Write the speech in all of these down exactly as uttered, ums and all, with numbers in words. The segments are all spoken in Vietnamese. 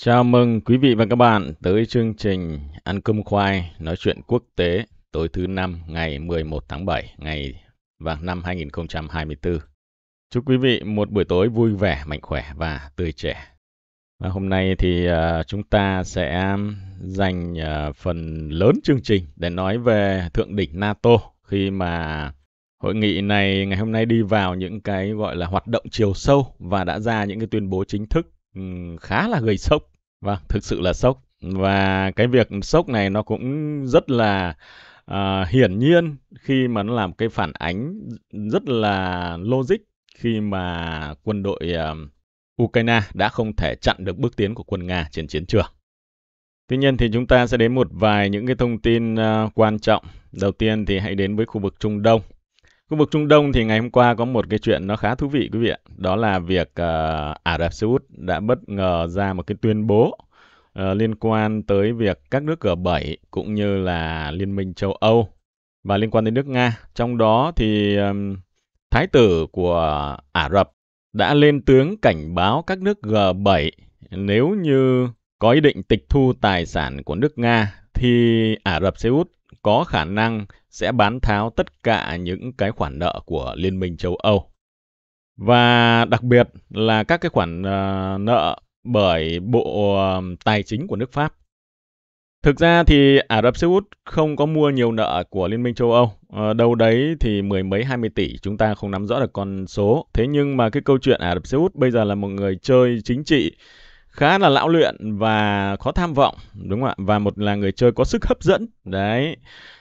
Chào mừng quý vị và các bạn tới chương trình Ăn Cơm Khoai nói chuyện quốc tế tối thứ năm ngày mười một tháng bảy ngày và năm hai nghìn không trăm hai mươi tư. Chúc quý vị một buổi tối vui vẻ, mạnh khỏe và tươi trẻ. Và hôm nay thì uh, chúng ta sẽ dành uh, phần lớn chương trình để nói về thượng đỉnh NATO, khi mà hội nghị này ngày hôm nay đi vào những cái gọi là hoạt động chiều sâu và đã ra những cái tuyên bố chính thức khá là gây sốc. Vâng, thực sự là sốc. Và cái việc sốc này nó cũng rất là uh, hiển nhiên khi mà nó làm cái phản ánh rất là logic khi mà quân đội uh, Ukraine đã không thể chặn được bước tiến của quân Nga trên chiến trường. Tuy nhiên thì chúng ta sẽ đến một vài những cái thông tin uh, quan trọng. Đầu tiên thì hãy đến với khu vực Trung Đông. Khu vực Trung Đông thì ngày hôm qua có một cái chuyện nó khá thú vị quý vị ạ. Đó là việc uh, Ả Rập Xê Út đã bất ngờ ra một cái tuyên bố uh, liên quan tới việc các nước G bảy cũng như là Liên minh châu Âu và liên quan đến nước Nga. Trong đó thì um, Thái tử của Ả Rập đã lên tiếng cảnh báo các nước G bảy nếu như có ý định tịch thu tài sản của nước Nga thì Ả Rập Xê Út có khả năng sẽ bán tháo tất cả những cái khoản nợ của Liên minh châu Âu. Và đặc biệt là các cái khoản uh, nợ bởi Bộ uh, Tài chính của nước Pháp. Thực ra thì Ả Rập Xê Út không có mua nhiều nợ của Liên minh châu Âu. Uh, đâu đấy thì mười mấy hai mươi tỷ, chúng ta không nắm rõ được con số. Thế nhưng mà cái câu chuyện Ả Rập Xê Út bây giờ là một người chơi chính trị khá là lão luyện và có tham vọng, đúng không ạ? Và một là người chơi có sức hấp dẫn. Đấy.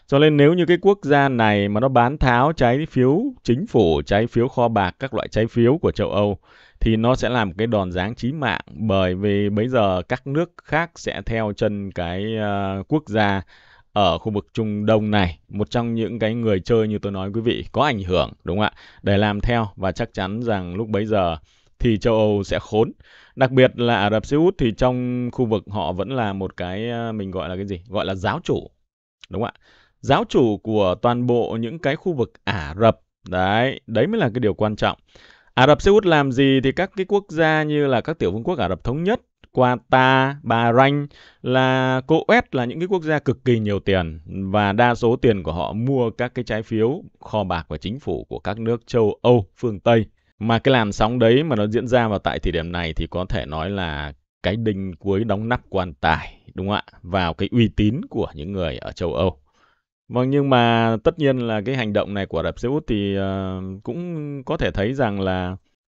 Cho nên nếu như cái quốc gia này mà nó bán tháo trái phiếu chính phủ, trái phiếu kho bạc, các loại trái phiếu của châu Âu thì nó sẽ làm cái đòn giáng chí mạng, bởi vì bây giờ các nước khác sẽ theo chân cái uh, quốc gia ở khu vực Trung Đông này, một trong những cái người chơi như tôi nói quý vị có ảnh hưởng, đúng không ạ? Để làm theo, và chắc chắn rằng lúc bấy giờ thì châu Âu sẽ khốn. Đặc biệt là Ả Rập Xê Út thì trong khu vực họ vẫn là một cái mình gọi là cái gì? Gọi là giáo chủ. Đúng không ạ? Giáo chủ của toàn bộ những cái khu vực Ả Rập. Đấy, đấy mới là cái điều quan trọng. Ả Rập Xê Út làm gì thì các cái quốc gia như là các tiểu vương quốc Ả Rập Thống Nhất, Qatar, Bahrain, là Kuwait là những cái quốc gia cực kỳ nhiều tiền, và đa số tiền của họ mua các cái trái phiếu kho bạc và chính phủ của các nước châu Âu phương Tây. Mà cái làn sóng đấy mà nó diễn ra vào tại thời điểm này thì có thể nói là cái đinh cuối đóng nắp quan tài, đúng không ạ? Vào cái uy tín của những người ở châu Âu. Vâng, nhưng mà tất nhiên là cái hành động này của Ả Rập Xê Út thì uh, cũng có thể thấy rằng là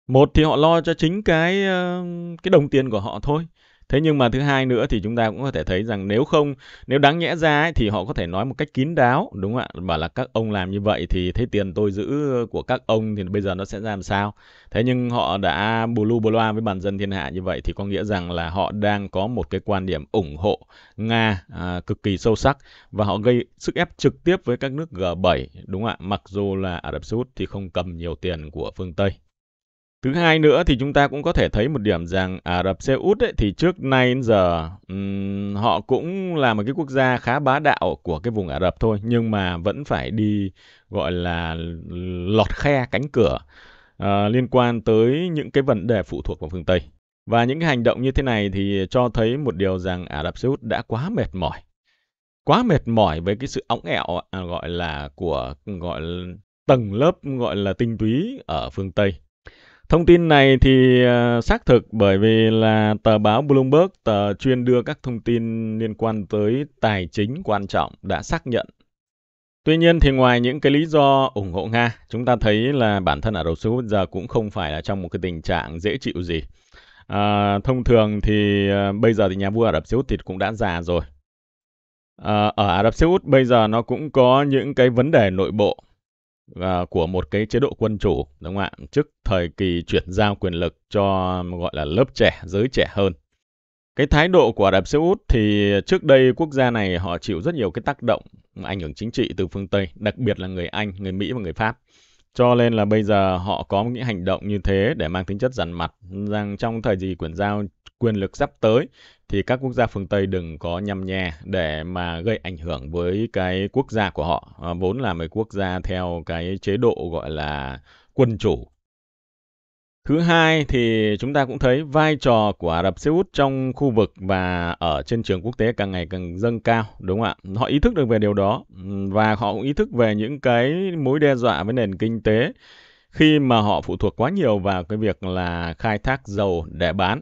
một thì họ lo cho chính cái uh, cái đồng tiền của họ thôi. Thế nhưng mà thứ hai nữa thì chúng ta cũng có thể thấy rằng nếu không, nếu đáng nhẽ ra ấy, thì họ có thể nói một cách kín đáo, đúng không ạ? Bảo là các ông làm như vậy thì thế tiền tôi giữ của các ông thì bây giờ nó sẽ ra làm sao? Thế nhưng họ đã bù lu bù loa với bản dân thiên hạ như vậy thì có nghĩa rằng là họ đang có một cái quan điểm ủng hộ Nga à, cực kỳ sâu sắc, và họ gây sức ép trực tiếp với các nước G bảy, đúng không ạ? Mặc dù là Ả Rập Xê Út thì không cầm nhiều tiền của phương Tây. Thứ hai nữa thì chúng ta cũng có thể thấy một điểm rằng Ả Rập Xê Út ấy, thì trước nay đến giờ um, họ cũng là một cái quốc gia khá bá đạo của cái vùng Ả Rập thôi, nhưng mà vẫn phải đi gọi là lọt khe cánh cửa uh, liên quan tới những cái vấn đề phụ thuộc vào phương Tây. Và những cái hành động như thế này thì cho thấy một điều rằng Ả Rập Xê Út đã quá mệt mỏi, quá mệt mỏi với cái sự ống ẹo à, gọi là của gọi là tầng lớp gọi là tinh túy ở phương Tây. Thông tin này thì uh, xác thực bởi vì là tờ báo Bloomberg, tờ chuyên đưa các thông tin liên quan tới tài chính quan trọng, đã xác nhận. Tuy nhiên thì ngoài những cái lý do ủng hộ Nga, chúng ta thấy là bản thân Ả Rập Xê Út giờ cũng không phải là trong một cái tình trạng dễ chịu gì. Uh, thông thường thì uh, bây giờ thì nhà vua Ả Rập Xê Út thì cũng đã già rồi. Uh, ở Ả Rập Xê Út bây giờ nó cũng có những cái vấn đề nội bộ của một cái chế độ quân chủ, đúng không ạ? Trước thời kỳ chuyển giao quyền lực cho gọi là lớp trẻ, giới trẻ hơn. Cái thái độ của Ả Rập Xê Út thì trước đây quốc gia này họ chịu rất nhiều cái tác động, ảnh hưởng chính trị từ phương Tây, đặc biệt là người Anh, người Mỹ và người Pháp. Cho nên là bây giờ họ có những hành động như thế để mang tính chất dằn mặt rằng trong thời kỳ chuyển giao quyền lực sắp tới thì các quốc gia phương Tây đừng có nhăm nhe để mà gây ảnh hưởng với cái quốc gia của họ, à, vốn là một quốc gia theo cái chế độ gọi là quân chủ. Thứ hai thì chúng ta cũng thấy vai trò của Ả Rập Xê Út trong khu vực và ở trên trường quốc tế càng ngày càng dâng cao, đúng không ạ? Họ ý thức được về điều đó và họ cũng ý thức về những cái mối đe dọa với nền kinh tế khi mà họ phụ thuộc quá nhiều vào cái việc là khai thác dầu để bán.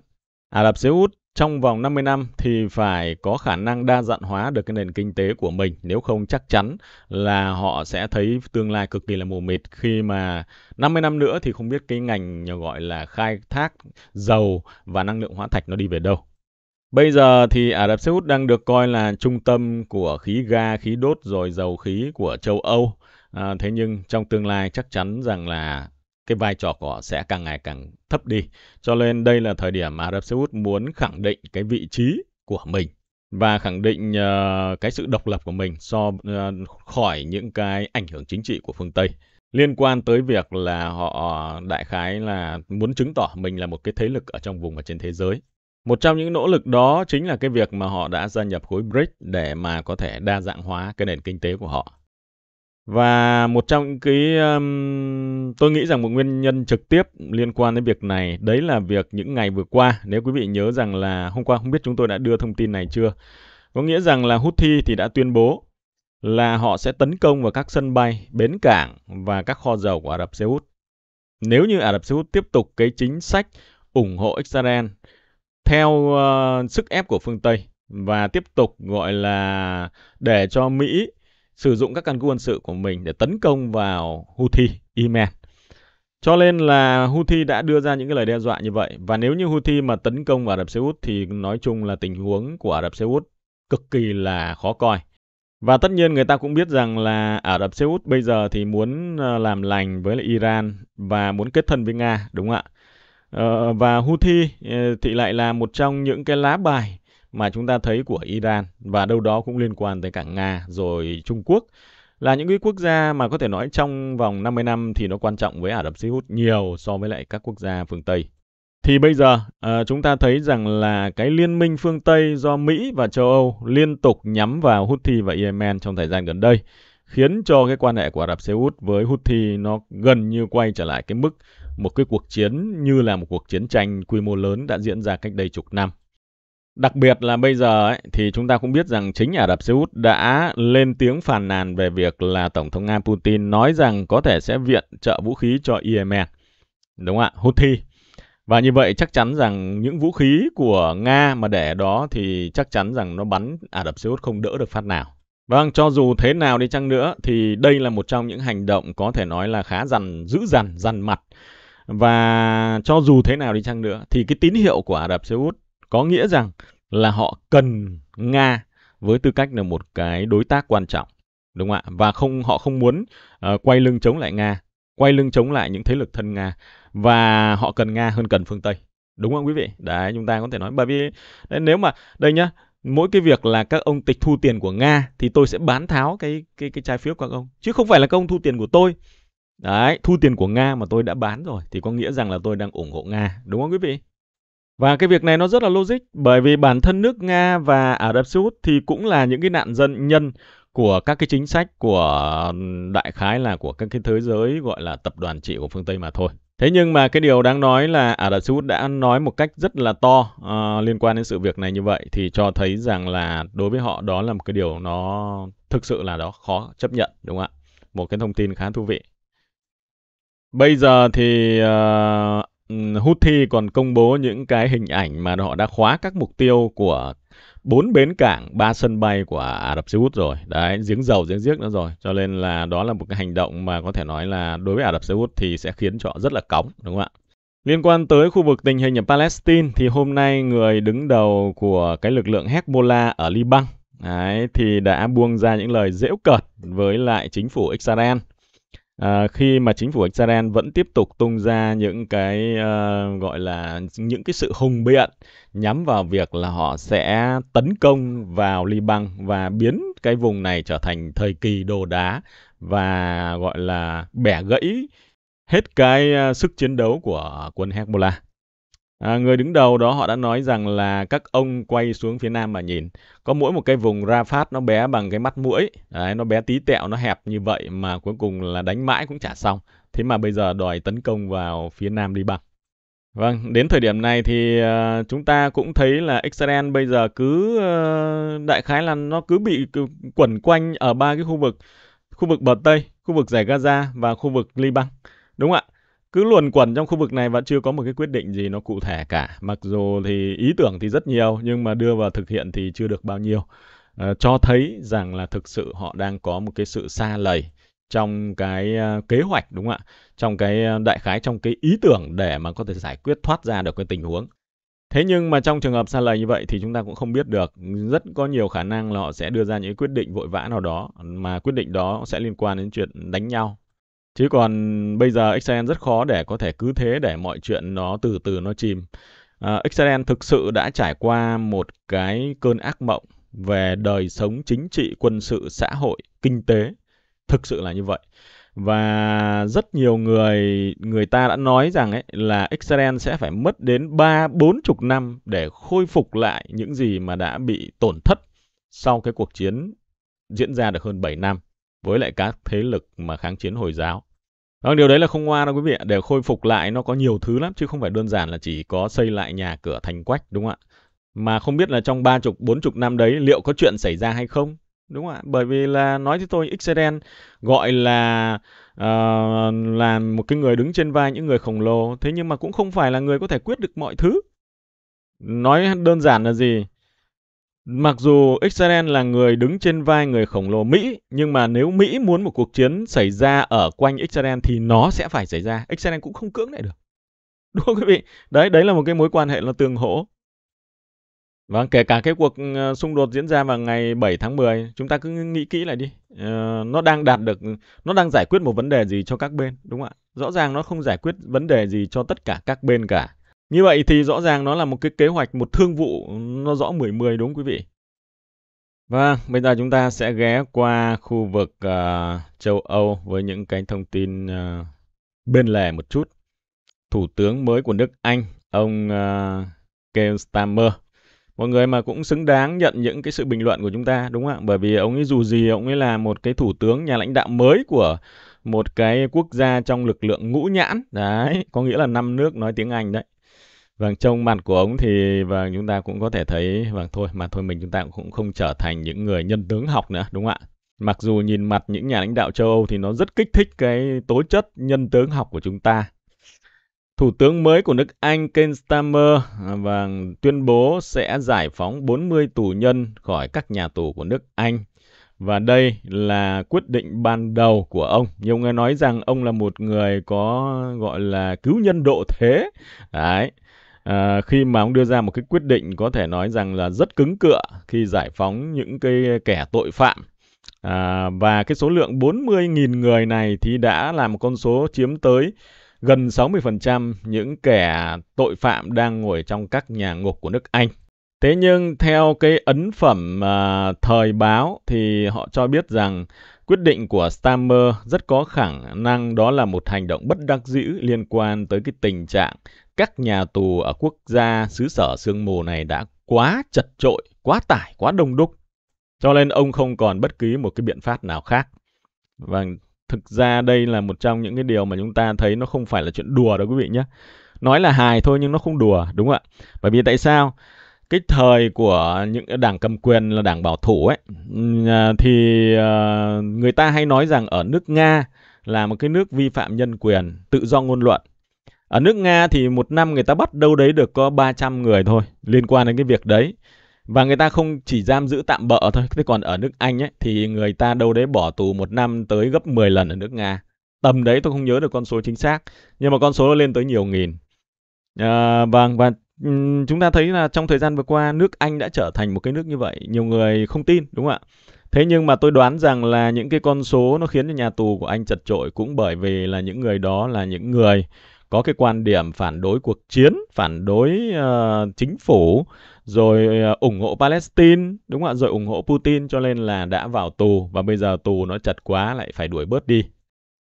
Ả Rập Xê Út trong vòng năm mươi năm thì phải có khả năng đa dạng hóa được cái nền kinh tế của mình, nếu không chắc chắn là họ sẽ thấy tương lai cực kỳ là mù mịt khi mà năm mươi năm nữa thì không biết cái ngành gọi là khai thác dầu và năng lượng hóa thạch nó đi về đâu. Bây giờ thì Ả Rập Xê Út đang được coi là trung tâm của khí ga, khí đốt rồi dầu khí của châu Âu. À, thế nhưng trong tương lai chắc chắn rằng là cái vai trò của họ sẽ càng ngày càng thấp đi. Cho nên đây là thời điểm Ả Rập Xê Út muốn khẳng định cái vị trí của mình và khẳng định uh, cái sự độc lập của mình so uh, khỏi những cái ảnh hưởng chính trị của phương Tây. Liên quan tới việc là họ đại khái là muốn chứng tỏ mình là một cái thế lực ở trong vùng và trên thế giới. Một trong những nỗ lực đó chính là cái việc mà họ đã gia nhập khối bờ rích để mà có thể đa dạng hóa cái nền kinh tế của họ. Và một trong cái um, tôi nghĩ rằng một nguyên nhân trực tiếp liên quan đến việc này, đấy là việc những ngày vừa qua, nếu quý vị nhớ rằng là hôm qua không biết chúng tôi đã đưa thông tin này chưa, có nghĩa rằng là Houthi thì đã tuyên bố là họ sẽ tấn công vào các sân bay, bến cảng và các kho dầu của Ả Rập Xê Út. Nếu như Ả Rập Xê Út tiếp tục cái chính sách ủng hộ Israel theo uh, sức ép của phương Tây và tiếp tục gọi là để cho Mỹ sử dụng các căn cứ quân sự của mình để tấn công vào Houthi, Yemen. Cho nên là Houthi đã đưa ra những cái lời đe dọa như vậy. Và nếu như Houthi mà tấn công vào Ả Rập Xê Út thì nói chung là tình huống của Ả Rập Xê Út cực kỳ là khó coi. Và tất nhiên người ta cũng biết rằng là Ả Rập Xê Út bây giờ thì muốn làm lành với lại Iran và muốn kết thân với Nga, đúng không ạ? Ờ, và Houthi thì lại là một trong những cái lá bài mà chúng ta thấy của Iran và đâu đó cũng liên quan tới cả Nga rồi Trung Quốc, là những cái quốc gia mà có thể nói trong vòng năm mươi năm thì nó quan trọng với Ả Rập Xê Út nhiều so với lại các quốc gia phương Tây. Thì bây giờ uh, chúng ta thấy rằng là cái liên minh phương Tây do Mỹ và châu Âu liên tục nhắm vào Houthi và Yemen trong thời gian gần đây, khiến cho cái quan hệ của Ả Rập Xê Út với Houthi nó gần như quay trở lại cái mức một cái cuộc chiến như là một cuộc chiến tranh quy mô lớn đã diễn ra cách đây chục năm. Đặc biệt là bây giờ ấy, thì chúng ta cũng biết rằng chính Ả Rập Xê Út đã lên tiếng phàn nàn về việc là Tổng thống Nga Putin nói rằng có thể sẽ viện trợ vũ khí cho Yemen, đúng không ạ, Houthi. Và như vậy chắc chắn rằng những vũ khí của Nga mà để đó thì chắc chắn rằng nó bắn Ả Rập Xê Út không đỡ được phát nào. Vâng, cho dù thế nào đi chăng nữa thì đây là một trong những hành động có thể nói là khá dằn, dữ dằn, dằn mặt. Và cho dù thế nào đi chăng nữa thì cái tín hiệu của Ả Rập Xê Út có nghĩa rằng là họ cần Nga với tư cách là một cái đối tác quan trọng, đúng không ạ? Và không họ không muốn uh, quay lưng chống lại Nga, quay lưng chống lại những thế lực thân Nga, và họ cần Nga hơn cần phương Tây, đúng không quý vị? Đấy, chúng ta có thể nói, bởi vì đấy, nếu mà đây nhá, mỗi cái việc là các ông tịch thu tiền của Nga thì tôi sẽ bán tháo cái cái cái trái phiếu của các ông, chứ không phải là các ông thu tiền của tôi. Đấy, thu tiền của Nga mà tôi đã bán rồi thì có nghĩa rằng là tôi đang ủng hộ Nga, đúng không quý vị? Và cái việc này nó rất là logic, bởi vì bản thân nước Nga và Ả Rập Xê Út thì cũng là những cái nạn dân nhân của các cái chính sách của đại khái là của các cái thế giới gọi là tập đoàn trị của phương Tây mà thôi. Thế nhưng mà cái điều đáng nói là Ả Rập Xê Út đã nói một cách rất là to uh, liên quan đến sự việc này như vậy, thì cho thấy rằng là đối với họ đó là một cái điều nó thực sự là đó khó chấp nhận, đúng không ạ? Một cái thông tin khá thú vị. Bây giờ thì Uh, Houthi còn công bố những cái hình ảnh mà họ đã khóa các mục tiêu của bốn bến cảng, ba sân bay của Ả Rập Xê Út rồi. Đấy, giếng dầu, giếng giếc nữa rồi. Cho nên là đó là một cái hành động mà có thể nói là đối với Ả Rập Xê Út thì sẽ khiến cho họ rất là cóng, đúng không ạ? Liên quan tới khu vực tình hình ở Palestine thì hôm nay người đứng đầu của cái lực lượng Hezbollah ở Liban đấy, thì đã buông ra những lời giễu cợt với lại chính phủ Israel. À, khi mà chính phủ Israel vẫn tiếp tục tung ra những cái uh, gọi là những cái sự hùng biện nhắm vào việc là họ sẽ tấn công vào Liban và biến cái vùng này trở thành thời kỳ đồ đá và gọi là bẻ gãy hết cái uh, sức chiến đấu của quân Hezbollah. À, người đứng đầu đó họ đã nói rằng là các ông quay xuống phía nam mà nhìn, có mỗi một cái vùng Rafah nó bé bằng cái mắt mũi, đấy, nó bé tí tẹo, nó hẹp như vậy mà cuối cùng là đánh mãi cũng chả xong. Thế mà bây giờ đòi tấn công vào phía nam Liban. Vâng, đến thời điểm này thì uh, chúng ta cũng thấy là Israel bây giờ cứ uh, đại khái là nó cứ bị cứ quẩn quanh ở ba cái khu vực, khu vực bờ Tây, khu vực dải Gaza và khu vực Liban. Đúng không ạ? Cứ luẩn quẩn trong khu vực này và chưa có một cái quyết định gì nó cụ thể cả. Mặc dù thì ý tưởng thì rất nhiều nhưng mà đưa vào thực hiện thì chưa được bao nhiêu. Uh, cho thấy rằng là thực sự họ đang có một cái sự sa lầy trong cái kế hoạch, đúng không ạ? Trong cái đại khái, trong cái ý tưởng để mà có thể giải quyết thoát ra được cái tình huống. Thế nhưng mà trong trường hợp sa lầy như vậy thì chúng ta cũng không biết được. Rất có nhiều khả năng là họ sẽ đưa ra những quyết định vội vã nào đó mà quyết định đó sẽ liên quan đến chuyện đánh nhau. Chứ còn bây giờ Israel rất khó để có thể cứ thế để mọi chuyện nó từ từ nó chìm. À, Israel thực sự đã trải qua một cái cơn ác mộng về đời sống chính trị, quân sự, xã hội, kinh tế. Thực sự là như vậy. Và rất nhiều người người ta đã nói rằng ấy, là Israel sẽ phải mất đến ba bốn mươi năm để khôi phục lại những gì mà đã bị tổn thất sau cái cuộc chiến diễn ra được hơn bảy năm với lại các thế lực mà kháng chiến Hồi giáo. Đó, điều đấy là không ngoa đâu quý vị ạ. Để khôi phục lại nó có nhiều thứ lắm chứ không phải đơn giản là chỉ có xây lại nhà cửa thành quách, đúng không ạ? Mà không biết là trong ba mươi bốn mươi năm đấy liệu có chuyện xảy ra hay không? Đúng ạ, bởi vì là nói với tôi Israel gọi là uh, là một cái người đứng trên vai những người khổng lồ. Thế nhưng mà cũng không phải là người có thể quyết được mọi thứ. Nói đơn giản là gì? Mặc dù Israel là người đứng trên vai người khổng lồ Mỹ, nhưng mà nếu Mỹ muốn một cuộc chiến xảy ra ở quanh Israel thì nó sẽ phải xảy ra. Israel cũng không cưỡng lại được. Đúng không quý vị? Đấy, đấy là một cái mối quan hệ là tương hỗ. Vâng, kể cả cái cuộc xung đột diễn ra vào ngày bảy tháng mười, chúng ta cứ nghĩ kỹ lại đi. Ờ, nó đang đạt được, nó đang giải quyết một vấn đề gì cho các bên, đúng không ạ? Rõ ràng nó không giải quyết vấn đề gì cho tất cả các bên cả. Như vậy thì rõ ràng nó là một cái kế hoạch, một thương vụ, nó rõ mười mười đúng không, quý vị? Vâng, bây giờ chúng ta sẽ ghé qua khu vực uh, châu Âu với những cái thông tin uh, bên lề một chút. Thủ tướng mới của nước Anh, ông uh, Keir Starmer. Mọi người mà cũng xứng đáng nhận những cái sự bình luận của chúng ta, đúng không ạ? Bởi vì ông ấy dù gì, ông ấy là một cái thủ tướng, nhà lãnh đạo mới của một cái quốc gia trong lực lượng ngũ nhãn. Đấy, có nghĩa là năm nước nói tiếng Anh đấy. Vâng, trong mặt của ông thì và chúng ta cũng có thể thấy, vâng thôi, mà thôi mình chúng ta cũng không trở thành những người nhân tướng học nữa, đúng không ạ? Mặc dù nhìn mặt những nhà lãnh đạo châu Âu thì nó rất kích thích cái tố chất nhân tướng học của chúng ta. Thủ tướng mới của nước Anh Keir Starmer và tuyên bố sẽ giải phóng bốn mươi tù nhân khỏi các nhà tù của nước Anh. Và đây là quyết định ban đầu của ông. Nhiều người nói rằng ông là một người có gọi là cứu nhân độ thế. Đấy. À, khi mà ông đưa ra một cái quyết định có thể nói rằng là rất cứng cựa khi giải phóng những cái kẻ tội phạm. À, và cái số lượng bốn mươi nghìn người này thì đã là một con số chiếm tới gần sáu mươi phần trăm những kẻ tội phạm đang ngồi trong các nhà ngục của nước Anh. Thế nhưng theo cái ấn phẩm uh, thời báo thì họ cho biết rằng quyết định của Starmer rất có khả năng đó là một hành động bất đắc dĩ liên quan tới cái tình trạng các nhà tù ở quốc gia xứ sở sương mù này đã quá chật chội, quá tải, quá đông đúc. Cho nên ông không còn bất kỳ một cái biện pháp nào khác. Và thực ra đây là một trong những cái điều mà chúng ta thấy nó không phải là chuyện đùa đâu quý vị nhé. Nói là hài thôi nhưng nó không đùa, đúng không ạ? Bởi vì tại sao? Cái thời của những đảng cầm quyền là đảng bảo thủ ấy, thì người ta hay nói rằng ở nước Nga là một cái nước vi phạm nhân quyền, tự do ngôn luận. Ở nước Nga thì một năm người ta bắt đâu đấy được có ba trăm người thôi liên quan đến cái việc đấy. Và người ta không chỉ giam giữ tạm bợ thôi. Thế còn ở nước Anh ấy, thì người ta đâu đấy bỏ tù một năm tới gấp mười lần ở nước Nga. Tầm đấy tôi không nhớ được con số chính xác. Nhưng mà con số nó lên tới nhiều nghìn. À, và, và chúng ta thấy là trong thời gian vừa qua nước Anh đã trở thành một cái nước như vậy. Nhiều người không tin, đúng không ạ? Thế nhưng mà tôi đoán rằng là những cái con số nó khiến cho nhà tù của Anh chật chội cũng bởi vì là những người đó là những người có cái quan điểm phản đối cuộc chiến, phản đối uh, chính phủ, rồi uh, ủng hộ Palestine, đúng không ạ? Rồi ủng hộ Putin, cho nên là đã vào tù và bây giờ tù nó chật quá lại phải đuổi bớt đi.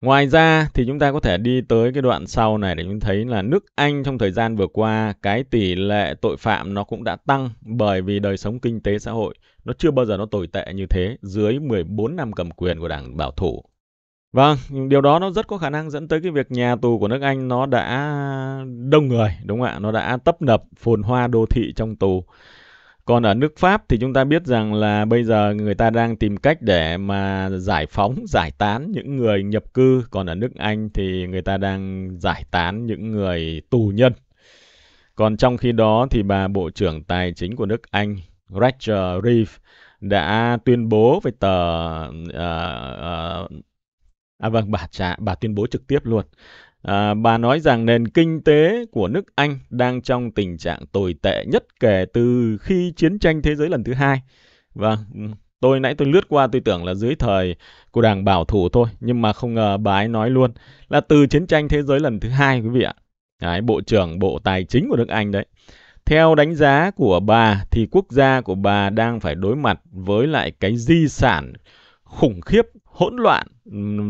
Ngoài ra thì chúng ta có thể đi tới cái đoạn sau này để chúng thấy là nước Anh trong thời gian vừa qua cái tỷ lệ tội phạm nó cũng đã tăng bởi vì đời sống kinh tế xã hội nó chưa bao giờ nó tồi tệ như thế dưới mười bốn năm cầm quyền của đảng bảo thủ. Vâng, điều đó nó rất có khả năng dẫn tới cái việc nhà tù của nước Anh nó đã đông người, đúng không ạ? Nó đã tấp nập phồn hoa đô thị trong tù. Còn ở nước Pháp thì chúng ta biết rằng là bây giờ người ta đang tìm cách để mà giải phóng, giải tán những người nhập cư. Còn ở nước Anh thì người ta đang giải tán những người tù nhân. Còn trong khi đó thì bà Bộ trưởng Tài chính của nước Anh, Rachel Reeves, đã tuyên bố với tờ... Uh, uh, À vâng, bà, trả, bà tuyên bố trực tiếp luôn. À, bà nói rằng nền kinh tế của nước Anh đang trong tình trạng tồi tệ nhất kể từ khi chiến tranh thế giới lần thứ hai. Vâng, tôi nãy tôi lướt qua tôi tưởng là dưới thời của đảng bảo thủ thôi. Nhưng mà không ngờ bà ấy nói luôn là từ chiến tranh thế giới lần thứ hai, quý vị ạ. Đấy, Bộ trưởng Bộ Tài chính của nước Anh đấy. Theo đánh giá của bà thì quốc gia của bà đang phải đối mặt với lại cái di sản khủng khiếp, hỗn loạn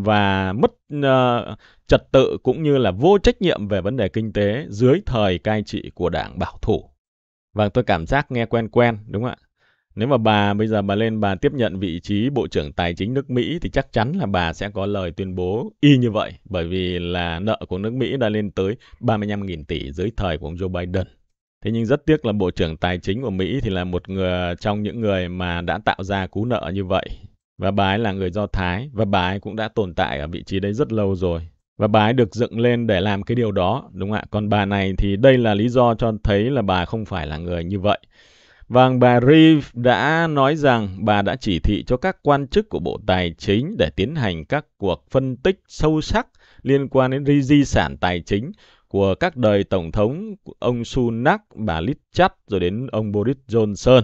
và mất uh, trật tự cũng như là vô trách nhiệm về vấn đề kinh tế dưới thời cai trị của đảng bảo thủ. Và tôi cảm giác nghe quen quen, đúng không ạ? Nếu mà bà bây giờ bà lên bà tiếp nhận vị trí Bộ trưởng Tài chính nước Mỹ thì chắc chắn là bà sẽ có lời tuyên bố y như vậy, bởi vì là nợ của nước Mỹ đã lên tới ba mươi lăm nghìn tỷ dưới thời của ông Joe Biden. Thế nhưng rất tiếc là Bộ trưởng Tài chính của Mỹ thì là một người trong những người mà đã tạo ra cú nợ như vậy. Và bà ấy là người Do Thái, và bà ấy cũng đã tồn tại ở vị trí đấy rất lâu rồi. Và bà ấy được dựng lên để làm cái điều đó, đúng không ạ? Còn bà này thì đây là lý do cho thấy là bà không phải là người như vậy. Và bà Reeves đã nói rằng bà đã chỉ thị cho các quan chức của Bộ Tài chính để tiến hành các cuộc phân tích sâu sắc liên quan đến di sản tài chính của các đời Tổng thống, ông Sunak, bà Liz Truss, rồi đến ông Boris Johnson.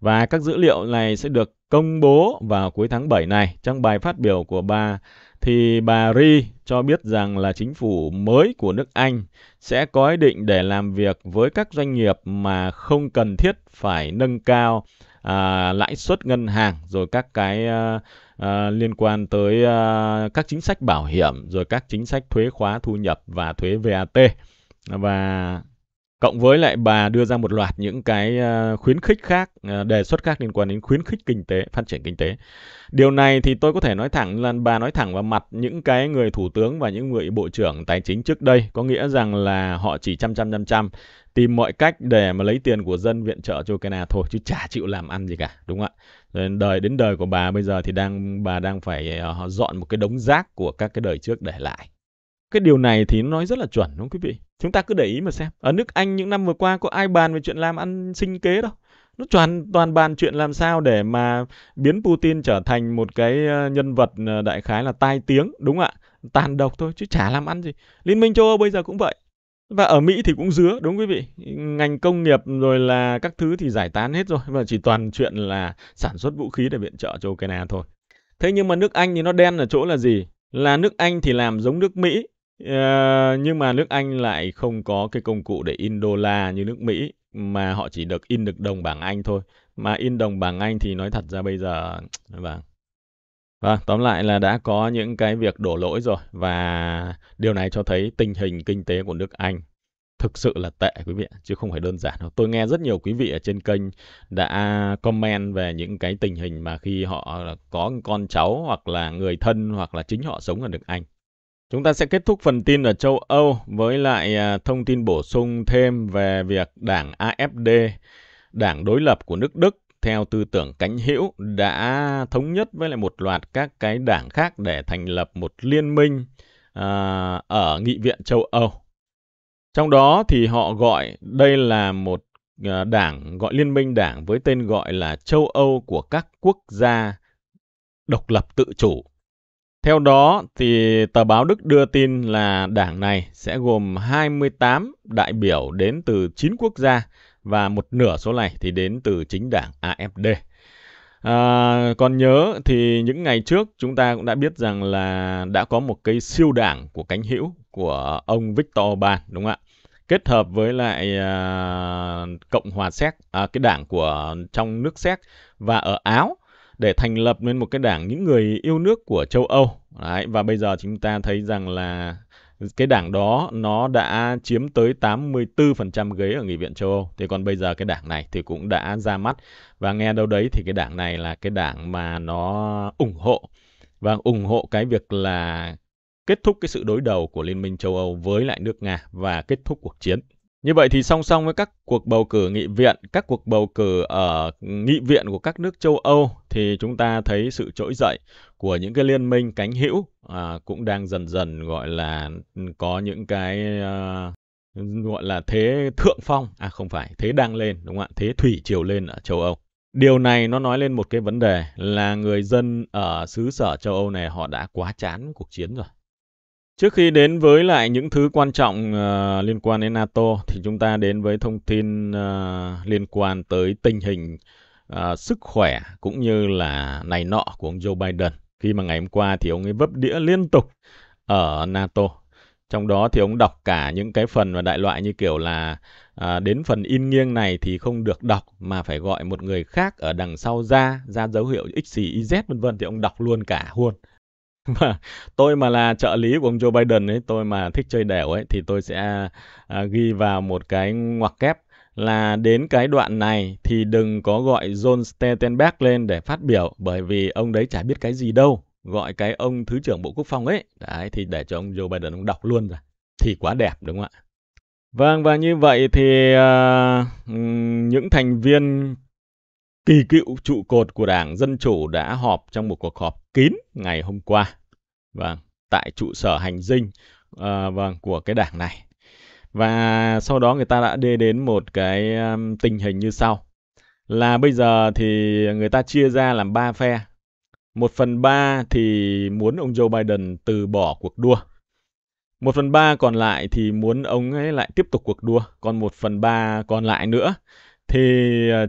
Và các dữ liệu này sẽ được công bố vào cuối tháng bảy này. Trong bài phát biểu của bà, thì bà Ri cho biết rằng là chính phủ mới của nước Anh sẽ có ý định để làm việc với các doanh nghiệp mà không cần thiết phải nâng cao à, lãi suất ngân hàng, rồi các cái à, à, liên quan tới à, các chính sách bảo hiểm, rồi các chính sách thuế khóa thu nhập và thuế vê a tê. Và... cộng với lại bà đưa ra một loạt những cái khuyến khích khác, đề xuất khác liên quan đến khuyến khích kinh tế, phát triển kinh tế. Điều này thì tôi có thể nói thẳng là bà nói thẳng vào mặt những cái người thủ tướng và những người bộ trưởng tài chính trước đây. Có nghĩa rằng là họ chỉ chăm chăm chăm chăm tìm mọi cách để mà lấy tiền của dân viện trợ cho Ukraine thôi, chứ chả chịu làm ăn gì cả, đúng không ạ? Đến đời, đến đời của bà bây giờ thì đang bà đang phải dọn một cái đống rác của các cái đời trước để lại. Cái điều này thì nó nói rất là chuẩn, đúng không quý vị? Chúng ta cứ để ý mà xem. Ở nước Anh những năm vừa qua có ai bàn về chuyện làm ăn sinh kế đâu. Nó toàn, toàn bàn chuyện làm sao để mà biến Putin trở thành một cái nhân vật đại khái là tai tiếng, đúng không ạ? Tàn độc thôi, chứ chả làm ăn gì. Liên minh châu Âu bây giờ cũng vậy. Và ở Mỹ thì cũng dứa, đúng quý vị? Ngành công nghiệp rồi là các thứ thì giải tán hết rồi. Và chỉ toàn chuyện là sản xuất vũ khí để viện trợ cho Ukraine thôi. Thế nhưng mà nước Anh thì nó đen ở chỗ là gì? Là nước Anh thì làm giống nước Mỹ. Uh, nhưng mà nước Anh lại không có cái công cụ để in đô la như nước Mỹ, mà họ chỉ được in được đồng bảng Anh thôi. Mà in đồng bảng Anh thì nói thật ra bây giờ vâng. Vâng, tóm lại là đã có những cái việc đổ lỗi rồi, và điều này cho thấy tình hình kinh tế của nước Anh thực sự là tệ, quý vị, chứ không phải đơn giản đâu. Tôi nghe rất nhiều quý vị ở trên kênh đã comment về những cái tình hình mà khi họ có con cháu hoặc là người thân hoặc là chính họ sống ở nước Anh. Chúng ta sẽ kết thúc phần tin ở châu Âu với lại thông tin bổ sung thêm về việc đảng a ép đê, đảng đối lập của nước Đức, theo tư tưởng cánh hữu đã thống nhất với lại một loạt các cái đảng khác để thành lập một liên minh à, ở Nghị viện châu Âu. Trong đó thì họ gọi đây là một đảng, gọi liên minh đảng với tên gọi là châu Âu của các quốc gia độc lập tự chủ. Theo đó, thì tờ báo Đức đưa tin là đảng này sẽ gồm hai mươi tám đại biểu đến từ chín quốc gia và một nửa số này thì đến từ chính đảng a ép đê. À, còn nhớ thì những ngày trước chúng ta cũng đã biết rằng là đã có một cái siêu đảng của cánh hữu của ông Viktor Orbán, đúng không ạ? Kết hợp với lại à, Cộng hòa Séc, à, cái đảng của trong nước Séc và ở Áo, để thành lập nên một cái đảng những người yêu nước của châu Âu. Đấy, và bây giờ chúng ta thấy rằng là cái đảng đó nó đã chiếm tới tám mươi tư phần trăm ghế ở Nghị viện châu Âu. Thì còn bây giờ cái đảng này thì cũng đã ra mắt. Và nghe đâu đấy thì cái đảng này là cái đảng mà nó ủng hộ và ủng hộ cái việc là kết thúc cái sự đối đầu của Liên minh châu Âu với lại nước Nga và kết thúc cuộc chiến. Như vậy thì song song với các cuộc bầu cử nghị viện, các cuộc bầu cử ở nghị viện của các nước châu Âu thì chúng ta thấy sự trỗi dậy của những cái liên minh cánh hữu à, cũng đang dần dần gọi là có những cái à, gọi là thế thượng phong, à không phải, thế đang lên, đúng không ạ? Thế thủy triều lên ở châu Âu. Điều này nó nói lên một cái vấn đề là người dân ở xứ sở châu Âu này họ đã quá chán cuộc chiến rồi. Trước khi đến với lại những thứ quan trọng uh, liên quan đến NATO thì chúng ta đến với thông tin uh, liên quan tới tình hình uh, sức khỏe cũng như là này nọ của ông Joe Biden. Khi mà ngày hôm qua thì ông ấy vấp đĩa liên tục ở NATO. Trong đó thì ông đọc cả những cái phần và đại loại như kiểu là à, đến phần in nghiêng này thì không được đọc mà phải gọi một người khác ở đằng sau ra, ra dấu hiệu ích xê i dét vân vân thì ông đọc luôn cả luôn. Mà tôi mà là trợ lý của ông Joe Biden ấy, tôi mà thích chơi đẻo ấy thì tôi sẽ à, ghi vào một cái ngoặc kép là đến cái đoạn này thì đừng có gọi Jens Stoltenberg lên để phát biểu bởi vì ông đấy chả biết cái gì đâu. Gọi cái ông Thứ trưởng Bộ Quốc phòng ấy, đấy, thì để cho ông Joe Biden ông đọc luôn rồi, thì quá đẹp đúng không ạ? Vâng, và như vậy thì uh, những thành viên kỳ cựu trụ cột của Đảng Dân Chủ đã họp trong một cuộc họp kín ngày hôm qua, vâng, tại trụ sở hành dinh uh, vâng, của cái đảng này. Và sau đó người ta đã đưa đến một cái um, tình hình như sau, là bây giờ thì người ta chia ra làm ba phe. Một phần ba thì muốn ông Joe Biden từ bỏ cuộc đua. Một phần ba còn lại thì muốn ông ấy lại tiếp tục cuộc đua. Còn một phần ba còn lại nữa thì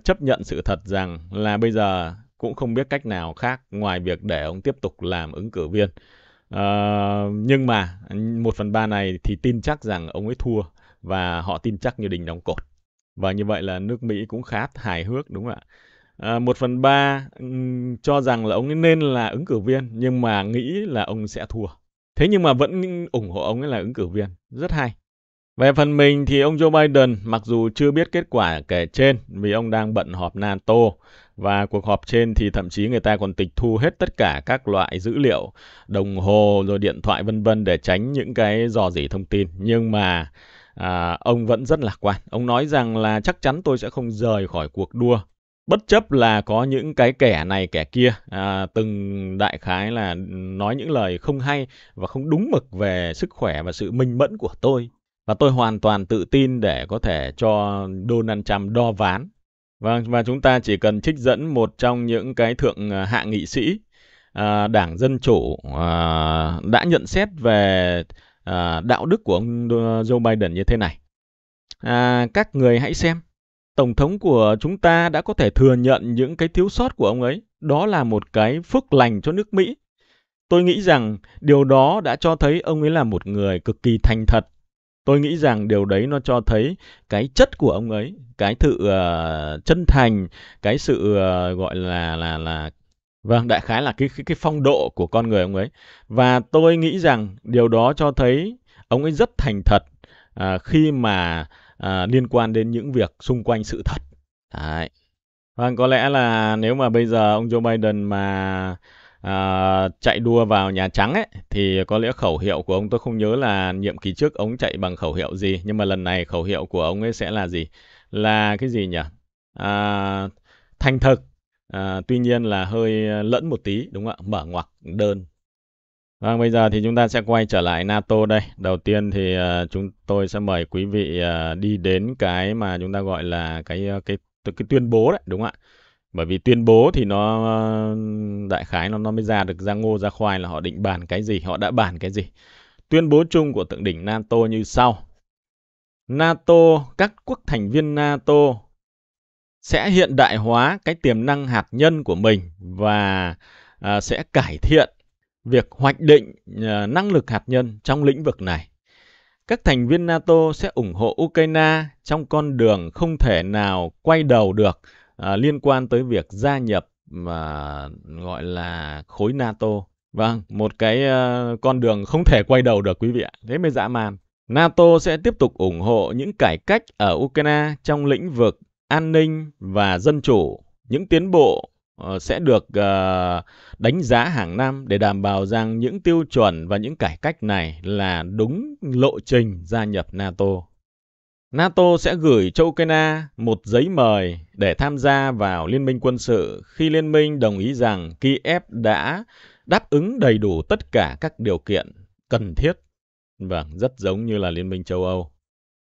chấp nhận sự thật rằng là bây giờ cũng không biết cách nào khác ngoài việc để ông tiếp tục làm ứng cử viên. À, nhưng mà một phần ba này thì tin chắc rằng ông ấy thua và họ tin chắc như đinh đóng cột. Và như vậy là nước Mỹ cũng khá hài hước đúng không ạ? À, một phần ba cho rằng là ông ấy nên là ứng cử viên nhưng mà nghĩ là ông sẽ thua. Thế nhưng mà vẫn ủng hộ ông ấy là ứng cử viên. Rất hay. Về phần mình thì ông Joe Biden mặc dù chưa biết kết quả kể trên vì ông đang bận họp NATO và cuộc họp trên thì thậm chí người ta còn tịch thu hết tất cả các loại dữ liệu, đồng hồ rồi điện thoại vân vân để tránh những cái rò rỉ thông tin. Nhưng mà à, ông vẫn rất lạc quan. Ông nói rằng là chắc chắn tôi sẽ không rời khỏi cuộc đua. Bất chấp là có những cái kẻ này kẻ kia à, từng đại khái là nói những lời không hay và không đúng mực về sức khỏe và sự minh mẫn của tôi. Và tôi hoàn toàn tự tin để có thể cho Donald Trump đo ván. Và, và chúng ta chỉ cần trích dẫn một trong những cái thượng hạ nghị sĩ à, Đảng Dân Chủ à, đã nhận xét về à, đạo đức của ông Joe Biden như thế này. À, các người hãy xem. Tổng thống của chúng ta đã có thể thừa nhận những cái thiếu sót của ông ấy. Đó là một cái phước lành cho nước Mỹ. Tôi nghĩ rằng điều đó đã cho thấy ông ấy là một người cực kỳ thành thật. Tôi nghĩ rằng điều đấy nó cho thấy cái chất của ông ấy, cái sự uh, chân thành, cái sự uh, gọi là là là vâng, đại khái là cái, cái cái phong độ của con người ông ấy. Và tôi nghĩ rằng điều đó cho thấy ông ấy rất thành thật uh, khi mà À, liên quan đến những việc xung quanh sự thật. Đấy. Và có lẽ là nếu mà bây giờ ông Joe Biden mà à, chạy đua vào Nhà Trắng ấy, thì có lẽ khẩu hiệu của ông, tôi không nhớ là nhiệm kỳ trước ông chạy bằng khẩu hiệu gì, nhưng mà lần này khẩu hiệu của ông ấy sẽ là gì? Là cái gì nhỉ? À, thành thực, à, tuy nhiên là hơi lẫn một tí, đúng không ạ? Mở ngoặc đơn. Vâng, bây giờ thì chúng ta sẽ quay trở lại NATO đây. Đầu tiên thì uh, chúng tôi sẽ mời quý vị uh, đi đến cái mà chúng ta gọi là cái cái cái tuyên bố đấy, đúng không ạ? Bởi vì tuyên bố thì nó uh, đại khái nó nó mới ra được ra ngô ra khoai là họ định bàn cái gì, họ đã bàn cái gì. Tuyên bố chung của thượng đỉnh NATO như sau. NATO, các quốc thành viên NATO sẽ hiện đại hóa cái tiềm năng hạt nhân của mình và uh, sẽ cải thiện việc hoạch định uh, năng lực hạt nhân trong lĩnh vực này. Các thành viên NATO sẽ ủng hộ Ukraine trong con đường không thể nào quay đầu được uh, liên quan tới việc gia nhập mà uh, gọi là khối NATO. Vâng, một cái uh, con đường không thể quay đầu được quý vị ạ. Thế mới dã man. NATO sẽ tiếp tục ủng hộ những cải cách ở Ukraine trong lĩnh vực an ninh và dân chủ, những tiến bộ sẽ được đánh giá hàng năm để đảm bảo rằng những tiêu chuẩn và những cải cách này là đúng lộ trình gia nhập NATO. NATO sẽ gửi cho Ukraine một giấy mời để tham gia vào liên minh quân sự khi liên minh đồng ý rằng Kiev đã đáp ứng đầy đủ tất cả các điều kiện cần thiết. Vâng, rất giống như là Liên minh châu Âu.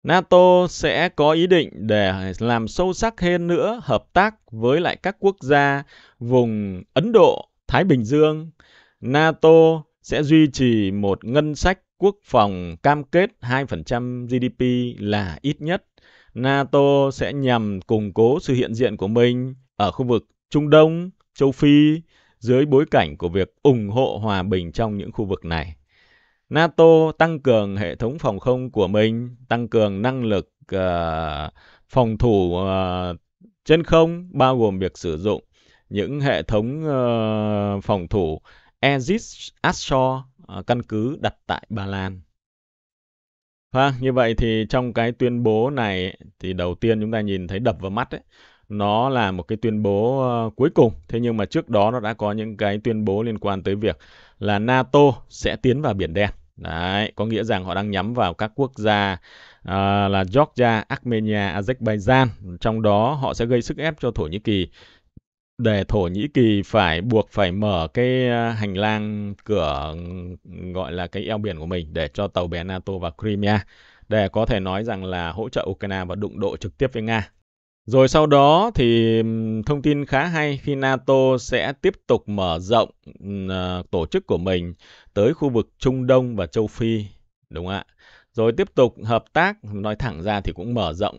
NATO sẽ có ý định để làm sâu sắc hơn nữa hợp tác với lại các quốc gia vùng Ấn Độ, Thái Bình Dương. NATO sẽ duy trì một ngân sách quốc phòng cam kết hai phần trăm giê đê pê là ít nhất. NATO sẽ nhằm củng cố sự hiện diện của mình ở khu vực Trung Đông, Châu Phi dưới bối cảnh của việc ủng hộ hòa bình trong những khu vực này. NATO tăng cường hệ thống phòng không của mình, tăng cường năng lực uh, phòng thủ uh, trên không, bao gồm việc sử dụng những hệ thống uh, phòng thủ Aegis Ashore, uh, căn cứ đặt tại Ba Lan. Và như vậy thì trong cái tuyên bố này thì đầu tiên chúng ta nhìn thấy đập vào mắt ấy, nó là một cái tuyên bố uh, cuối cùng. Thế nhưng mà trước đó nó đã có những cái tuyên bố liên quan tới việc là NATO sẽ tiến vào Biển Đen. Đấy, có nghĩa rằng họ đang nhắm vào các quốc gia uh, là Georgia, Armenia, Azerbaijan. Trong đó họ sẽ gây sức ép cho Thổ Nhĩ Kỳ để Thổ Nhĩ Kỳ phải buộc phải mở cái hành lang cửa gọi là cái eo biển của mình để cho tàu bè NATO vào Crimea, để có thể nói rằng là hỗ trợ Ukraine và đụng độ trực tiếp với Nga. Rồi sau đó thì thông tin khá hay khi NATO sẽ tiếp tục mở rộng uh, tổ chức của mình tới khu vực Trung Đông và Châu Phi, đúng không ạ? Rồi tiếp tục hợp tác, nói thẳng ra thì cũng mở rộng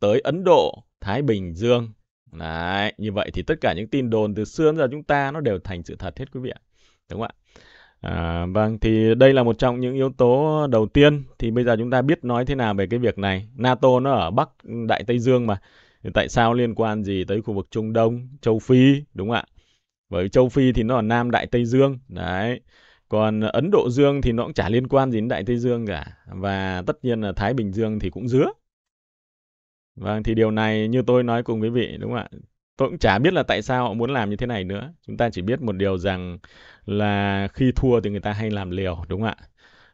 tới Ấn Độ, Thái Bình Dương. Đấy, như vậy thì tất cả những tin đồn từ xưa đến giờ chúng ta nó đều thành sự thật hết quý vị ạ, đúng không ạ? À, vâng, thì đây là một trong những yếu tố đầu tiên. Thì bây giờ chúng ta biết nói thế nào về cái việc này. NATO nó ở Bắc Đại Tây Dương mà. Thì tại sao liên quan gì tới khu vực Trung Đông, Châu Phi, đúng không ạ? Bởi Châu Phi thì nó ở Nam Đại Tây Dương, đấy. Còn Ấn Độ Dương thì nó cũng chả liên quan gì đến Đại Tây Dương cả. Và tất nhiên là Thái Bình Dương thì cũng dứa. Vâng, thì điều này như tôi nói cùng quý vị, đúng không ạ? Tôi cũng chả biết là tại sao họ muốn làm như thế này nữa. Chúng ta chỉ biết một điều rằng là khi thua thì người ta hay làm liều, đúng không ạ?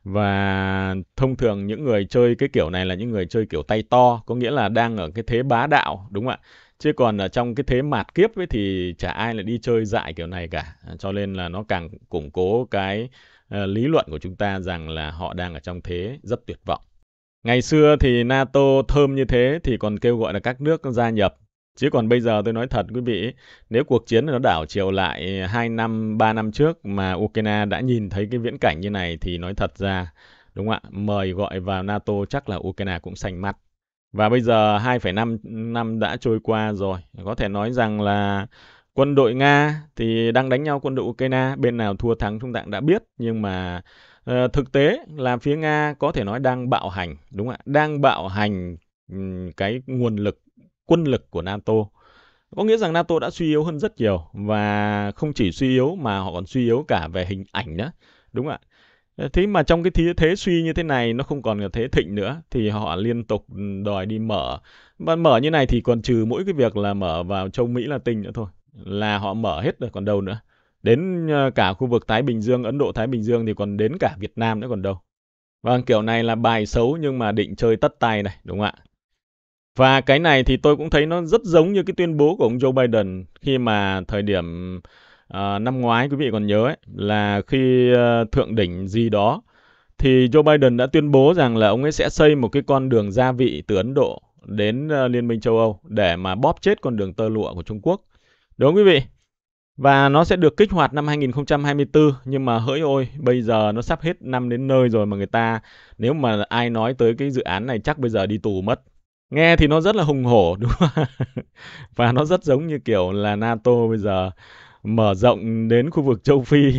Và thông thường những người chơi cái kiểu này là những người chơi kiểu tay to, có nghĩa là đang ở cái thế bá đạo, đúng không ạ? Chứ còn ở trong cái thế mạt kiếp ấy thì chả ai lại đi chơi dại kiểu này cả. Cho nên là nó càng củng cố cái uh, lý luận của chúng ta rằng là họ đang ở trong thế rất tuyệt vọng. Ngày xưa thì NATO thơm như thế thì còn kêu gọi là các nước gia nhập. Chứ còn bây giờ tôi nói thật quý vị, nếu cuộc chiến nó đảo chiều lại hai năm, ba năm trước mà Ukraine đã nhìn thấy cái viễn cảnh như này thì nói thật ra, đúng không ạ, mời gọi vào NATO chắc là Ukraine cũng xanh mắt. Và bây giờ hai phẩy năm năm đã trôi qua rồi, có thể nói rằng là quân đội Nga thì đang đánh nhau quân đội Ukraine, bên nào thua thắng chúng ta đã biết, nhưng mà uh, thực tế là phía Nga có thể nói đang bạo hành, đúng không ạ, đang bạo hành um, cái nguồn lực, quân lực của NATO. Có nghĩa rằng NATO đã suy yếu hơn rất nhiều, và không chỉ suy yếu mà họ còn suy yếu cả về hình ảnh nữa, đúng không ạ? Thế mà trong cái thế suy như thế này nó không còn là thế thịnh nữa thì họ liên tục đòi đi mở. Và mở như này thì còn trừ mỗi cái việc là mở vào châu Mỹ Latin nữa thôi, là họ mở hết rồi còn đâu nữa. Đến cả khu vực Thái Bình Dương, Ấn Độ Thái Bình Dương thì còn đến cả Việt Nam nữa còn đâu. Vâng, kiểu này là bài xấu nhưng mà định chơi tất tay này, đúng không ạ? Và cái này thì tôi cũng thấy nó rất giống như cái tuyên bố của ông Joe Biden khi mà thời điểm uh, năm ngoái, quý vị còn nhớ ấy, là khi uh, thượng đỉnh gì đó thì Joe Biden đã tuyên bố rằng là ông ấy sẽ xây một cái con đường gia vị từ Ấn Độ đến uh, Liên minh châu Âu để mà bóp chết con đường tơ lụa của Trung Quốc. Đúng không quý vị? Và nó sẽ được kích hoạt năm hai nghìn không trăm hai mươi tư, nhưng mà hỡi ôi, bây giờ nó sắp hết năm đến nơi rồi mà người ta, nếu mà ai nói tới cái dự án này chắc bây giờ đi tù mất. Nghe thì nó rất là hùng hổ, đúng không? Và nó rất giống như kiểu là NATO bây giờ mở rộng đến khu vực châu Phi,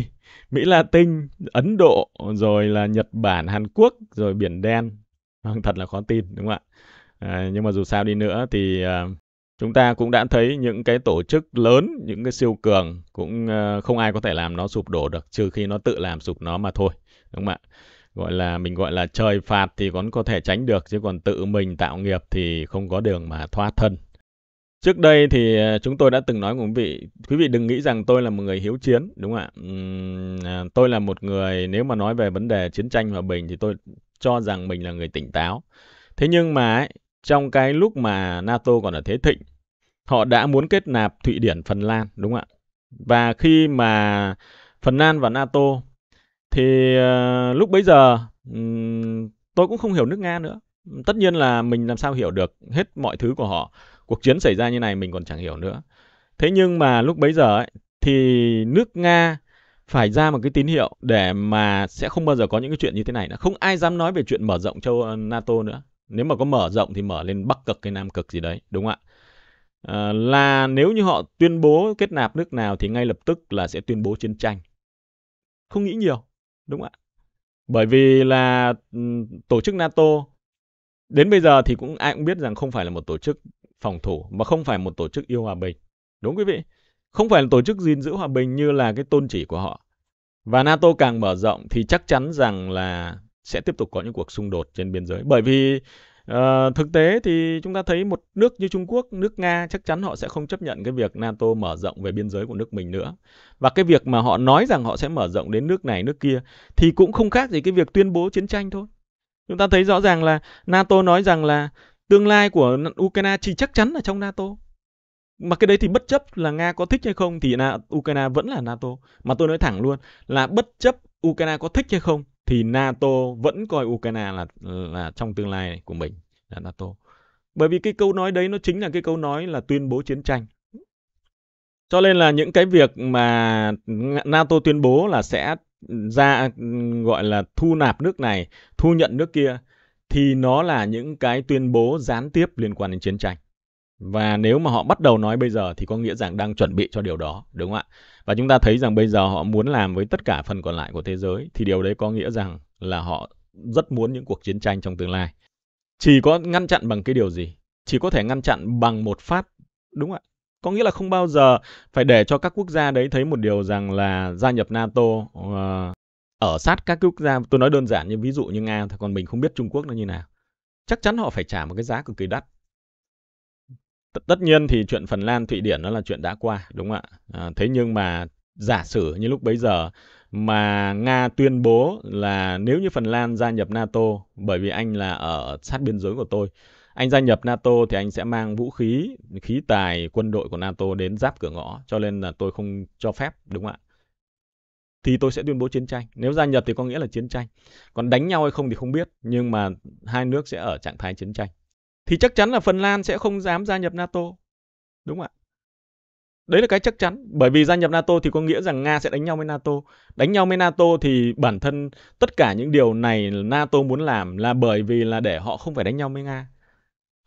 Mỹ Latin, Ấn Độ, rồi là Nhật Bản, Hàn Quốc, rồi Biển Đen. Thật là khó tin, đúng không ạ? À, nhưng mà dù sao đi nữa thì à, chúng ta cũng đã thấy những cái tổ chức lớn, những cái siêu cường cũng à, không ai có thể làm nó sụp đổ được, trừ khi nó tự làm sụp nó mà thôi, đúng không ạ? Gọi là mình gọi là trời phạt thì còn có thể tránh được, chứ còn tự mình tạo nghiệp thì không có đường mà thoát thân. Trước đây thì chúng tôi đã từng nói với quý vị, quý vị đừng nghĩ rằng tôi là một người hiếu chiến, đúng không ạ? Uhm, tôi là một người, nếu mà nói về vấn đề chiến tranh hòa bình thì tôi cho rằng mình là người tỉnh táo. Thế nhưng mà ấy, trong cái lúc mà NATO còn ở thế thịnh, họ đã muốn kết nạp Thụy Điển, Phần Lan, đúng không ạ? Và khi mà Phần Lan và NATO thì uh, lúc bấy giờ um, tôi cũng không hiểu nước Nga nữa. Tất nhiên là mình làm sao hiểu được hết mọi thứ của họ. Cuộc chiến xảy ra như này mình còn chẳng hiểu nữa. Thế nhưng mà lúc bấy giờ ấy, thì nước Nga phải ra một cái tín hiệu để mà sẽ không bao giờ có những cái chuyện như thế này nữa. Không ai dám nói về chuyện mở rộng châu NATO nữa. Nếu mà có mở rộng thì mở lên Bắc Cực hay Nam Cực gì đấy, đúng không ạ? À, là nếu như họ tuyên bố kết nạp nước nào thì ngay lập tức là sẽ tuyên bố chiến tranh. Không nghĩ nhiều, đúng không ạ? Bởi vì là tổ chức NATO đến bây giờ thì cũng ai cũng biết rằng không phải là một tổ chức phòng thủ mà không phải một tổ chức yêu hòa bình, đúng quý vị? Không phải là tổ chức gìn giữ hòa bình như là cái tôn chỉ của họ. Và NATO càng mở rộng thì chắc chắn rằng là sẽ tiếp tục có những cuộc xung đột trên biên giới. Bởi vì uh, thực tế thì chúng ta thấy một nước như Trung Quốc, nước Nga chắc chắn họ sẽ không chấp nhận cái việc NATO mở rộng về biên giới của nước mình nữa. Và cái việc mà họ nói rằng họ sẽ mở rộng đến nước này, nước kia thì cũng không khác gì cái việc tuyên bố chiến tranh thôi. Chúng ta thấy rõ ràng là NATO nói rằng là tương lai của Ukraine chỉ chắc chắn là trong NATO. Mà cái đấy thì bất chấp là Nga có thích hay không thì là Ukraine vẫn là NATO. Mà tôi nói thẳng luôn là bất chấp Ukraine có thích hay không thì NATO vẫn coi Ukraine là, là trong tương lai của mình là NATO. Bởi vì cái câu nói đấy nó chính là cái câu nói là tuyên bố chiến tranh. Cho nên là những cái việc mà NATO tuyên bố là sẽ ra gọi là thu nạp nước này, thu nhận nước kia thì nó là những cái tuyên bố gián tiếp liên quan đến chiến tranh. Và nếu mà họ bắt đầu nói bây giờ thì có nghĩa rằng đang chuẩn bị cho điều đó, đúng không ạ? Và chúng ta thấy rằng bây giờ họ muốn làm với tất cả phần còn lại của thế giới thì điều đấy có nghĩa rằng là họ rất muốn những cuộc chiến tranh trong tương lai. Chỉ có ngăn chặn bằng cái điều gì? Chỉ có thể ngăn chặn bằng một phát, đúng không ạ? Có nghĩa là không bao giờ phải để cho các quốc gia đấy thấy một điều rằng là gia nhập NATO uh, ở sát các quốc gia, tôi nói đơn giản như ví dụ như Nga, còn mình không biết Trung Quốc nó như nào. Chắc chắn họ phải trả một cái giá cực kỳ đắt. T tất nhiên thì chuyện Phần Lan, Thụy Điển nó là chuyện đã qua, đúng không ạ? À, thế nhưng mà giả sử như lúc bấy giờ mà Nga tuyên bố là nếu như Phần Lan gia nhập NATO, bởi vì anh là ở sát biên giới của tôi, anh gia nhập NATO thì anh sẽ mang vũ khí, khí tài, quân đội của NATO đến giáp cửa ngõ, cho nên là tôi không cho phép, đúng không ạ? Thì tôi sẽ tuyên bố chiến tranh. Nếu gia nhập thì có nghĩa là chiến tranh. Còn đánh nhau hay không thì không biết, nhưng mà hai nước sẽ ở trạng thái chiến tranh. Thì chắc chắn là Phần Lan sẽ không dám gia nhập NATO, đúng không ạ? Đấy là cái chắc chắn. Bởi vì gia nhập NATO thì có nghĩa rằng Nga sẽ đánh nhau với NATO. Đánh nhau với NATO thì bản thân tất cả những điều này NATO muốn làm là bởi vì là để họ không phải đánh nhau với Nga.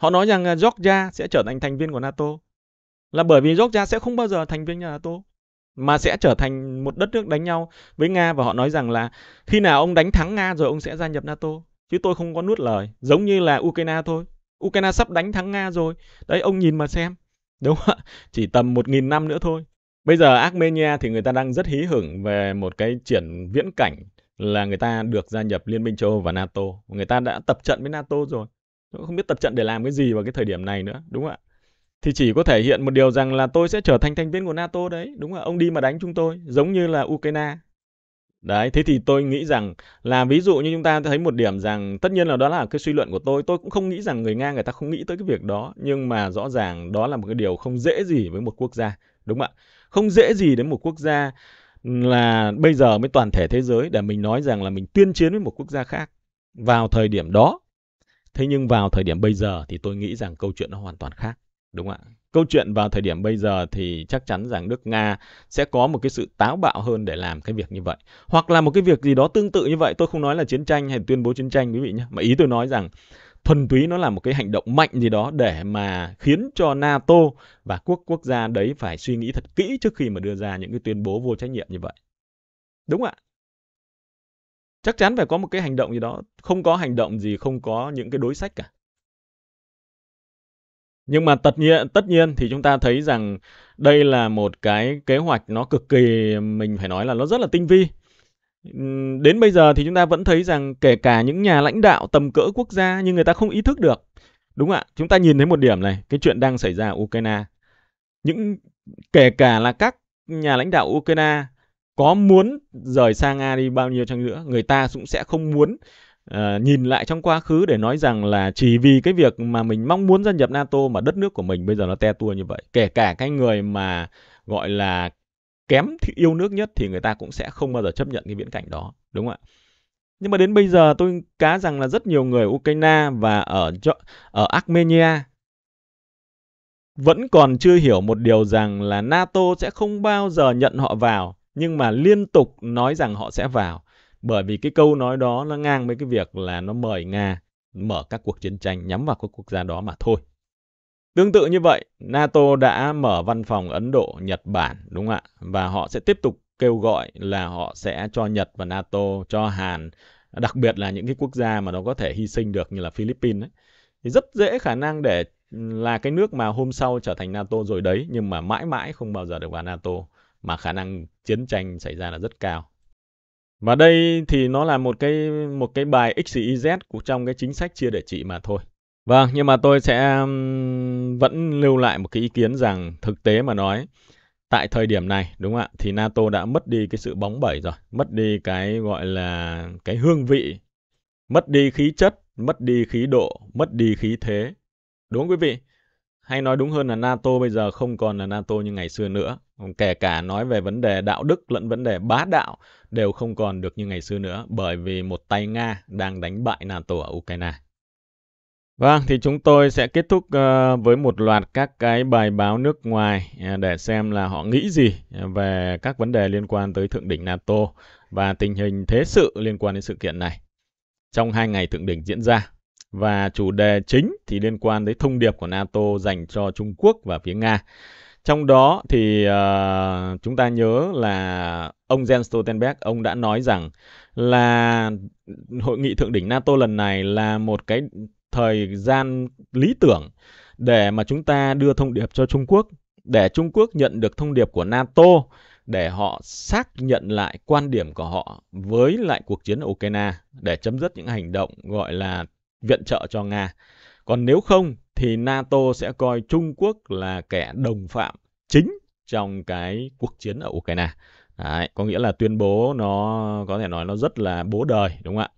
Họ nói rằng Georgia sẽ trở thành thành viên của NATO là bởi vì Georgia sẽ không bao giờ thành viên của NATO mà sẽ trở thành một đất nước đánh nhau với Nga, và họ nói rằng là khi nào ông đánh thắng Nga rồi ông sẽ gia nhập NATO, chứ tôi không có nuốt lời. Giống như là Ukraine thôi. Ukraine sắp đánh thắng Nga rồi. Đấy, ông nhìn mà xem. Đúng không ạ? Chỉ tầm một nghìn năm nữa thôi. Bây giờ Armenia thì người ta đang rất hí hửng về một cái triển viễn cảnh là người ta được gia nhập Liên minh châu Âu và NATO. Người ta đã tập trận với NATO rồi. Không biết tập trận để làm cái gì vào cái thời điểm này nữa, đúng không ạ? Thì chỉ có thể hiện một điều rằng là tôi sẽ trở thành thành viên của NATO đấy, đúng không ạ? Ông đi mà đánh chúng tôi, giống như là Ukraine. Đấy, thế thì tôi nghĩ rằng là ví dụ như chúng ta thấy một điểm rằng, tất nhiên là đó là cái suy luận của tôi, tôi cũng không nghĩ rằng người Nga người ta không nghĩ tới cái việc đó, nhưng mà rõ ràng đó là một cái điều không dễ gì với một quốc gia, đúng không ạ? Không dễ gì đến một quốc gia là bây giờ mới toàn thể thế giới để mình nói rằng là mình tuyên chiến với một quốc gia khác vào thời điểm đó. Thế nhưng vào thời điểm bây giờ thì tôi nghĩ rằng câu chuyện nó hoàn toàn khác, đúng không ạ? Câu chuyện vào thời điểm bây giờ thì chắc chắn rằng nước Nga sẽ có một cái sự táo bạo hơn để làm cái việc như vậy. Hoặc là một cái việc gì đó tương tự như vậy, tôi không nói là chiến tranh hay tuyên bố chiến tranh quý vị nhé. Mà ý tôi nói rằng thuần túy nó là một cái hành động mạnh gì đó để mà khiến cho NATO và quốc quốc gia đấy phải suy nghĩ thật kỹ trước khi mà đưa ra những cái tuyên bố vô trách nhiệm như vậy. Đúng không ạ? Chắc chắn phải có một cái hành động gì đó, không có hành động gì, không có những cái đối sách cả. Nhưng mà tất nhiên, tất nhiên thì chúng ta thấy rằng đây là một cái kế hoạch nó cực kỳ, mình phải nói là nó rất là tinh vi. Đến bây giờ thì chúng ta vẫn thấy rằng kể cả những nhà lãnh đạo tầm cỡ quốc gia nhưng người ta không ý thức được. Đúng ạ, chúng ta nhìn thấy một điểm này, cái chuyện đang xảy ra ở Ukraine. những kể cả là các nhà lãnh đạo Ukraine có muốn rời sang Nga đi bao nhiêu chăng nữa, người ta cũng sẽ không muốn uh, nhìn lại trong quá khứ để nói rằng là chỉ vì cái việc mà mình mong muốn gia nhập NATO mà đất nước của mình bây giờ nó te tua như vậy. Kể cả cái người mà gọi là kém yêu nước nhất thì người ta cũng sẽ không bao giờ chấp nhận cái viễn cảnh đó, đúng không ạ? Nhưng mà đến bây giờ tôi cá rằng là rất nhiều người Ukraine và ở, ở Armenia vẫn còn chưa hiểu một điều rằng là NATO sẽ không bao giờ nhận họ vào, nhưng mà liên tục nói rằng họ sẽ vào. Bởi vì cái câu nói đó nó ngang với cái việc là nó mời Nga mở các cuộc chiến tranh nhắm vào các quốc gia đó mà thôi. Tương tự như vậy, NATO đã mở văn phòng Ấn Độ, Nhật Bản, đúng không ạ? Và họ sẽ tiếp tục kêu gọi là họ sẽ cho Nhật và NATO, cho Hàn, đặc biệt là những cái quốc gia mà nó có thể hy sinh được như là Philippines ấy. Thì rất dễ khả năng để là cái nước mà hôm sau trở thành NATO rồi đấy, nhưng mà mãi mãi không bao giờ được vào NATO, mà khả năng chiến tranh xảy ra là rất cao. Và đây thì nó là một cái một cái bài ích xê i dét của trong cái chính sách chia để trị mà thôi. Vâng, nhưng mà tôi sẽ vẫn lưu lại một cái ý kiến rằng thực tế mà nói, tại thời điểm này, đúng không ạ, thì NATO đã mất đi cái sự bóng bẩy rồi, mất đi cái gọi là cái hương vị, mất đi khí chất, mất đi khí độ, mất đi khí thế. Đúng không quý vị? Hay nói đúng hơn là NATO bây giờ không còn là NATO như ngày xưa nữa. Kể cả nói về vấn đề đạo đức lẫn vấn đề bá đạo đều không còn được như ngày xưa nữa, bởi vì một tay Nga đang đánh bại NATO ở Ukraine. Vâng, thì chúng tôi sẽ kết thúc uh, với một loạt các cái bài báo nước ngoài uh, để xem là họ nghĩ gì về các vấn đề liên quan tới thượng đỉnh NATO và tình hình thế sự liên quan đến sự kiện này trong hai ngày thượng đỉnh diễn ra. Và chủ đề chính thì liên quan tới thông điệp của NATO dành cho Trung Quốc và phía Nga. Trong đó thì uh, chúng ta nhớ là ông Jens Stoltenberg, ông đã nói rằng là hội nghị thượng đỉnh NATO lần này là một cái thời gian lý tưởng để mà chúng ta đưa thông điệp cho Trung Quốc, để Trung Quốc nhận được thông điệp của NATO, để họ xác nhận lại quan điểm của họ với lại cuộc chiến ở Ukraine, để chấm dứt những hành động gọi là viện trợ cho Nga. Còn nếu không thì NATO sẽ coi Trung Quốc là kẻ đồng phạm chính trong cái cuộc chiến ở Ukraine. Đấy, có nghĩa là tuyên bố nó có thể nói nó rất là bố đời, đúng không ạ?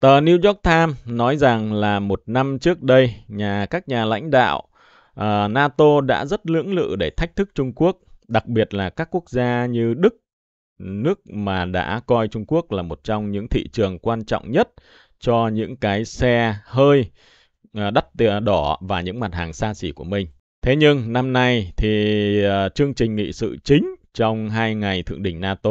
Tờ New York Times nói rằng là một năm trước đây, nhà các nhà lãnh đạo uh, NATO đã rất lưỡng lự để thách thức Trung Quốc, đặc biệt là các quốc gia như Đức, nước mà đã coi Trung Quốc là một trong những thị trường quan trọng nhất cho những cái xe hơi uh, đắt đỏ và những mặt hàng xa xỉ của mình. Thế nhưng năm nay thì uh, chương trình nghị sự chính trong hai ngày thượng đỉnh NATO,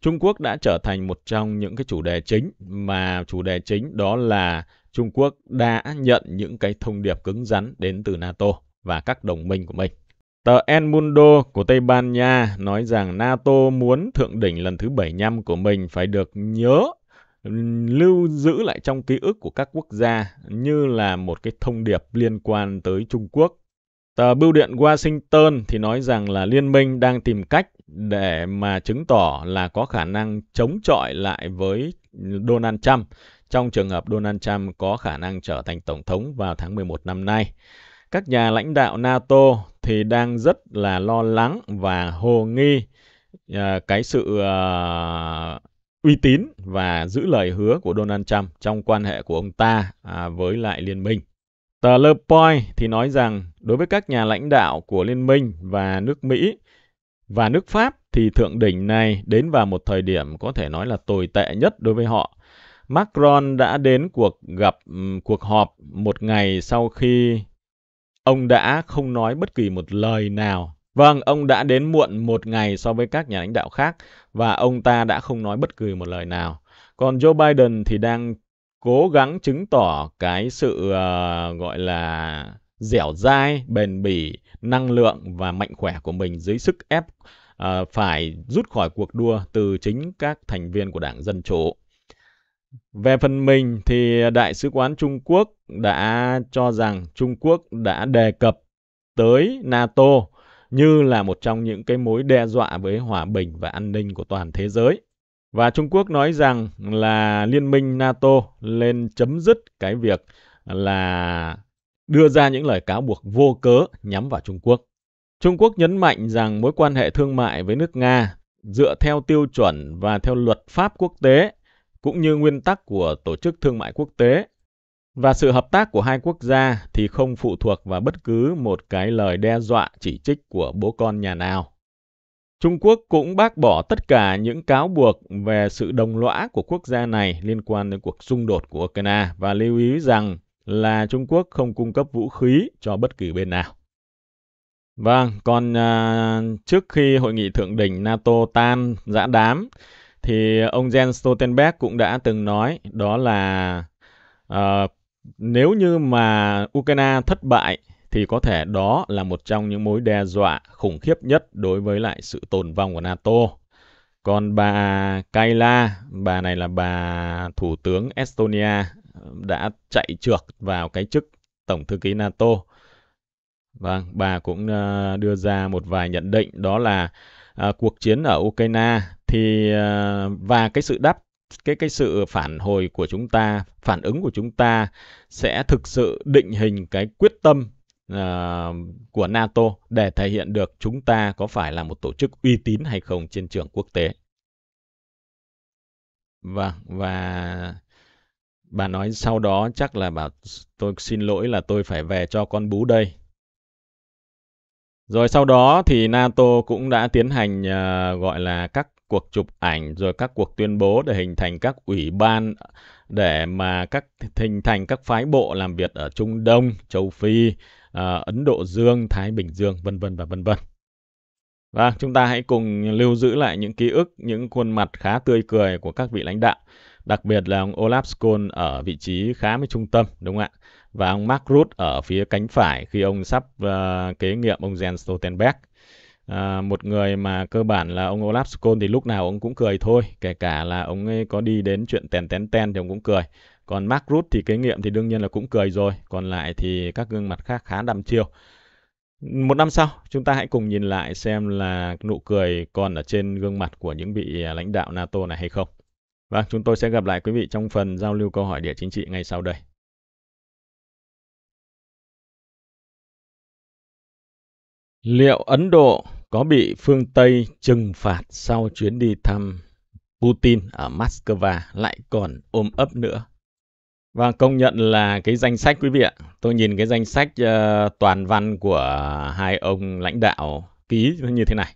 Trung Quốc đã trở thành một trong những cái chủ đề chính, mà chủ đề chính đó là Trung Quốc đã nhận những cái thông điệp cứng rắn đến từ NATO và các đồng minh của mình. Tờ El Mundo của Tây Ban Nha nói rằng NATO muốn thượng đỉnh lần thứ bảy mươi lăm của mình phải được nhớ, lưu giữ lại trong ký ức của các quốc gia như là một cái thông điệp liên quan tới Trung Quốc. Tờ Bưu điện Washington thì nói rằng là liên minh đang tìm cách để mà chứng tỏ là có khả năng chống chọi lại với Donald Trump trong trường hợp Donald Trump có khả năng trở thành tổng thống vào tháng mười một năm nay. Các nhà lãnh đạo NATO thì đang rất là lo lắng và hồ nghi uh, cái sự uh, uy tín và giữ lời hứa của Donald Trump trong quan hệ của ông ta uh, với lại liên minh. Tờ Le Point thì nói rằng đối với các nhà lãnh đạo của liên minh và nước Mỹ và nước Pháp thì thượng đỉnh này đến vào một thời điểm có thể nói là tồi tệ nhất đối với họ. Macron đã đến cuộc gặp cuộc họp một ngày sau khi ông đã không nói bất kỳ một lời nào. Vâng, ông đã đến muộn một ngày so với các nhà lãnh đạo khác và ông ta đã không nói bất kỳ một lời nào. Còn Joe Biden thì đang cố gắng chứng tỏ cái sự uh, gọi là dẻo dai, bền bỉ, năng lượng và mạnh khỏe của mình dưới sức ép uh, phải rút khỏi cuộc đua từ chính các thành viên của Đảng Dân Chủ. Về phần mình thì Đại sứ quán Trung Quốc đã cho rằng Trung Quốc đã đề cập tới NATO như là một trong những cái mối đe dọa với hòa bình và an ninh của toàn thế giới. Và Trung Quốc nói rằng là liên minh NATO nên chấm dứt cái việc là đưa ra những lời cáo buộc vô cớ nhắm vào Trung Quốc. Trung Quốc nhấn mạnh rằng mối quan hệ thương mại với nước Nga dựa theo tiêu chuẩn và theo luật pháp quốc tế, cũng như nguyên tắc của Tổ chức Thương mại Quốc tế. Và sự hợp tác của hai quốc gia thì không phụ thuộc vào bất cứ một cái lời đe dọa chỉ trích của bố con nhà nào. Trung Quốc cũng bác bỏ tất cả những cáo buộc về sự đồng lõa của quốc gia này liên quan đến cuộc xung đột của Ukraine và lưu ý rằng là Trung Quốc không cung cấp vũ khí cho bất kỳ bên nào. Vâng, còn à, trước khi hội nghị thượng đỉnh NATO tan giã đám, thì ông Jens Stoltenberg cũng đã từng nói đó là à, nếu như mà Ukraine thất bại thì có thể đó là một trong những mối đe dọa khủng khiếp nhất đối với lại sự tồn vong của NATO. Còn bà Kaila, bà này là bà Thủ tướng Estonia, đã chạy trượt vào cái chức Tổng thư ký NATO. Vâng, bà cũng uh, đưa ra một vài nhận định đó là uh, cuộc chiến ở Ukraine thì uh, và cái sự đáp cái cái sự phản hồi của chúng ta, phản ứng của chúng ta sẽ thực sự định hình cái quyết tâm uh, của NATO để thể hiện được chúng ta có phải là một tổ chức uy tín hay không trên trường quốc tế. Vâng, và bà nói sau đó chắc là bảo tôi xin lỗi là tôi phải về cho con bú đây. Rồi sau đó thì NATO cũng đã tiến hành uh, gọi là các cuộc chụp ảnh rồi các cuộc tuyên bố để hình thành các ủy ban để mà các hình thành các phái bộ làm việc ở Trung Đông, Châu Phi, uh, Ấn Độ Dương, Thái Bình Dương, vân vân và vân vân. Và chúng ta hãy cùng lưu giữ lại những ký ức, những khuôn mặt khá tươi cười của các vị lãnh đạo, đặc biệt là ông Olaf Scholz ở vị trí khá mới trung tâm, đúng không ạ? Và ông Mark Rutte ở phía cánh phải khi ông sắp uh, kế nhiệm ông Jens Stoltenberg. Uh, một người mà cơ bản là ông Olaf Scholz thì lúc nào ông cũng cười thôi, kể cả là ông ấy có đi đến chuyện tèn tén ten thì ông cũng cười. Còn Mark Rutte thì kế nhiệm thì đương nhiên là cũng cười rồi, còn lại thì các gương mặt khác khá đăm chiêu. Một năm sau, chúng ta hãy cùng nhìn lại xem là nụ cười còn ở trên gương mặt của những vị lãnh đạo NATO này hay không. Và chúng tôi sẽ gặp lại quý vị trong phần giao lưu câu hỏi địa chính trị ngay sau đây. Liệu Ấn Độ có bị phương Tây trừng phạt sau chuyến đi thăm Putin ở Moscow lại còn ôm ấp nữa? Và công nhận là cái danh sách quý vị ạ, tôi nhìn cái danh sách uh, toàn văn của hai ông lãnh đạo ký như thế này.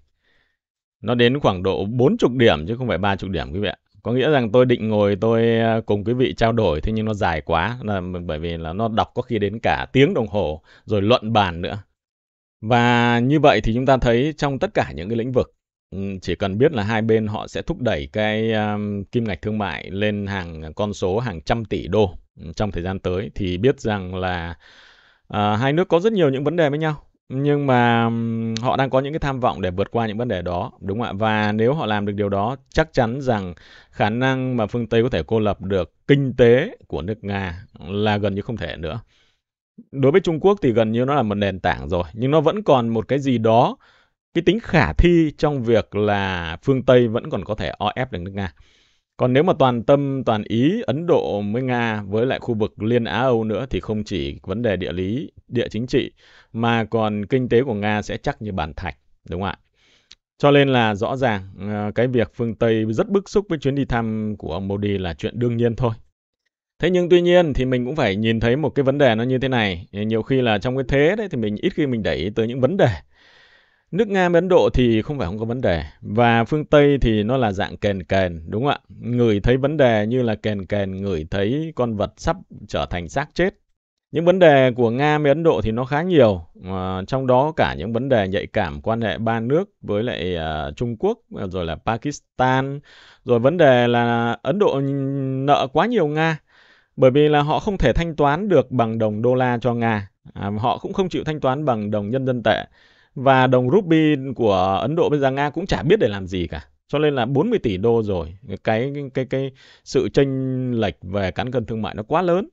Nó đến khoảng độ bốn mươi điểm chứ không phải ba mươi điểm quý vị ạ. Có nghĩa rằng tôi định ngồi tôi cùng quý vị trao đổi, thế nhưng nó dài quá, là bởi vì là nó đọc có khi đến cả tiếng đồng hồ rồi luận bàn nữa. Và như vậy thì chúng ta thấy trong tất cả những cái lĩnh vực, chỉ cần biết là hai bên họ sẽ thúc đẩy cái um, kim ngạch thương mại lên hàng con số hàng trăm tỷ đô trong thời gian tới, thì biết rằng là uh, hai nước có rất nhiều những vấn đề với nhau. Nhưng mà um, họ đang có những cái tham vọng để vượt qua những vấn đề đó, đúng không ạ? Và nếu họ làm được điều đó, chắc chắn rằng khả năng mà phương Tây có thể cô lập được kinh tế của nước Nga là gần như không thể nữa. Đối với Trung Quốc thì gần như nó là một nền tảng rồi, nhưng nó vẫn còn một cái gì đó, cái tính khả thi trong việc là phương Tây vẫn còn có thể o ép được nước Nga. Còn nếu mà toàn tâm, toàn ý Ấn Độ với Nga với lại khu vực Liên Á-Âu nữa thì không chỉ vấn đề địa lý, địa chính trị mà còn kinh tế của Nga sẽ chắc như bàn thạch, đúng không ạ? Cho nên là rõ ràng cái việc phương Tây rất bức xúc với chuyến đi thăm của ông Modi là chuyện đương nhiên thôi. Thế nhưng tuy nhiên thì mình cũng phải nhìn thấy một cái vấn đề nó như thế này. Nhiều khi là trong cái thế đấy thì mình ít khi mình để ý tới những vấn đề. Nước Nga với Ấn Độ thì không phải không có vấn đề. Và phương Tây thì nó là dạng kèn kèn, đúng không ạ? Ngửi thấy vấn đề như là kèn kèn, ngửi thấy con vật sắp trở thành xác chết. Những vấn đề của Nga với Ấn Độ thì nó khá nhiều. À, trong đó cả những vấn đề nhạy cảm quan hệ ba nước với lại à, Trung Quốc, rồi là Pakistan. Rồi vấn đề là Ấn Độ nợ quá nhiều Nga. Bởi vì là họ không thể thanh toán được bằng đồng đô la cho Nga. À, họ cũng không chịu thanh toán bằng đồng nhân dân tệ. Và đồng rupi của Ấn Độ bây giờ Nga cũng chả biết để làm gì cả. Cho nên là bốn mươi tỷ đô rồi. Cái cái cái sự chênh lệch về cán cân thương mại nó quá lớn.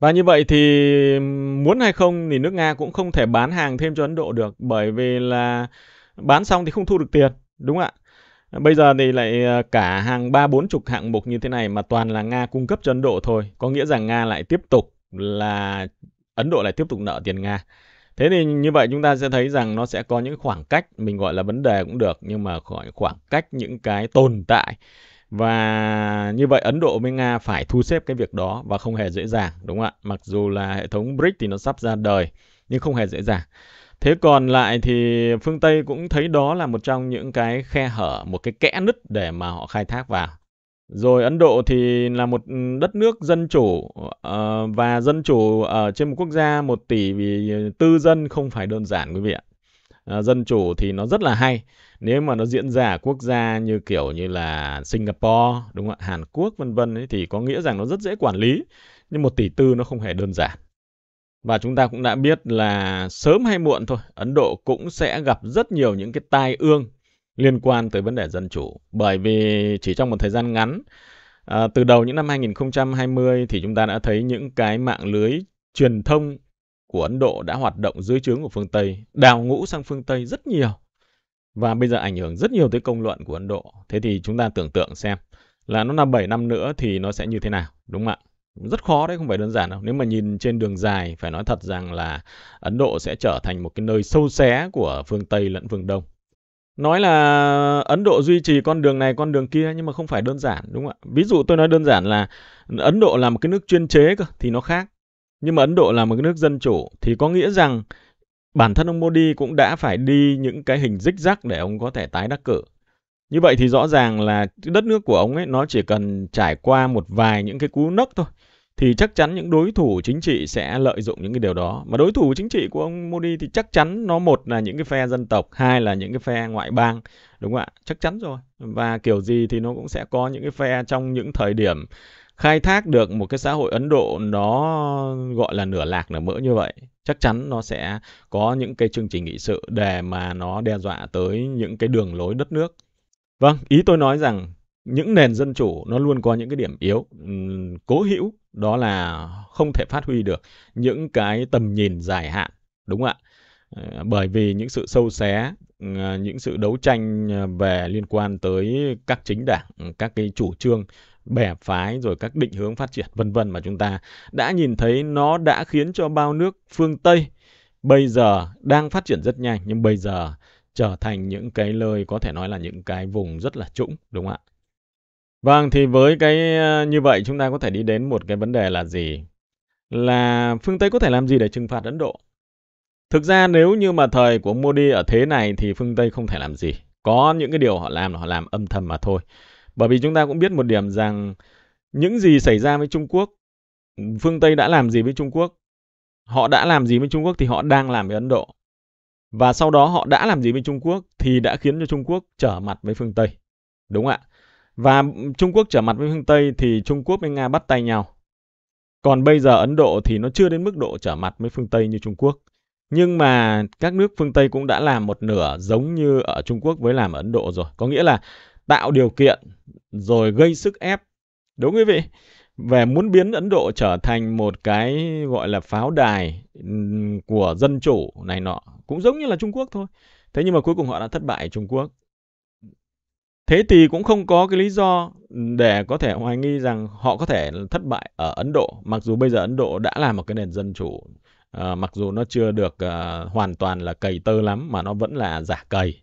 Và như vậy thì muốn hay không thì nước Nga cũng không thể bán hàng thêm cho Ấn Độ được. Bởi vì là bán xong thì không thu được tiền. Đúng ạ. Bây giờ thì lại cả hàng ba bốn chục hạng mục như thế này mà toàn là Nga cung cấp cho Ấn Độ thôi. Có nghĩa rằng Nga lại tiếp tục là Ấn Độ lại tiếp tục nợ tiền Nga. Thế thì như vậy chúng ta sẽ thấy rằng nó sẽ có những khoảng cách, mình gọi là vấn đề cũng được, nhưng mà khoảng cách những cái tồn tại. Và như vậy Ấn Độ với Nga phải thu xếp cái việc đó và không hề dễ dàng, đúng không ạ? Mặc dù là hệ thống bê rờ i xê thì nó sắp ra đời nhưng không hề dễ dàng. Thế còn lại thì phương Tây cũng thấy đó là một trong những cái khe hở, một cái kẽ nứt để mà họ khai thác vào. Rồi Ấn Độ thì là một đất nước dân chủ, và dân chủ ở trên một quốc gia một tỷ vì tư dân không phải đơn giản, quý vị ạ. Dân chủ thì nó rất là hay nếu mà nó diễn ra ở quốc gia như kiểu như là Singapore, đúng không ạ, Hàn Quốc vân vân, thì có nghĩa rằng nó rất dễ quản lý, nhưng một tỷ tư nó không hề đơn giản. Và chúng ta cũng đã biết là sớm hay muộn thôi, Ấn Độ cũng sẽ gặp rất nhiều những cái tai ương liên quan tới vấn đề dân chủ. Bởi vì chỉ trong một thời gian ngắn, à, từ đầu những năm hai nghìn không trăm hai mươi thì chúng ta đã thấy những cái mạng lưới truyền thông của Ấn Độ đã hoạt động dưới trướng của phương Tây, đào ngũ sang phương Tây rất nhiều. Và bây giờ ảnh hưởng rất nhiều tới công luận của Ấn Độ. Thế thì chúng ta tưởng tượng xem là nó là bảy năm nữa thì nó sẽ như thế nào, đúng không ạ? Rất khó đấy, không phải đơn giản đâu. Nếu mà nhìn trên đường dài, phải nói thật rằng là Ấn Độ sẽ trở thành một cái nơi sâu xé của phương Tây lẫn phương Đông. Nói là Ấn Độ duy trì con đường này, con đường kia, nhưng mà không phải đơn giản, đúng không ạ? Ví dụ tôi nói đơn giản là Ấn Độ là một cái nước chuyên chế cơ, thì nó khác. Nhưng mà Ấn Độ là một cái nước dân chủ, thì có nghĩa rằng bản thân ông Modi cũng đã phải đi những cái hình rích rắc để ông có thể tái đắc cử. Như vậy thì rõ ràng là đất nước của ông ấy nó chỉ cần trải qua một vài những cái cú nấc thôi, thì chắc chắn những đối thủ chính trị sẽ lợi dụng những cái điều đó. Mà đối thủ chính trị của ông Modi thì chắc chắn nó, một là những cái phe dân tộc, hai là những cái phe ngoại bang, đúng không ạ? Chắc chắn rồi. Và kiểu gì thì nó cũng sẽ có những cái phe trong những thời điểm khai thác được một cái xã hội Ấn Độ nó gọi là nửa lạc nửa mỡ như vậy. Chắc chắn nó sẽ có những cái chương trình nghị sự để mà nó đe dọa tới những cái đường lối đất nước. Vâng, ý tôi nói rằng những nền dân chủ nó luôn có những cái điểm yếu, um, cố hữu, đó là không thể phát huy được những cái tầm nhìn dài hạn, đúng không ạ? Bởi vì những sự sâu xé, những sự đấu tranh về liên quan tới các chính đảng, các cái chủ trương, bè phái, rồi các định hướng phát triển, vân vân mà chúng ta đã nhìn thấy, nó đã khiến cho bao nước phương Tây bây giờ đang phát triển rất nhanh, nhưng bây giờ trở thành những cái nơi có thể nói là những cái vùng rất là trũng, đúng không ạ? Vâng, thì với cái như vậy chúng ta có thể đi đến một cái vấn đề là gì? Là phương Tây có thể làm gì để trừng phạt Ấn Độ? Thực ra nếu như mà thời của Modi ở thế này thì phương Tây không thể làm gì. Có những cái điều họ làm là họ làm âm thầm mà thôi. Bởi vì chúng ta cũng biết một điểm rằng những gì xảy ra với Trung Quốc, phương Tây đã làm gì với Trung Quốc, họ đã làm gì với Trung Quốc thì họ đang làm với Ấn Độ. Và sau đó họ đã làm gì với Trung Quốc thì đã khiến cho Trung Quốc trở mặt với phương Tây, đúng không ạ? Và Trung Quốc trở mặt với phương Tây thì Trung Quốc với Nga bắt tay nhau. Còn bây giờ Ấn Độ thì nó chưa đến mức độ trở mặt với phương Tây như Trung Quốc. Nhưng mà các nước phương Tây cũng đã làm một nửa giống như ở Trung Quốc với làm ở Ấn Độ rồi. Có nghĩa là tạo điều kiện rồi gây sức ép, đúng quý vị? Về muốn biến Ấn Độ trở thành một cái gọi là pháo đài của dân chủ này nọ. Cũng giống như là Trung Quốc thôi. Thế nhưng mà cuối cùng họ đã thất bại ở Trung Quốc. Thế thì cũng không có cái lý do để có thể hoài nghi rằng họ có thể thất bại ở Ấn Độ. Mặc dù bây giờ Ấn Độ đã là một cái nền dân chủ, à, mặc dù nó chưa được à, hoàn toàn là cầy tơ lắm mà nó vẫn là giả cầy.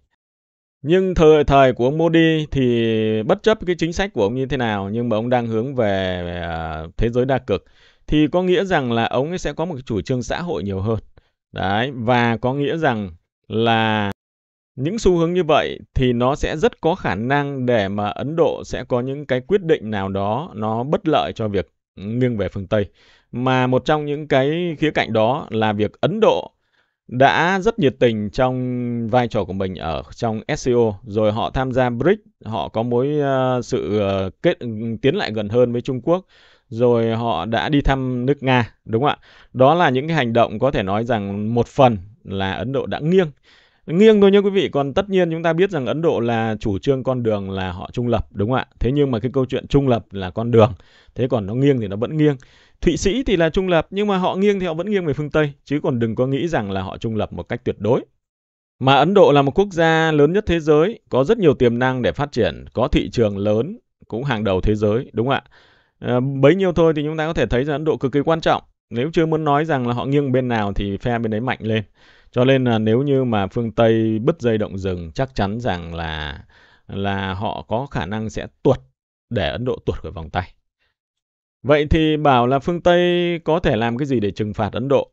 Nhưng thời thời của ông Modi thì bất chấp cái chính sách của ông như thế nào, nhưng mà ông đang hướng về à, thế giới đa cực. Thì có nghĩa rằng là ông ấy sẽ có một cái chủ trương xã hội nhiều hơn. Đấy, và có nghĩa rằng là những xu hướng như vậy thì nó sẽ rất có khả năng để mà Ấn Độ sẽ có những cái quyết định nào đó nó bất lợi cho việc nghiêng về phương Tây. Mà một trong những cái khía cạnh đó là việc Ấn Độ đã rất nhiệt tình trong vai trò của mình ở trong ét xê ô, rồi họ tham gia bê rờ i xê, họ có mối uh, sự uh, kết tiến lại gần hơn với Trung Quốc, rồi họ đã đi thăm nước Nga, đúng không ạ? Đó là những cái hành động có thể nói rằng một phần là Ấn Độ đã nghiêng. Nghiêng thôi nha quý vị, còn tất nhiên chúng ta biết rằng Ấn Độ là chủ trương con đường là họ trung lập, đúng không ạ? Thế nhưng mà cái câu chuyện trung lập là con đường, thế còn nó nghiêng thì nó vẫn nghiêng. Thụy Sĩ thì là trung lập, nhưng mà họ nghiêng thì họ vẫn nghiêng về phương Tây, chứ còn đừng có nghĩ rằng là họ trung lập một cách tuyệt đối. Mà Ấn Độ là một quốc gia lớn nhất thế giới, có rất nhiều tiềm năng để phát triển, có thị trường lớn, cũng hàng đầu thế giới, đúng không ạ? À, bấy nhiêu thôi thì chúng ta có thể thấy rằng Ấn Độ cực kỳ quan trọng. Nếu chưa muốn nói rằng là họ nghiêng bên nào thì phe bên đấy mạnh lên. Cho nên là nếu như mà phương Tây bứt dây động rừng, chắc chắn rằng là là họ có khả năng sẽ tuột, để Ấn Độ tuột khỏi vòng tay. Vậy thì bảo là phương Tây có thể làm cái gì để trừng phạt Ấn Độ?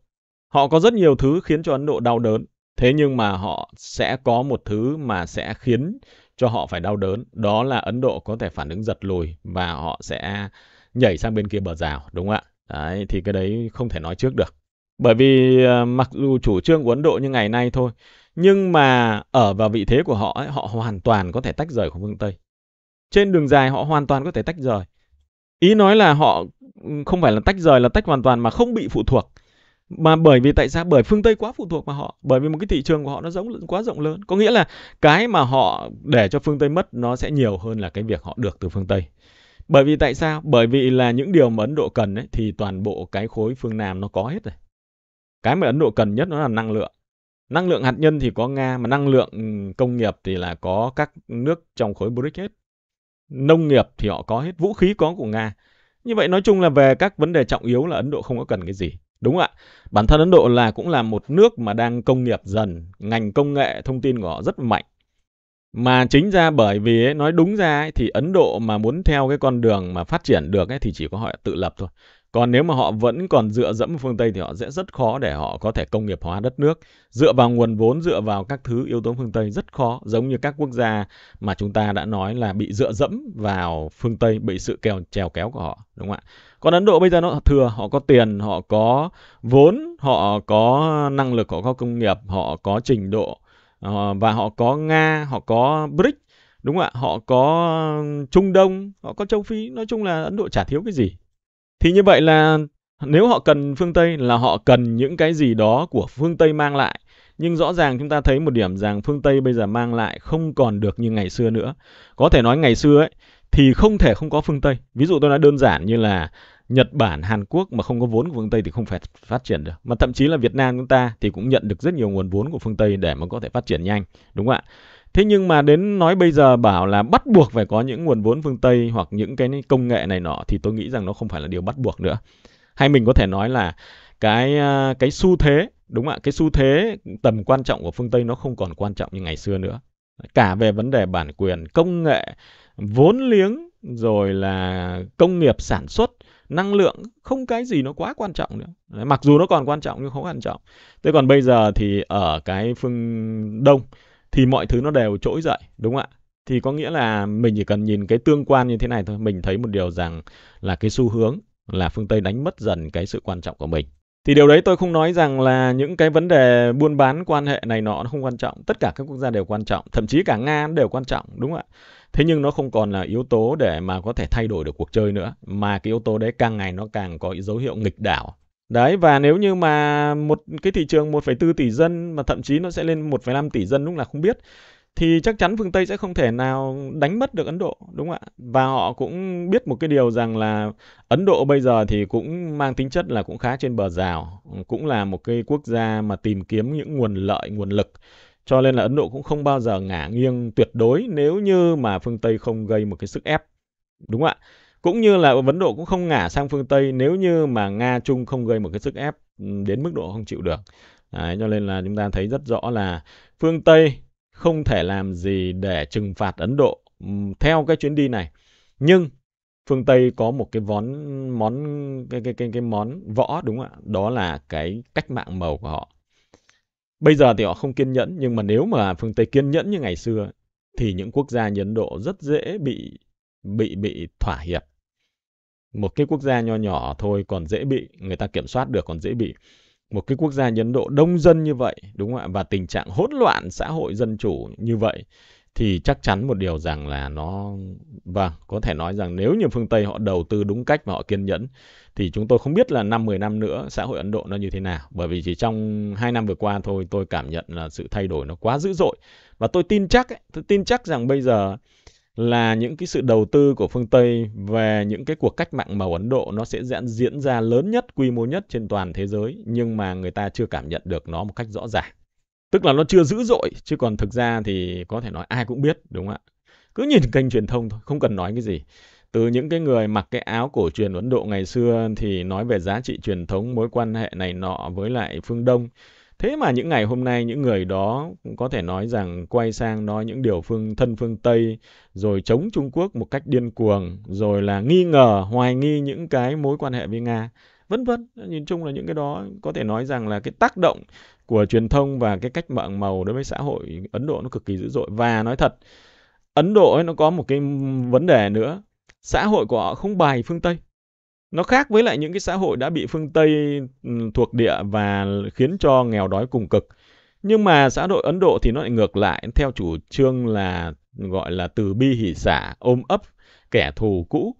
Họ có rất nhiều thứ khiến cho Ấn Độ đau đớn. Thế nhưng mà họ sẽ có một thứ mà sẽ khiến cho họ phải đau đớn. Đó là Ấn Độ có thể phản ứng giật lùi và họ sẽ nhảy sang bên kia bờ rào, đúng không ạ? Đấy, thì cái đấy không thể nói trước được. Bởi vì mặc dù chủ trương của Ấn Độ như ngày nay thôi, nhưng mà ở vào vị thế của họ ấy, họ hoàn toàn có thể tách rời khỏi phương Tây. Trên đường dài họ hoàn toàn có thể tách rời. Ý nói là họ không phải là tách rời, là tách hoàn toàn mà không bị phụ thuộc. Mà bởi vì tại sao? Bởi phương Tây quá phụ thuộc vào họ. Bởi vì một cái thị trường của họ nó giống quá rộng lớn. Có nghĩa là cái mà họ để cho phương Tây mất nó sẽ nhiều hơn là cái việc họ được từ phương Tây. Bởi vì tại sao? Bởi vì là những điều mà Ấn Độ cần ấy, thì toàn bộ cái khối phương Nam nó có hết rồi. Cái mà Ấn Độ cần nhất nó là năng lượng. Năng lượng hạt nhân thì có Nga, mà năng lượng công nghiệp thì là có các nước trong khối BRICS hết. Nông nghiệp thì họ có hết, vũ khí có của Nga. Như vậy nói chung là về các vấn đề trọng yếu là Ấn Độ không có cần cái gì. Đúng ạ. Bản thân Ấn Độ là cũng là một nước mà đang công nghiệp dần, ngành công nghệ thông tin của họ rất mạnh. Mà chính ra bởi vì ấy, nói đúng ra ấy, thì Ấn Độ mà muốn theo cái con đường mà phát triển được ấy, thì chỉ có họ tự lập thôi. Còn nếu mà họ vẫn còn dựa dẫm phương Tây thì họ sẽ rất khó để họ có thể công nghiệp hóa đất nước. Dựa vào nguồn vốn, dựa vào các thứ yếu tố phương Tây rất khó. Giống như các quốc gia mà chúng ta đã nói là bị dựa dẫm vào phương Tây, bị sự kèo, trèo kéo của họ. Đúng không ạ? Còn Ấn Độ bây giờ nó thừa, họ có tiền, họ có vốn, họ có năng lực, họ có công nghiệp, họ có trình độ. Và họ có Nga, họ có BRICS, đúng không ạ? Họ có Trung Đông, họ có châu Phi. Nói chung là Ấn Độ chả thiếu cái gì. Thì như vậy là nếu họ cần phương Tây là họ cần những cái gì đó của phương Tây mang lại. Nhưng rõ ràng chúng ta thấy một điểm rằng phương Tây bây giờ mang lại không còn được như ngày xưa nữa. Có thể nói ngày xưa ấy thì không thể không có phương Tây. Ví dụ tôi nói đơn giản như là Nhật Bản, Hàn Quốc mà không có vốn của phương Tây thì không phải phát triển được. Mà thậm chí là Việt Nam chúng ta thì cũng nhận được rất nhiều nguồn vốn của phương Tây để mà có thể phát triển nhanh. Đúng không ạ? Thế nhưng mà đến nói bây giờ bảo là bắt buộc phải có những nguồn vốn phương Tây hoặc những cái công nghệ này nọ thì tôi nghĩ rằng nó không phải là điều bắt buộc nữa. Hay mình có thể nói là cái cái xu thế, đúng không ạ? Cái xu thế tầm quan trọng của phương Tây nó không còn quan trọng như ngày xưa nữa. Cả về vấn đề bản quyền, công nghệ, vốn liếng, rồi là công nghiệp sản xuất, năng lượng, không cái gì nó quá quan trọng nữa. Mặc dù nó còn quan trọng nhưng không quan trọng. Thế còn bây giờ thì ở cái phương Đông thì mọi thứ nó đều trỗi dậy, đúng không ạ? Thì có nghĩa là mình chỉ cần nhìn cái tương quan như thế này thôi, mình thấy một điều rằng là cái xu hướng là phương Tây đánh mất dần cái sự quan trọng của mình. Thì điều đấy tôi không nói rằng là những cái vấn đề buôn bán quan hệ này nọ nó không quan trọng. Tất cả các quốc gia đều quan trọng, thậm chí cả Nga đều quan trọng, đúng không ạ? Thế nhưng nó không còn là yếu tố để mà có thể thay đổi được cuộc chơi nữa. Mà cái yếu tố đấy càng ngày nó càng có dấu hiệu nghịch đảo. Đấy, và nếu như mà một cái thị trường một phẩy bốn tỷ dân mà thậm chí nó sẽ lên một phẩy năm tỷ dân lúc là không biết thì chắc chắn phương Tây sẽ không thể nào đánh mất được Ấn Độ, đúng không ạ? Và họ cũng biết một cái điều rằng là Ấn Độ bây giờ thì cũng mang tính chất là cũng khá trên bờ rào, cũng là một cái quốc gia mà tìm kiếm những nguồn lợi, nguồn lực. Cho nên là Ấn Độ cũng không bao giờ ngả nghiêng tuyệt đối nếu như mà phương Tây không gây một cái sức ép, đúng không ạ? Cũng như là Ấn Độ cũng không ngả sang phương Tây nếu như mà Nga, Trung không gây một cái sức ép đến mức độ không chịu được. Đấy, cho nên là chúng ta thấy rất rõ là phương Tây không thể làm gì để trừng phạt Ấn Độ theo cái chuyến đi này. Nhưng phương Tây có một cái vón món cái cái cái cái món võ, đúng không ạ? Đó là cái cách mạng màu của họ. Bây giờ thì họ không kiên nhẫn, nhưng mà nếu mà phương Tây kiên nhẫn như ngày xưa thì những quốc gia như Ấn Độ rất dễ bị bị bị thỏa hiệp. Một cái quốc gia nho nhỏ thôi còn dễ bị người ta kiểm soát được, còn dễ bị một cái quốc gia như Ấn Độ đông dân như vậy, đúng không ạ? Và tình trạng hỗn loạn xã hội dân chủ như vậy thì chắc chắn một điều rằng là nó vâng, có thể nói rằng nếu như phương Tây họ đầu tư đúng cách và họ kiên nhẫn thì chúng tôi không biết là năm mười năm nữa xã hội Ấn Độ nó như thế nào, bởi vì chỉ trong hai năm vừa qua thôi tôi cảm nhận là sự thay đổi nó quá dữ dội. Và tôi tin chắc ấy, tôi tin chắc rằng bây giờ là những cái sự đầu tư của phương Tây về những cái cuộc cách mạng màu Ấn Độ nó sẽ diễn ra lớn nhất, quy mô nhất trên toàn thế giới, nhưng mà người ta chưa cảm nhận được nó một cách rõ ràng. Tức là nó chưa dữ dội, chứ còn thực ra thì có thể nói ai cũng biết, đúng không ạ? Cứ nhìn kênh truyền thông thôi, không cần nói cái gì. Từ những cái người mặc cái áo cổ truyền Ấn Độ ngày xưa thì nói về giá trị truyền thống, mối quan hệ này nọ với lại phương Đông. Thế mà những ngày hôm nay, những người đó có thể nói rằng quay sang nói những điều phương thân phương Tây, rồi chống Trung Quốc một cách điên cuồng, rồi là nghi ngờ, hoài nghi những cái mối quan hệ với Nga, vân vân. Nhìn chung là những cái đó có thể nói rằng là cái tác động của truyền thông và cái cách mạng màu đối với xã hội Ấn Độ nó cực kỳ dữ dội. Và nói thật, Ấn Độ ấy nó có một cái vấn đề nữa, xã hội của họ không bài phương Tây. Nó khác với lại những cái xã hội đã bị phương Tây thuộc địa và khiến cho nghèo đói cùng cực. Nhưng mà xã hội Ấn Độ thì nó lại ngược lại, theo chủ trương là gọi là từ bi hỷ xả, ôm ấp kẻ thù cũ.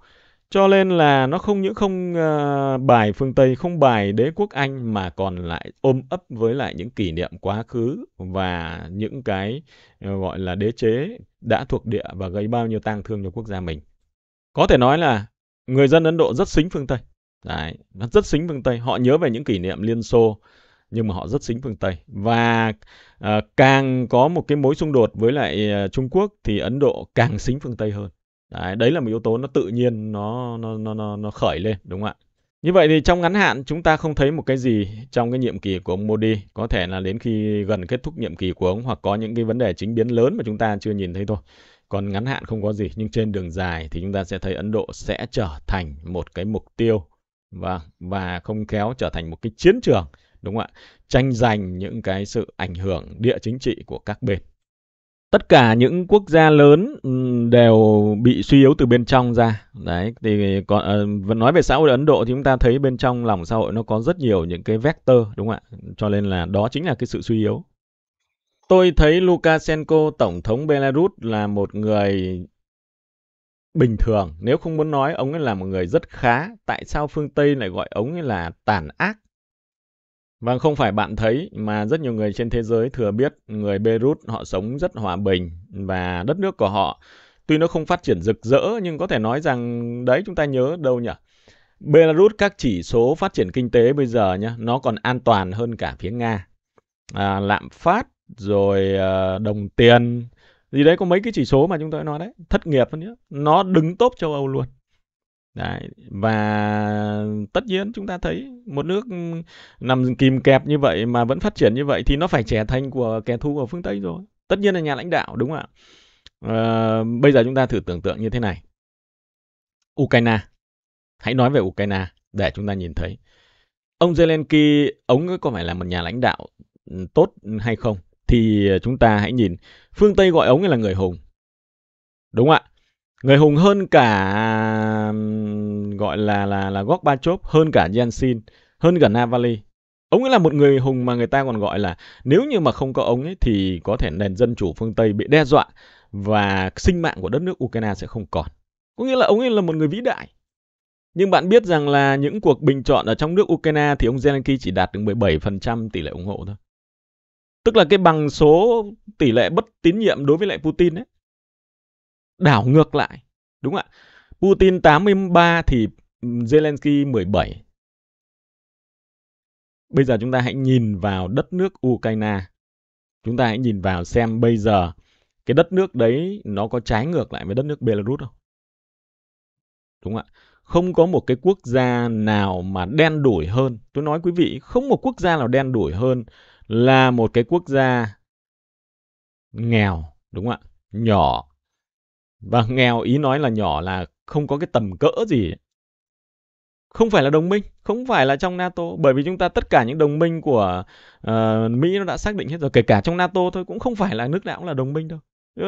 Cho nên là nó không những không uh, bài phương Tây, không bài đế quốc Anh, mà còn lại ôm ấp với lại những kỷ niệm quá khứ và những cái uh, gọi là đế chế đã thuộc địa và gây bao nhiêu tang thương cho quốc gia mình. Có thể nói là người dân Ấn Độ rất xính phương Tây. Đấy, rất xính phương Tây. Họ nhớ về những kỷ niệm Liên Xô, nhưng mà họ rất xính phương Tây. Và uh, càng có một cái mối xung đột với lại uh, Trung Quốc thì Ấn Độ càng xính phương Tây hơn. Đấy, đấy là một yếu tố nó tự nhiên, nó, nó, nó, nó khởi lên, đúng không ạ? Như vậy thì trong ngắn hạn chúng ta không thấy một cái gì trong cái nhiệm kỳ của ông Modi. Có thể là đến khi gần kết thúc nhiệm kỳ của ông, hoặc có những cái vấn đề chính biến lớn mà chúng ta chưa nhìn thấy thôi. Còn ngắn hạn không có gì, nhưng trên đường dài thì chúng ta sẽ thấy Ấn Độ sẽ trở thành một cái mục tiêu và, và không khéo trở thành một cái chiến trường, đúng không ạ? Tranh giành những cái sự ảnh hưởng địa chính trị của các bên. Tất cả những quốc gia lớn đều bị suy yếu từ bên trong ra. Đấy, thì còn, nói về xã hội Ấn Độ thì chúng ta thấy bên trong lòng xã hội nó có rất nhiều những cái vector, đúng không ạ? Cho nên là đó chính là cái sự suy yếu. Tôi thấy Lukashenko, tổng thống Belarus, là một người bình thường. Nếu không muốn nói, ông ấy là một người rất khá. Tại sao phương Tây lại gọi ông ấy là tàn ác? Và không phải bạn thấy, mà rất nhiều người trên thế giới thừa biết người Beirut họ sống rất hòa bình và đất nước của họ tuy nó không phát triển rực rỡ nhưng có thể nói rằng đấy, chúng ta nhớ đâu nhỉ? Belarus các chỉ số phát triển kinh tế bây giờ nhá, nó còn an toàn hơn cả phía Nga. À, lạm phát rồi đồng tiền gì đấy, có mấy cái chỉ số mà chúng tôi nói đấy, thất nghiệp nữa, nó đứng top châu Âu luôn. Đấy, và tất nhiên chúng ta thấy một nước nằm kìm kẹp như vậy mà vẫn phát triển như vậy thì nó phải trở thành của kẻ thù ở phương Tây rồi. Tất nhiên là nhà lãnh đạo, đúng không ạ? À, bây giờ chúng ta thử tưởng tượng như thế này. Ukraine. Hãy nói về Ukraine để chúng ta nhìn thấy. Ông Zelensky, ông ấy có phải là một nhà lãnh đạo tốt hay không? Thì chúng ta hãy nhìn. Phương Tây gọi ông ấy là người hùng. Đúng không ạ? Người hùng hơn cả gọi là là là Gorbachev, hơn cả Yeltsin, hơn cả Navalny. Ông ấy là một người hùng mà người ta còn gọi là nếu như mà không có ông ấy thì có thể nền dân chủ phương Tây bị đe dọa và sinh mạng của đất nước Ukraine sẽ không còn. Có nghĩa là ông ấy là một người vĩ đại. Nhưng bạn biết rằng là những cuộc bình chọn ở trong nước Ukraine thì ông Zelensky chỉ đạt được mười bảy phần trăm tỷ lệ ủng hộ thôi. Tức là cái bằng số tỷ lệ bất tín nhiệm đối với lại Putin ấy. Đảo ngược lại, đúng ạ. Putin tám mươi ba thì Zelensky mười bảy. Bây giờ chúng ta hãy nhìn vào đất nước Ukraine. Chúng ta hãy nhìn vào xem bây giờ cái đất nước đấy nó có trái ngược lại với đất nước Belarus không? Đúng ạ. Không có một cái quốc gia nào mà đen đủi hơn. Tôi nói quý vị, không một quốc gia nào đen đủi hơn là một cái quốc gia nghèo, đúng không ạ? Nhỏ. Và nghèo, ý nói là nhỏ là không có cái tầm cỡ gì. Không phải là đồng minh, không phải là trong NATO. Bởi vì chúng ta tất cả những đồng minh của uh, Mỹ nó đã xác định hết rồi. Kể cả trong NATO thôi cũng không phải là nước nào cũng là đồng minh đâu.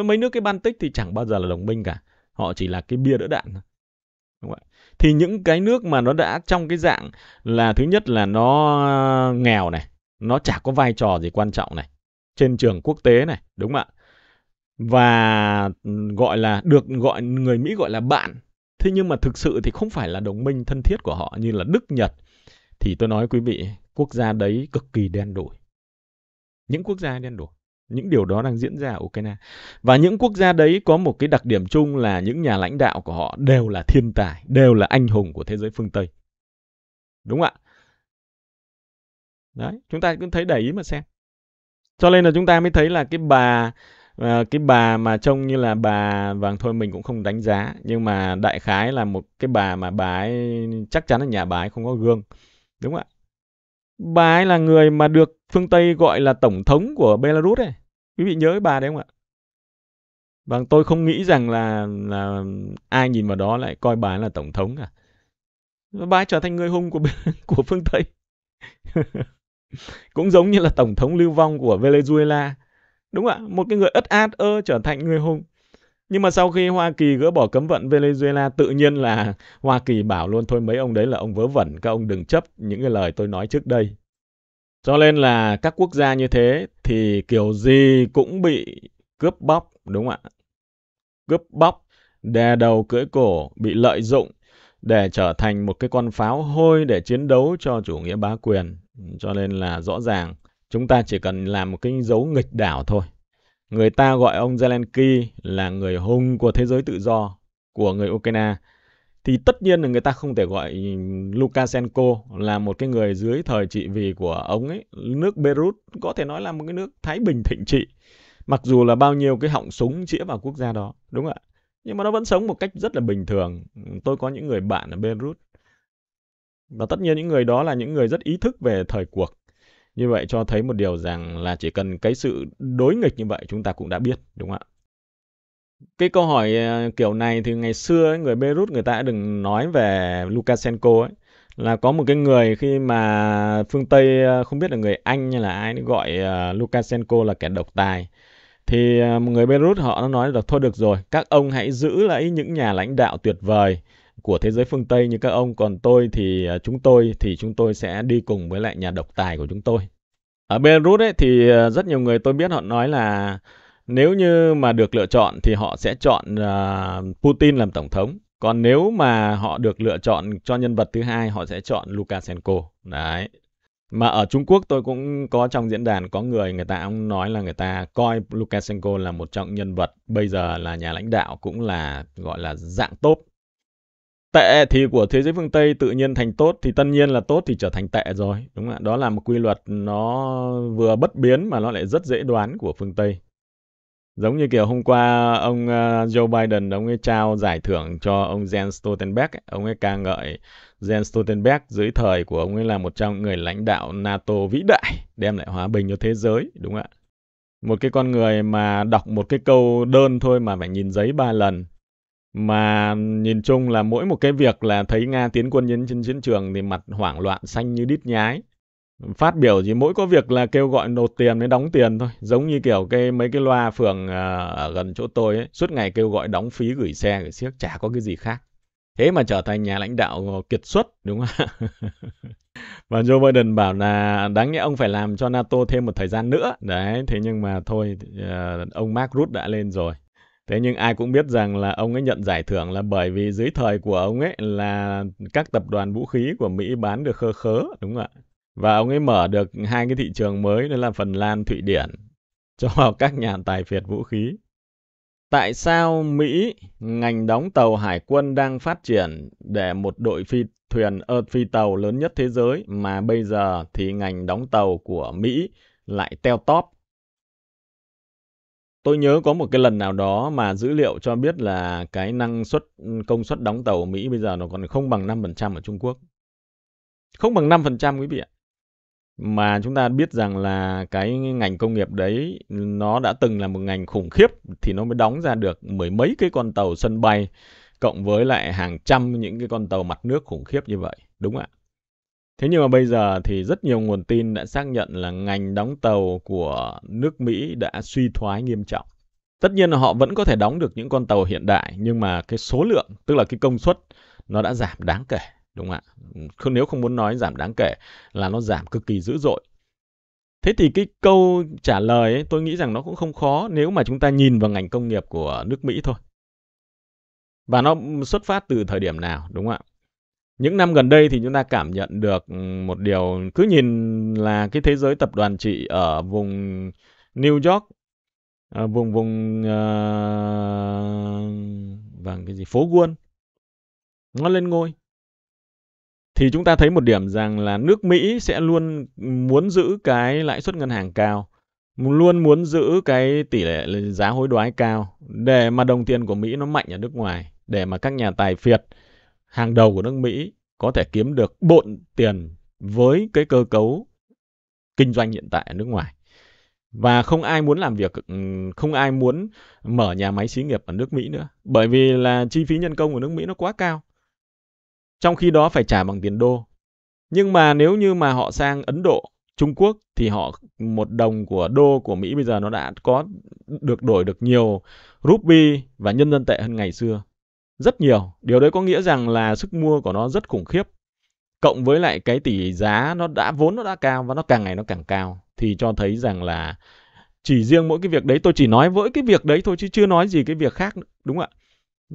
Mấy nước cái Baltic thì chẳng bao giờ là đồng minh cả. Họ chỉ là cái bia đỡ đạn. Đúng không? Thì những cái nước mà nó đã trong cái dạng là thứ nhất là nó nghèo này. Nó chả có vai trò gì quan trọng này. Trên trường quốc tế này, đúng không ạ? Và gọi là được gọi người Mỹ gọi là bạn. Thế nhưng mà thực sự thì không phải là đồng minh thân thiết của họ như là Đức, Nhật. Thì tôi nói quý vị, quốc gia đấy cực kỳ đen đủi. Những quốc gia đen đủi. Những điều đó đang diễn ra ở Ukraine. Và những quốc gia đấy có một cái đặc điểm chung là những nhà lãnh đạo của họ đều là thiên tài, đều là anh hùng của thế giới phương Tây. Đúng không ạ? Đấy, chúng ta cứ thấy để ý mà xem. Cho nên là chúng ta mới thấy là cái bà à, cái bà mà trông như là bà, vâng thôi mình cũng không đánh giá, nhưng mà đại khái là một cái bà mà bà ấy chắc chắn là nhà bà ấy không có gương, đúng không ạ? Bà ấy là người mà được phương Tây gọi là tổng thống của Belarus ấy, quý vị nhớ cái bà đấy không ạ? Vâng, tôi không nghĩ rằng là, là ai nhìn vào đó lại coi bà ấy là tổng thống cả. Bà ấy trở thành người hùng của của phương Tây. Cũng giống như là tổng thống lưu vong của Venezuela, đúng ạ, một cái người ất át ơ trở thành người hùng. Nhưng mà sau khi Hoa Kỳ gỡ bỏ cấm vận Venezuela, tự nhiên là Hoa Kỳ bảo luôn thôi mấy ông đấy là ông vớ vẩn, các ông đừng chấp những cái lời tôi nói trước đây. Cho nên là các quốc gia như thế thì kiểu gì cũng bị cướp bóc, đúng không ạ? Cướp bóc, đè đầu cưỡi cổ, bị lợi dụng để trở thành một cái con pháo hôi để chiến đấu cho chủ nghĩa bá quyền. Cho nên là rõ ràng chúng ta chỉ cần làm một cái dấu nghịch đảo thôi. Người ta gọi ông Zelensky là người hùng của thế giới tự do của người Ukraine, thì tất nhiên là người ta không thể gọi Lukashenko là một cái người dưới thời trị vì của ông ấy. Nước Beirut có thể nói là một cái nước thái bình thịnh trị, mặc dù là bao nhiêu cái họng súng chĩa vào quốc gia đó, đúng không ạ? Nhưng mà nó vẫn sống một cách rất là bình thường. Tôi có những người bạn ở Beirut, và tất nhiên những người đó là những người rất ý thức về thời cuộc. Như vậy cho thấy một điều rằng là chỉ cần cái sự đối nghịch như vậy chúng ta cũng đã biết, đúng không ạ? Cái câu hỏi kiểu này thì ngày xưa ấy, người Beirut người ta đã đừng nói về Lukashenko ấy, là có một cái người khi mà phương Tây không biết là người Anh hay là ai gọi Lukashenko là kẻ độc tài, thì người Beirut họ nói là thôi được rồi, các ông hãy giữ lại những nhà lãnh đạo tuyệt vời của thế giới phương Tây như các ông, còn tôi thì chúng tôi thì chúng tôi sẽ đi cùng với lại nhà độc tài của chúng tôi. Ở Beirut ấy, thì rất nhiều người tôi biết họ nói là nếu như mà được lựa chọn thì họ sẽ chọn uh, Putin làm tổng thống, còn nếu mà họ được lựa chọn cho nhân vật thứ hai họ sẽ chọn Lukashenko. Đấy. Mà ở Trung Quốc tôi cũng có trong diễn đàn có người người ta cũng nói là người ta coi Lukashenko là một trong nhân vật bây giờ là nhà lãnh đạo cũng là gọi là dạng tốt. Tệ thì của thế giới phương Tây tự nhiên thành tốt, thì tất nhiên là tốt thì trở thành tệ rồi, đúng không ạ? Đó là một quy luật nó vừa bất biến mà nó lại rất dễ đoán của phương Tây. Giống như kiểu hôm qua ông Joe Biden, ông ấy trao giải thưởng cho ông Jens Stoltenberg, ông ấy ca ngợi Jens Stoltenberg dưới thời của ông ấy là một trong người lãnh đạo NATO vĩ đại, đem lại hòa bình cho thế giới, đúng không ạ? Một cái con người mà đọc một cái câu đơn thôi mà phải nhìn giấy ba lần. Mà nhìn chung là mỗi một cái việc là thấy Nga tiến quân đến trên chiến trường thì mặt hoảng loạn xanh như đít nhái. Phát biểu gì mỗi có việc là kêu gọi nộp tiền để đóng tiền thôi. Giống như kiểu cái mấy cái loa phường ở gần chỗ tôi ấy, suốt ngày kêu gọi đóng phí gửi xe, gửi xiếc, chả có cái gì khác. Thế mà trở thành nhà lãnh đạo kiệt xuất, đúng không ạ? Và Joe Biden bảo là đáng nhẽ ông phải làm cho NATO thêm một thời gian nữa. Đấy, thế nhưng mà thôi, ông Mark Rutte đã lên rồi. Thế nhưng ai cũng biết rằng là ông ấy nhận giải thưởng là bởi vì dưới thời của ông ấy là các tập đoàn vũ khí của Mỹ bán được khơ khớ, đúng không ạ? Và ông ấy mở được hai cái thị trường mới, đó là Phần Lan, Thụy Điển, cho các nhà tài phiệt vũ khí. Tại sao Mỹ, ngành đóng tàu hải quân đang phát triển để một đội phi thuyền, ờ, phi tàu lớn nhất thế giới, mà bây giờ thì ngành đóng tàu của Mỹ lại teo tóp? Tôi nhớ có một cái lần nào đó mà dữ liệu cho biết là cái năng suất, công suất đóng tàu Mỹ bây giờ nó còn không bằng năm phần trăm ở Trung Quốc. Không bằng năm phần trăm quý vị ạ. Mà chúng ta biết rằng là cái ngành công nghiệp đấy nó đã từng là một ngành khủng khiếp thì nó mới đóng ra được mười mấy cái con tàu sân bay cộng với lại hàng trăm những cái con tàu mặt nước khủng khiếp như vậy, đúng ạ. Thế nhưng mà bây giờ thì rất nhiều nguồn tin đã xác nhận là ngành đóng tàu của nước Mỹ đã suy thoái nghiêm trọng. Tất nhiên là họ vẫn có thể đóng được những con tàu hiện đại, nhưng mà cái số lượng, tức là cái công suất, nó đã giảm đáng kể, đúng không ạ? Nếu không muốn nói giảm đáng kể là nó giảm cực kỳ dữ dội. Thế thì cái câu trả lời ấy, tôi nghĩ rằng nó cũng không khó nếu mà chúng ta nhìn vào ngành công nghiệp của nước Mỹ thôi. Và nó xuất phát từ thời điểm nào, đúng không ạ? Những năm gần đây thì chúng ta cảm nhận được một điều, cứ nhìn là cái thế giới tập đoàn trị ở vùng New York, ở vùng vùng uh, vàng cái gì phố Wall, nó lên ngôi. Thì chúng ta thấy một điểm rằng là nước Mỹ sẽ luôn muốn giữ cái lãi suất ngân hàng cao luôn muốn giữ cái tỷ lệ giá hối đoái cao để mà đồng tiền của Mỹ nó mạnh ở nước ngoài, để mà các nhà tài phiệt hàng đầu của nước Mỹ có thể kiếm được bộn tiền với cái cơ cấu kinh doanh hiện tại ở nước ngoài. Và không ai muốn làm việc, không ai muốn mở nhà máy xí nghiệp ở nước Mỹ nữa, bởi vì là chi phí nhân công của nước Mỹ nó quá cao. Trong khi đó phải trả bằng tiền đô. Nhưng mà nếu như mà họ sang Ấn Độ, Trung Quốc thì họ một đồng của đô của Mỹ bây giờ nó đã có được đổi được nhiều rupee và nhân dân tệ hơn ngày xưa. Rất nhiều. Điều đấy có nghĩa rằng là sức mua của nó rất khủng khiếp. Cộng với lại cái tỷ giá nó đã vốn nó đã cao và nó càng ngày nó càng cao. Thì cho thấy rằng là chỉ riêng mỗi cái việc đấy, tôi chỉ nói với cái việc đấy thôi chứ chưa nói gì cái việc khác nữa. Đúng không ạ?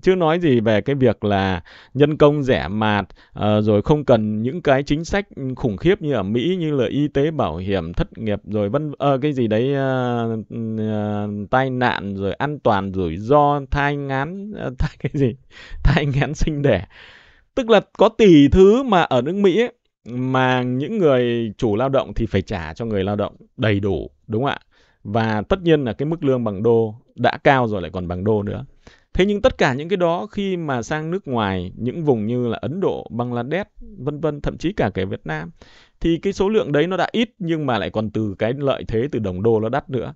Chưa nói gì về cái việc là nhân công rẻ mạt, uh, rồi không cần những cái chính sách khủng khiếp như ở Mỹ, như là y tế, bảo hiểm, thất nghiệp, rồi vân uh, cái gì đấy, uh, uh, tai nạn, rồi an toàn, rủi ro, thai ngán, uh, thai cái gì, thai ngán sinh đẻ. Tức là có tỷ thứ mà ở nước Mỹ ấy, mà những người chủ lao động thì phải trả cho người lao động đầy đủ, đúng không ạ? Và tất nhiên là cái mức lương bằng đô đã cao rồi lại còn bằng đô nữa. Thế nhưng tất cả những cái đó khi mà sang nước ngoài, những vùng như là Ấn Độ, Bangladesh, vân vân, thậm chí cả cái Việt Nam, thì cái số lượng đấy nó đã ít nhưng mà lại còn từ cái lợi thế từ đồng đô nó đắt nữa.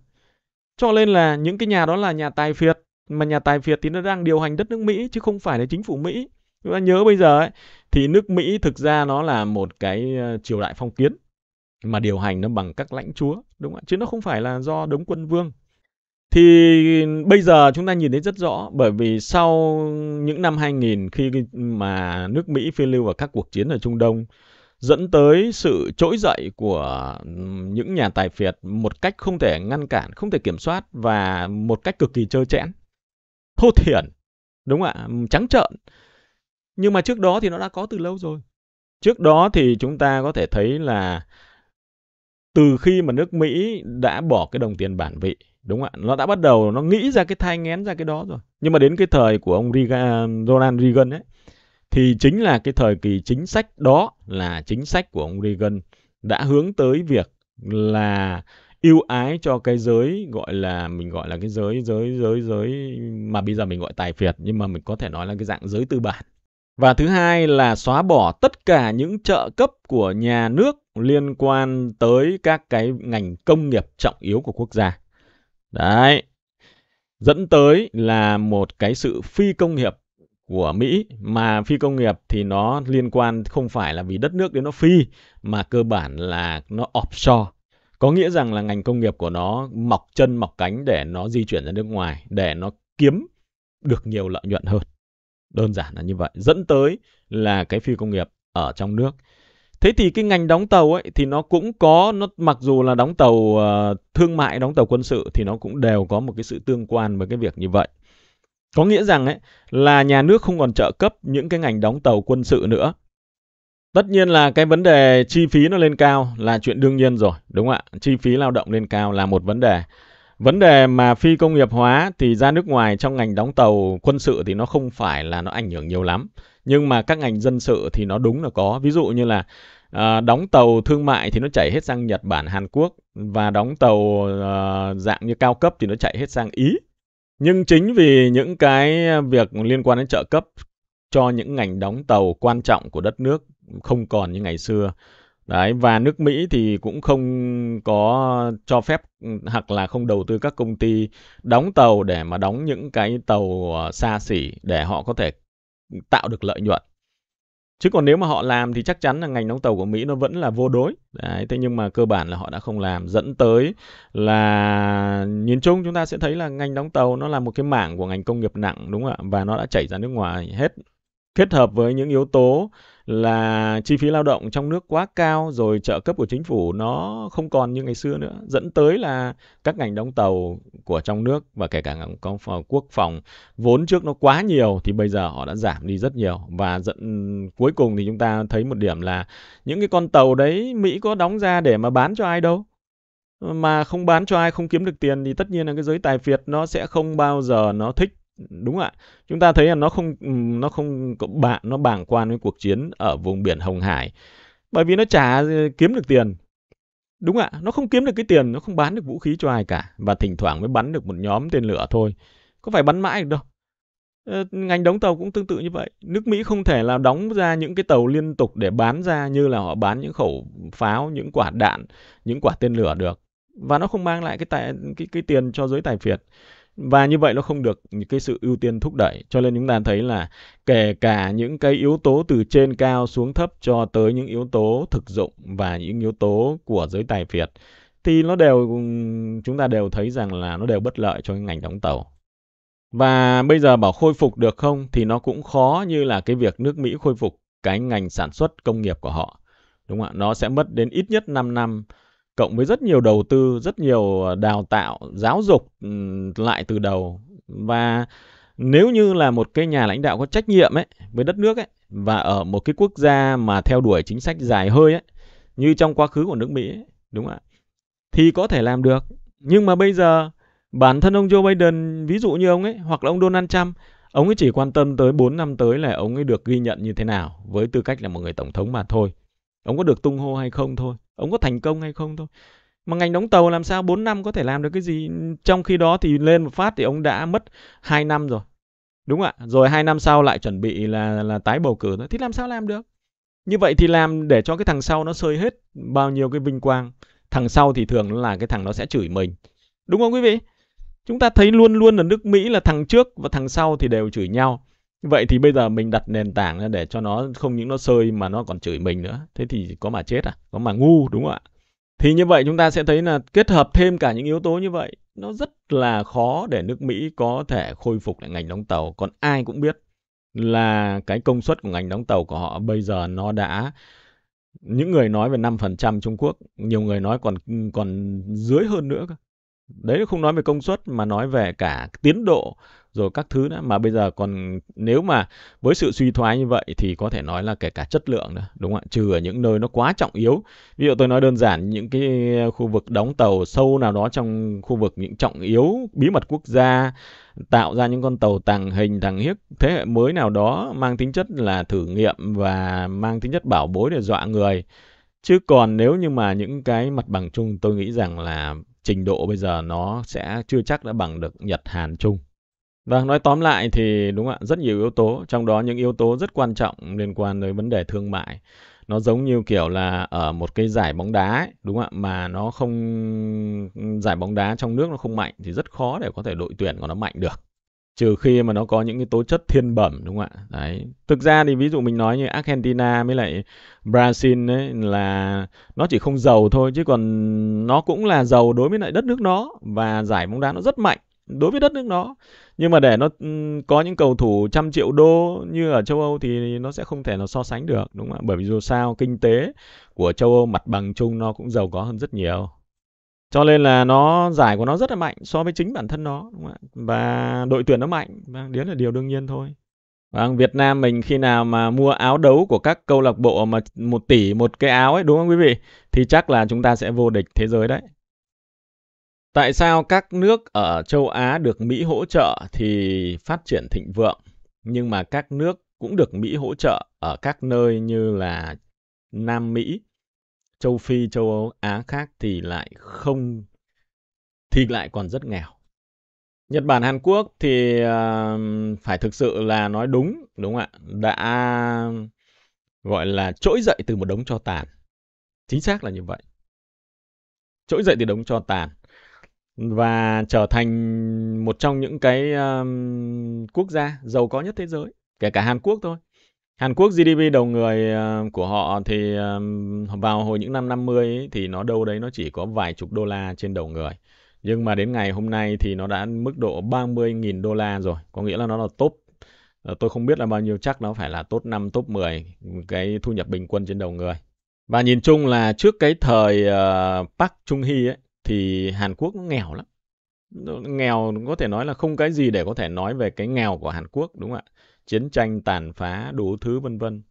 Cho nên là những cái nhà đó là nhà tài phiệt, mà nhà tài phiệt thì nó đang điều hành đất nước Mỹ chứ không phải là chính phủ Mỹ. Chúng ta nhớ bây giờ ấy, thì nước Mỹ thực ra nó là một cái triều đại phong kiến mà điều hành nó bằng các lãnh chúa, đúng không ạ? Chứ nó không phải là do đống quân vương. Thì bây giờ chúng ta nhìn thấy rất rõ, bởi vì sau những năm hai nghìn khi mà nước Mỹ phiêu lưu vào các cuộc chiến ở Trung Đông dẫn tới sự trỗi dậy của những nhà tài phiệt một cách không thể ngăn cản, không thể kiểm soát và một cách cực kỳ trơ trẽn, thô thiển, đúng không ạ, trắng trợn. Nhưng mà trước đó thì nó đã có từ lâu rồi. Trước đó thì chúng ta có thể thấy là từ khi mà nước Mỹ đã bỏ cái đồng tiền bản vị, đúng ạ, nó đã bắt đầu nó nghĩ ra cái thai nghén ra cái đó rồi. Nhưng mà đến cái thời của ông Reagan, Ronald Reagan ấy, thì chính là cái thời kỳ chính sách đó, là chính sách của ông Reagan đã hướng tới việc là ưu ái cho cái giới gọi là mình gọi là cái giới giới giới giới mà bây giờ mình gọi tài phiệt, nhưng mà mình có thể nói là cái dạng giới tư bản. Và thứ hai là xóa bỏ tất cả những trợ cấp của nhà nước liên quan tới các cái ngành công nghiệp trọng yếu của quốc gia. Đấy, dẫn tới là một cái sự phi công nghiệp của Mỹ, mà phi công nghiệp thì nó liên quan không phải là vì đất nước đến nó phi, mà cơ bản là nó offshore. Có nghĩa rằng là ngành công nghiệp của nó mọc chân mọc cánh để nó di chuyển ra nước ngoài, để nó kiếm được nhiều lợi nhuận hơn. Đơn giản là như vậy, dẫn tới là cái phi công nghiệp ở trong nước. Thế thì cái ngành đóng tàu ấy thì nó cũng có, nó mặc dù là đóng tàu uh, thương mại, đóng tàu quân sự thì nó cũng đều có một cái sự tương quan với cái việc như vậy. Có nghĩa rằng ấy là nhà nước không còn trợ cấp những cái ngành đóng tàu quân sự nữa. Tất nhiên là cái vấn đề chi phí nó lên cao là chuyện đương nhiên rồi, đúng không ạ? Chi phí lao động lên cao là một vấn đề. Vấn đề mà phi công nghiệp hóa thì ra nước ngoài trong ngành đóng tàu quân sự thì nó không phải là nó ảnh hưởng nhiều lắm. Nhưng mà các ngành dân sự thì nó đúng là có. Ví dụ như là uh, đóng tàu thương mại thì nó chảy hết sang Nhật Bản, Hàn Quốc. Và đóng tàu uh, dạng như cao cấp thì nó chạy hết sang Ý. Nhưng chính vì những cái việc liên quan đến trợ cấp cho những ngành đóng tàu quan trọng của đất nước không còn như ngày xưa. Đấy, và nước Mỹ thì cũng không có cho phép hoặc là không đầu tư các công ty đóng tàu để mà đóng những cái tàu xa xỉ để họ có thể tạo được lợi nhuận. Chứ còn nếu mà họ làm thì chắc chắn là ngành đóng tàu của Mỹ nó vẫn là vô đối. Đấy, thế nhưng mà cơ bản là họ đã không làm, dẫn tới là nhìn chung chúng ta sẽ thấy là ngành đóng tàu nó là một cái mảng của ngành công nghiệp nặng, đúng không ạ? Và nó đã chảy ra nước ngoài hết. Kết hợp với những yếu tố là chi phí lao động trong nước quá cao, rồi trợ cấp của chính phủ nó không còn như ngày xưa nữa, dẫn tới là các ngành đóng tàu của trong nước và kể cả ngành quốc phòng vốn trước nó quá nhiều thì bây giờ họ đã giảm đi rất nhiều. Và dẫn cuối cùng thì chúng ta thấy một điểm là những cái con tàu đấy Mỹ có đóng ra để mà bán cho ai đâu. Mà không bán cho ai, không kiếm được tiền thì tất nhiên là cái giới tài phiệt nó sẽ không bao giờ nó thích. Đúng ạ, chúng ta thấy là nó không nó không bạn nó bàng quan với cuộc chiến ở vùng biển Hồng Hải, bởi vì nó chả kiếm được tiền. Đúng ạ, à, nó không kiếm được cái tiền, nó không bán được vũ khí cho ai cả. Và thỉnh thoảng mới bắn được một nhóm tên lửa thôi. Có phải bắn mãi được đâu. Ờ, ngành đóng tàu cũng tương tự như vậy. Nước Mỹ không thể là đóng ra những cái tàu liên tục để bán ra như là họ bán những khẩu pháo, những quả đạn, những quả tên lửa được. Và nó không mang lại cái, tài, cái, cái tiền cho giới tài phiệt. Và như vậy nó không được cái sự ưu tiên thúc đẩy. Cho nên chúng ta thấy là kể cả những cái yếu tố từ trên cao xuống thấp cho tới những yếu tố thực dụng và những yếu tố của giới tài phiệt thì nó đều, chúng ta đều thấy rằng là nó đều bất lợi cho cái ngành đóng tàu. Và bây giờ bảo khôi phục được không thì nó cũng khó như là cái việc nước Mỹ khôi phục cái ngành sản xuất công nghiệp của họ. Đúng không ạ? Nó sẽ mất đến ít nhất năm năm. Cộng với rất nhiều đầu tư, rất nhiều đào tạo, giáo dục lại từ đầu. Và nếu như là một cái nhà lãnh đạo có trách nhiệm ấy, với đất nước ấy, và ở một cái quốc gia mà theo đuổi chính sách dài hơi ấy, như trong quá khứ của nước Mỹ ấy, đúng không ạ, thì có thể làm được. Nhưng mà bây giờ bản thân ông Joe Biden, ví dụ như ông ấy, hoặc là ông Donald Trump, ông ấy chỉ quan tâm tới bốn năm tới là ông ấy được ghi nhận như thế nào với tư cách là một người tổng thống mà thôi. Ông có được tung hô hay không thôi. Ông có thành công hay không thôi. Mà ngành đóng tàu làm sao bốn năm có thể làm được cái gì. Trong khi đó thì lên một phát thì ông đã mất hai năm rồi. Đúng không ạ? Rồi hai năm sau lại chuẩn bị là, là tái bầu cử thôi. Thì làm sao làm được. Như vậy thì làm để cho cái thằng sau nó sơi hết bao nhiêu cái vinh quang. Thằng sau thì thường là cái thằng nó sẽ chửi mình. Đúng không quý vị? Chúng ta thấy luôn luôn ở nước Mỹ là thằng trước và thằng sau thì đều chửi nhau. Vậy thì bây giờ mình đặt nền tảng ra để cho nó không những nó sơi mà nó còn chửi mình nữa. Thế thì có mà chết à? Có mà ngu đúng không ạ? Thì như vậy chúng ta sẽ thấy là kết hợp thêm cả những yếu tố như vậy. Nó rất là khó để nước Mỹ có thể khôi phục lại ngành đóng tàu. Còn ai cũng biết là cái công suất của ngành đóng tàu của họ bây giờ nó đã... Những người nói về năm phần trăm Trung Quốc, nhiều người nói còn, còn dưới hơn nữa cơ. Đấy không nói về công suất mà nói về cả tiến độ rồi các thứ nữa. Mà bây giờ còn nếu mà với sự suy thoái như vậy thì có thể nói là kể cả chất lượng nữa, đúng không ạ? Trừ ở những nơi nó quá trọng yếu. Ví dụ tôi nói đơn giản những cái khu vực đóng tàu sâu nào đó trong khu vực những trọng yếu, bí mật quốc gia, tạo ra những con tàu tàng hình, tàng hiếc thế hệ mới nào đó mang tính chất là thử nghiệm và mang tính chất bảo bối để dọa người. Chứ còn nếu như mà những cái mặt bằng chung tôi nghĩ rằng là trình độ bây giờ nó sẽ chưa chắc đã bằng được Nhật, Hàn, Trung. Và nói tóm lại thì đúng ạ, rất nhiều yếu tố, trong đó những yếu tố rất quan trọng liên quan tới vấn đề thương mại. Nó giống như kiểu là ở một cái giải bóng đá ấy, đúng ạ, mà nó không, giải bóng đá trong nước nó không mạnh thì rất khó để có thể đội tuyển của nó mạnh được. Trừ khi mà nó có những cái tố chất thiên bẩm, đúng không ạ? Đấy. Thực ra thì ví dụ mình nói như Argentina với lại Brazil ấy là nó chỉ không giàu thôi, chứ còn nó cũng là giàu đối với lại đất nước nó, và giải bóng đá nó rất mạnh đối với đất nước nó. Nhưng mà để nó có những cầu thủ trăm triệu đô như ở châu Âu thì nó sẽ không thể nào so sánh được, đúng không ạ? Bởi vì dù sao kinh tế của châu Âu mặt bằng chung nó cũng giàu có hơn rất nhiều. Cho nên là nó giải của nó rất là mạnh so với chính bản thân nó, đúng không ạ? Và đội tuyển nó mạnh, đấy là điều đương nhiên thôi. Và Việt Nam mình khi nào mà mua áo đấu của các câu lạc bộ mà một tỷ một cái áo ấy, đúng không quý vị? Thì chắc là chúng ta sẽ vô địch thế giới đấy. Tại sao các nước ở châu Á được Mỹ hỗ trợ thì phát triển thịnh vượng, nhưng mà các nước cũng được Mỹ hỗ trợ ở các nơi như là Nam Mỹ, châu Phi, châu Âu, Á khác thì lại không, thì lại còn rất nghèo. Nhật Bản, Hàn Quốc thì uh, phải thực sự là nói đúng, đúng không ạ? Đã gọi là trỗi dậy từ một đống tro tàn. Chính xác là như vậy. Trỗi dậy từ đống tro tàn. Và trở thành một trong những cái um, quốc gia giàu có nhất thế giới. Kể cả Hàn Quốc thôi. Hàn Quốc giê đê pê đầu người của họ thì vào hồi những năm năm mươi ấy, thì nó đâu đấy nó chỉ có vài chục đô la trên đầu người. Nhưng mà đến ngày hôm nay thì nó đã mức độ ba mươi nghìn đô la rồi. Có nghĩa là nó là top, tôi không biết là bao nhiêu, chắc nó phải là top năm, top mười cái thu nhập bình quân trên đầu người. Và nhìn chung là trước cái thời Park Chung-hee ấy, thì Hàn Quốc nó nghèo lắm. Nghèo có thể nói là không cái gì để có thể nói về cái nghèo của Hàn Quốc, đúng không ạ? Chiến tranh, tàn phá, đủ thứ vân vân.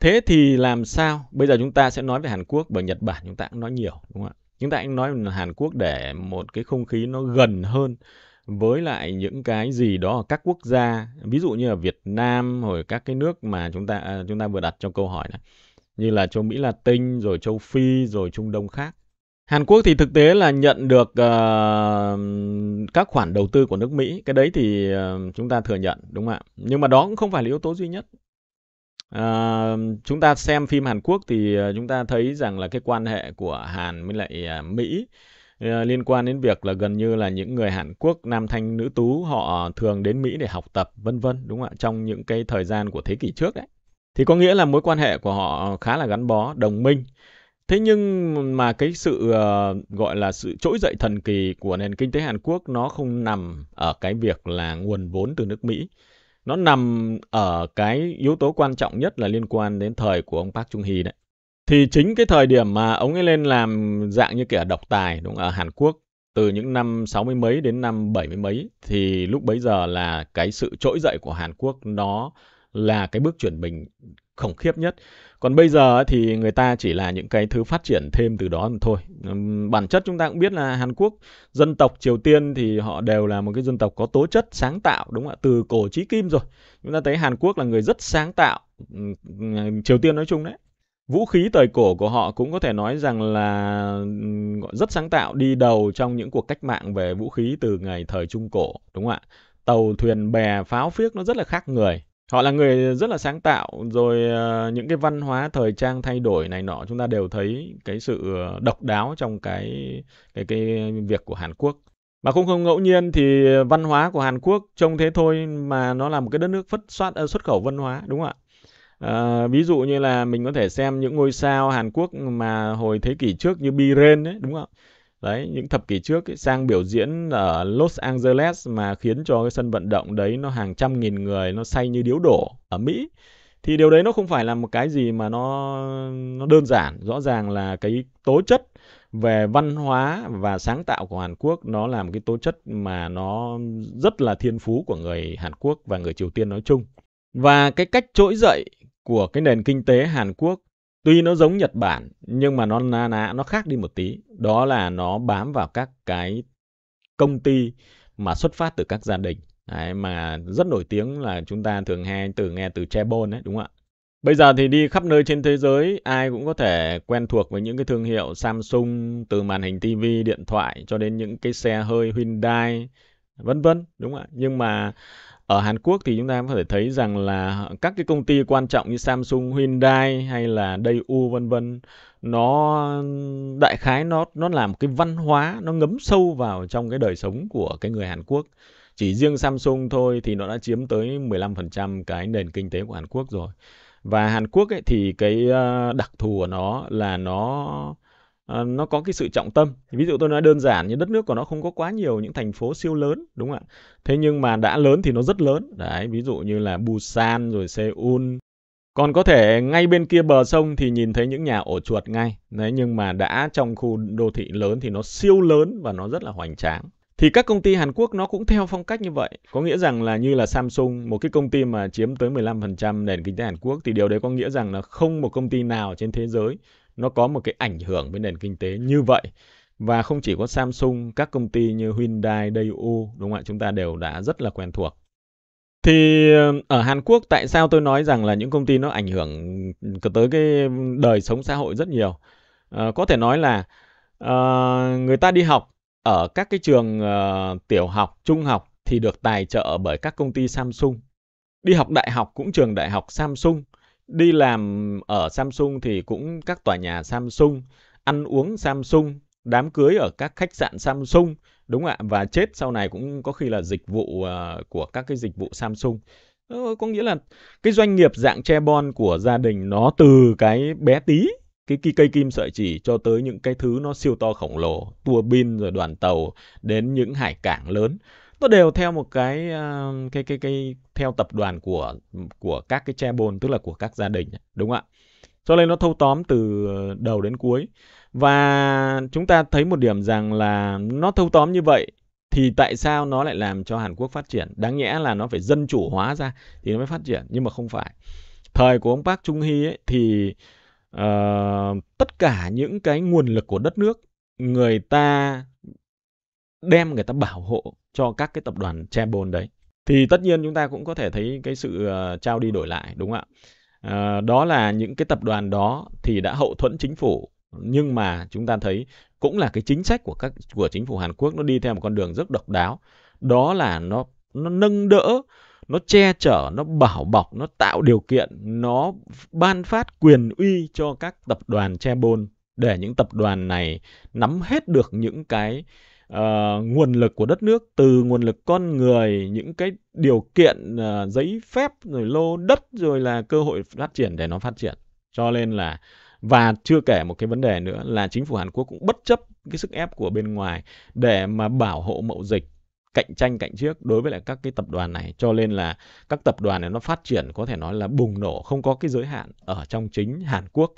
Thế thì làm sao? Bây giờ chúng ta sẽ nói về Hàn Quốc, bởi Nhật Bản chúng ta cũng nói nhiều, đúng không ạ? Chúng ta cũng nói về Hàn Quốc để một cái không khí nó gần hơn với lại những cái gì đó ở các quốc gia, ví dụ như ở Việt Nam, rồi các cái nước mà chúng ta chúng ta vừa đặt trong câu hỏi này. như là châu Mỹ Latin, rồi châu Phi, rồi Trung Đông khác. Hàn Quốc thì thực tế là nhận được uh, các khoản đầu tư của nước Mỹ. Cái đấy thì uh, chúng ta thừa nhận, đúng không ạ? Nhưng mà đó cũng không phải là yếu tố duy nhất. Uh, chúng ta xem phim Hàn Quốc thì uh, chúng ta thấy rằng là cái quan hệ của Hàn với lại uh, Mỹ uh, liên quan đến việc là gần như là những người Hàn Quốc, nam thanh nữ tú, họ thường đến Mỹ để học tập, vân vân, đúng không ạ? Trong những cái thời gian của thế kỷ trước đấy. Thì có nghĩa là mối quan hệ của họ khá là gắn bó, đồng minh. Thế nhưng mà cái sự uh, gọi là sự trỗi dậy thần kỳ của nền kinh tế Hàn Quốc nó không nằm ở cái việc là nguồn vốn từ nước Mỹ. Nó nằm ở cái yếu tố quan trọng nhất là liên quan đến thời của ông Park Chung-hee đấy. Thì chính cái thời điểm mà ông ấy lên làm dạng như kẻ độc tài, đúng không? Ở Hàn Quốc từ những năm sáu mươi mấy đến năm bảy mươi mấy, thì lúc bấy giờ là cái sự trỗi dậy của Hàn Quốc nó là cái bước chuyển mình khủng khiếp nhất. Còn bây giờ thì người ta chỉ là những cái thứ phát triển thêm từ đó thôi. Bản chất chúng ta cũng biết là Hàn Quốc, dân tộc Triều Tiên thì họ đều là một cái dân tộc có tố chất sáng tạo, đúng không ạ? Từ cổ chí kim rồi. Chúng ta thấy Hàn Quốc là người rất sáng tạo, Triều Tiên nói chung đấy. Vũ khí thời cổ của họ cũng có thể nói rằng là rất sáng tạo, đi đầu trong những cuộc cách mạng về vũ khí từ ngày thời Trung Cổ, đúng không ạ? Tàu, thuyền, bè, pháo phiếc nó rất là khác người. Họ là người rất là sáng tạo, rồi những cái văn hóa thời trang thay đổi này nọ, chúng ta đều thấy cái sự độc đáo trong cái cái cái việc của Hàn Quốc. Mà cũng không ngẫu nhiên thì văn hóa của Hàn Quốc trông thế thôi mà nó là một cái đất nước xuất xuất khẩu văn hóa, đúng không ạ? À, ví dụ như là mình có thể xem những ngôi sao Hàn Quốc mà hồi thế kỷ trước như Biren ấy, đúng không ạ? Đấy, những thập kỷ trước ấy, sang biểu diễn ở Los Angeles mà khiến cho cái sân vận động đấy nó hàng trăm nghìn người, nó say như điếu đổ ở Mỹ. Thì điều đấy nó không phải là một cái gì mà nó, nó đơn giản. Rõ ràng là cái tố chất về văn hóa và sáng tạo của Hàn Quốc nó là một cái tố chất mà nó rất là thiên phú của người Hàn Quốc và người Triều Tiên nói chung. Và cái cách trỗi dậy của cái nền kinh tế Hàn Quốc tuy nó giống Nhật Bản, nhưng mà nó na ná, nó khác đi một tí. Đó là nó bám vào các cái công ty mà xuất phát từ các gia đình. Đấy, mà rất nổi tiếng là chúng ta thường hay từ nghe từ Chebon đấy, đúng không ạ? Bây giờ thì đi khắp nơi trên thế giới, ai cũng có thể quen thuộc với những cái thương hiệu Samsung, từ màn hình ti vi, điện thoại cho đến những cái xe hơi Hyundai, vân vân, đúng không ạ? Nhưng mà ở Hàn Quốc thì chúng ta có thể thấy rằng là các cái công ty quan trọng như Samsung, Hyundai hay là Daewoo vân vân, nó đại khái nó nó là một cái văn hóa, nó ngấm sâu vào trong cái đời sống của cái người Hàn Quốc. Chỉ riêng Samsung thôi thì nó đã chiếm tới mười lăm phần trăm cái nền kinh tế của Hàn Quốc rồi. Và Hàn Quốc ấy thì cái đặc thù của nó là nó nó có cái sự trọng tâm. Ví dụ tôi nói đơn giản như đất nước của nó không có quá nhiều những thành phố siêu lớn, đúng không ạ? Thế nhưng mà đã lớn thì nó rất lớn. Đấy, ví dụ như là Busan rồi Seoul. Còn có thể ngay bên kia bờ sông thì nhìn thấy những nhà ổ chuột ngay. Đấy, nhưng mà đã trong khu đô thị lớn thì nó siêu lớn và nó rất là hoành tráng. Thì các công ty Hàn Quốc nó cũng theo phong cách như vậy. Có nghĩa rằng là như là Samsung, một cái công ty mà chiếm tới mười lăm phần trăm nền kinh tế Hàn Quốc, thì điều đấy có nghĩa rằng là không một công ty nào trên thế giới nó có một cái ảnh hưởng với nền kinh tế như vậy. Và không chỉ có Samsung, các công ty như Hyundai, Daewoo, đúng không ạ? Chúng ta đều đã rất là quen thuộc. Thì ở Hàn Quốc tại sao tôi nói rằng là những công ty nó ảnh hưởng tới cái đời sống xã hội rất nhiều? À, có thể nói là à, người ta đi học ở các cái trường à, tiểu học, trung học thì được tài trợ bởi các công ty Samsung. Đi học đại học cũng trường đại học Samsung. Đi làm ở Samsung thì cũng các tòa nhà Samsung, ăn uống Samsung, đám cưới ở các khách sạn Samsung, đúng không ạ? Và chết sau này cũng có khi là dịch vụ của các cái dịch vụ Samsung. Có nghĩa là cái doanh nghiệp dạng Chebon của gia đình nó từ cái bé tí, cái cây kim sợi chỉ cho tới những cái thứ nó siêu to khổng lồ, tua bin rồi đoàn tàu đến những hải cảng lớn. Nó đều theo một cái cái cái cái theo tập đoàn của của các cái Chebon, tức là của các gia đình, đúng không ạ? Cho nên nó thâu tóm từ đầu đến cuối. Và chúng ta thấy một điểm rằng là nó thâu tóm như vậy thì tại sao nó lại làm cho Hàn Quốc phát triển? Đáng nhẽ là nó phải dân chủ hóa ra thì nó mới phát triển, nhưng mà không phải. Thời của ông Park Chung-hee ấy thì uh, tất cả những cái nguồn lực của đất nước người ta đem người ta bảo hộ cho các cái tập đoàn Chebon đấy. Thì tất nhiên chúng ta cũng có thể thấy cái sự trao đi đổi lại, đúng không ạ? à, đó là những cái tập đoàn đó thì đã hậu thuẫn chính phủ, nhưng mà chúng ta thấy cũng là cái chính sách của các của chính phủ Hàn Quốc nó đi theo một con đường rất độc đáo, đó là nó nó nâng đỡ, nó che chở, nó bảo bọc, nó tạo điều kiện, nó ban phát quyền uy cho các tập đoàn che bôn để những tập đoàn này nắm hết được những cái uh, nguồn lực của đất nước, từ nguồn lực con người, những cái điều kiện uh, giấy phép, rồi lô đất, rồi là cơ hội phát triển để nó phát triển. Cho nên là, và chưa kể một cái vấn đề nữa là chính phủ Hàn Quốc cũng bất chấp cái sức ép của bên ngoài để mà bảo hộ mậu dịch, cạnh tranh cạnh chiếc đối với lại các cái tập đoàn này. Cho nên là các tập đoàn này nó phát triển có thể nói là bùng nổ, không có cái giới hạn ở trong chính Hàn Quốc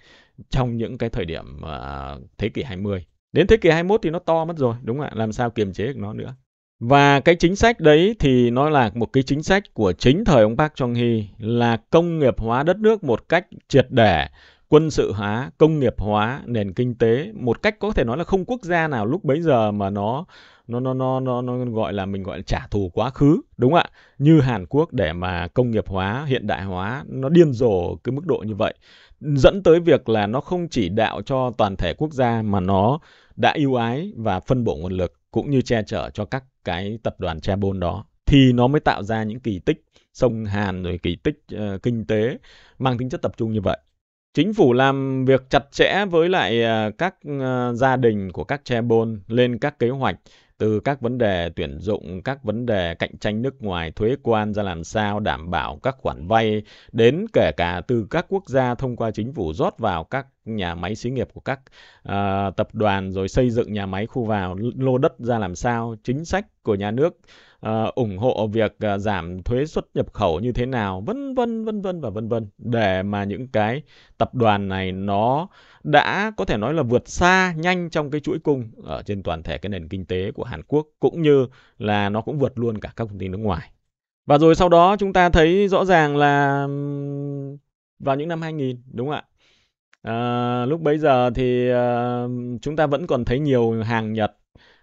trong những cái thời điểm uh, thế kỷ hai mươi. Đến thế kỷ hai mươi mốt thì nó to mất rồi, đúng không ạ? Làm sao kiềm chế được nó nữa. Và cái chính sách đấy thì nó là một cái chính sách của chính thời ông Park Chung-hee, là công nghiệp hóa đất nước một cách triệt để, quân sự hóa, công nghiệp hóa nền kinh tế một cách có thể nói là không quốc gia nào lúc bấy giờ mà nó nó nó nó nó, nó gọi là mình gọi là trả thù quá khứ, đúng không ạ? Như Hàn Quốc để mà công nghiệp hóa, hiện đại hóa nó điên rồ cái mức độ như vậy, dẫn tới việc là nó không chỉ đạo cho toàn thể quốc gia mà nó đã ưu ái và phân bổ nguồn lực cũng như che chở cho các cái tập đoàn che bôn đó, thì nó mới tạo ra những kỳ tích sông Hàn, rồi kỳ tích uh, kinh tế mang tính chất tập trung như vậy. Chính phủ làm việc chặt chẽ với lại các gia đình của các chaebol lên các kế hoạch, từ các vấn đề tuyển dụng, các vấn đề cạnh tranh nước ngoài, thuế quan ra làm sao, đảm bảo các khoản vay, đến kể cả từ các quốc gia thông qua chính phủ rót vào các nhà máy xí nghiệp của các uh, tập đoàn, rồi xây dựng nhà máy khu vào, lô đất ra làm sao, chính sách của nhà nước uh, ủng hộ việc uh, giảm thuế xuất nhập khẩu như thế nào, vân vân vân vân và vân vân, để mà những cái tập đoàn này nó đã có thể nói là vượt xa nhanh trong cái chuỗi cung ở trên toàn thể cái nền kinh tế của Hàn Quốc, cũng như là nó cũng vượt luôn cả các công ty nước ngoài. Và rồi sau đó chúng ta thấy rõ ràng là vào những năm hai nghìn, đúng không ạ? À, lúc bấy giờ thì à, chúng ta vẫn còn thấy nhiều hàng Nhật,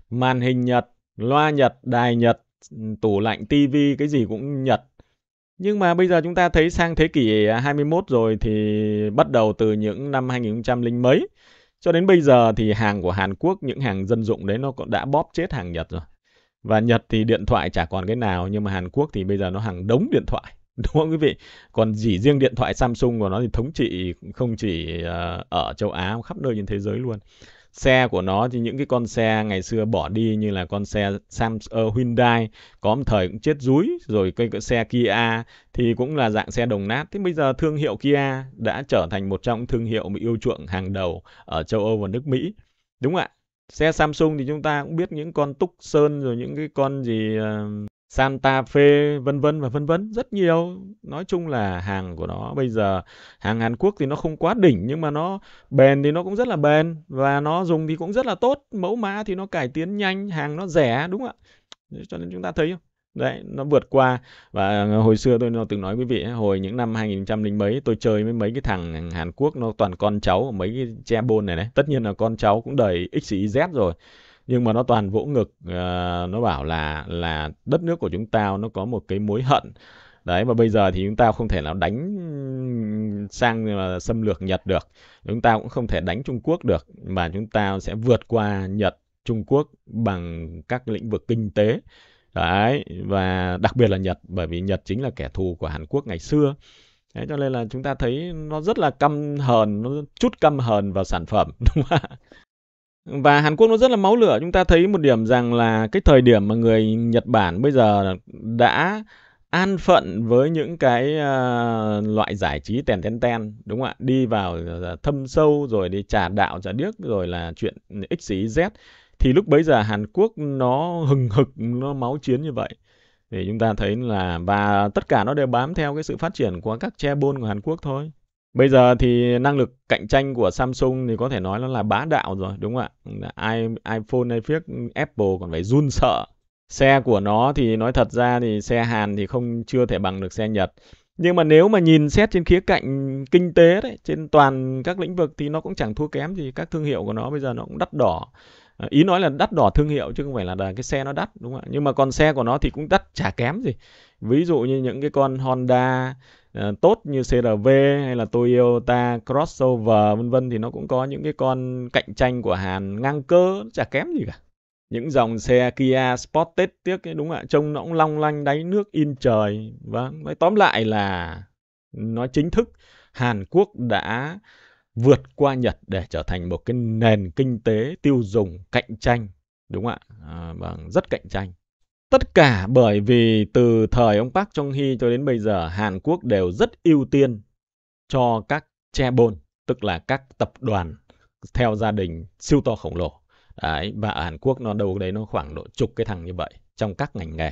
màn hình Nhật, loa Nhật, đài Nhật, tủ lạnh, tivi, cái gì cũng Nhật. Nhưng mà bây giờ chúng ta thấy sang thế kỷ hai mươi mốt rồi, thì bắt đầu từ những năm hai nghìn không trăm mấy cho đến bây giờ thì hàng của Hàn Quốc, những hàng dân dụng đấy nó đã bóp chết hàng Nhật rồi. Và Nhật thì điện thoại chả còn cái nào, nhưng mà Hàn Quốc thì bây giờ nó hàng đống điện thoại, đúng không quý vị? Còn chỉ riêng điện thoại Samsung của nó thì thống trị không chỉ ở châu Á, khắp nơi trên thế giới luôn. Xe của nó thì những cái con xe ngày xưa bỏ đi như là con xe Samsung, uh, Hyundai có một thời cũng chết dúi, rồi cái, cái xe Kia thì cũng là dạng xe đồng nát. Thế bây giờ thương hiệu Kia đã trở thành một trong thương hiệu bị yêu chuộng hàng đầu ở châu Âu và nước Mỹ, đúng không ạ? Xe Samsung thì chúng ta cũng biết những con Túc Sơn, rồi những cái con gì uh, Santa Fe, vân vân và vân vân, rất nhiều. Nói chung là hàng của nó bây giờ, hàng Hàn Quốc thì nó không quá đỉnh, nhưng mà nó bền thì nó cũng rất là bền, và nó dùng thì cũng rất là tốt, mẫu mã thì nó cải tiến nhanh, hàng nó rẻ, đúng không ạ? Cho nên chúng ta thấy không? Đấy, nó vượt qua. Và hồi xưa tôi nó từng nói quý vị, hồi những năm hai nghìn không trăm mấy tôi chơi với mấy cái thằng Hàn Quốc, nó toàn con cháu mấy cái che bôn này này. Tất nhiên là con cháu cũng đầy ích xy dét rồi, nhưng mà nó toàn vỗ ngực, uh, nó bảo là là đất nước của chúng ta nó có một cái mối hận. Đấy, và bây giờ thì chúng ta không thể nào đánh sang xâm lược Nhật được. Chúng ta cũng không thể đánh Trung Quốc được, mà chúng ta sẽ vượt qua Nhật, Trung Quốc bằng các lĩnh vực kinh tế. Đấy, và đặc biệt là Nhật, bởi vì Nhật chính là kẻ thù của Hàn Quốc ngày xưa. Đấy, cho nên là chúng ta thấy nó rất là căm hờn, nó chút căm hờn vào sản phẩm, đúng không ạ? Và Hàn Quốc nó rất là máu lửa. Chúng ta thấy một điểm rằng là cái thời điểm mà người Nhật Bản bây giờ đã an phận với những cái uh, loại giải trí tèn tèn tèn, đúng không ạ? Đi vào thâm sâu rồi đi trà đạo, trà điếc, rồi là chuyện ích xy dét. Thì lúc bấy giờ Hàn Quốc nó hừng hực, nó máu chiến như vậy. Thì chúng ta thấy là, và tất cả nó đều bám theo cái sự phát triển của các chaebol của Hàn Quốc thôi. Bây giờ thì năng lực cạnh tranh của Samsung thì có thể nói nó là bá đạo rồi, đúng không ạ? iPhone hay phiếc Apple còn phải run sợ. Xe của nó thì nói thật ra thì xe Hàn thì không chưa thể bằng được xe Nhật. Nhưng mà nếu mà nhìn xét trên khía cạnh kinh tế đấy, trên toàn các lĩnh vực thì nó cũng chẳng thua kém gì. Các thương hiệu của nó bây giờ nó cũng đắt đỏ. Ý nói là đắt đỏ thương hiệu chứ không phải là cái xe nó đắt, đúng không ạ? Nhưng mà còn xe của nó thì cũng đắt chả kém gì. Ví dụ như những cái con Honda, uh, tốt như xê rờ vê hay là Toyota Crossover vân vân thì nó cũng có những cái con cạnh tranh của Hàn ngang cơ, chả kém gì cả. Những dòng xe Kia Sportage tiếc ấy, đúng ạ, trông nó cũng long lanh đáy nước in trời. Và nói tóm lại là nói chính thức, Hàn Quốc đã vượt qua Nhật để trở thành một cái nền kinh tế tiêu dùng cạnh tranh, đúng ạ, à, vâng, rất cạnh tranh. Tất cả bởi vì từ thời ông Park Chung-hee cho đến bây giờ, Hàn Quốc đều rất ưu tiên cho các chaebol, tức là các tập đoàn theo gia đình siêu to khổng lồ. Đấy, và ở Hàn Quốc nó đâu đấy nó khoảng độ chục cái thằng như vậy trong các ngành nghề.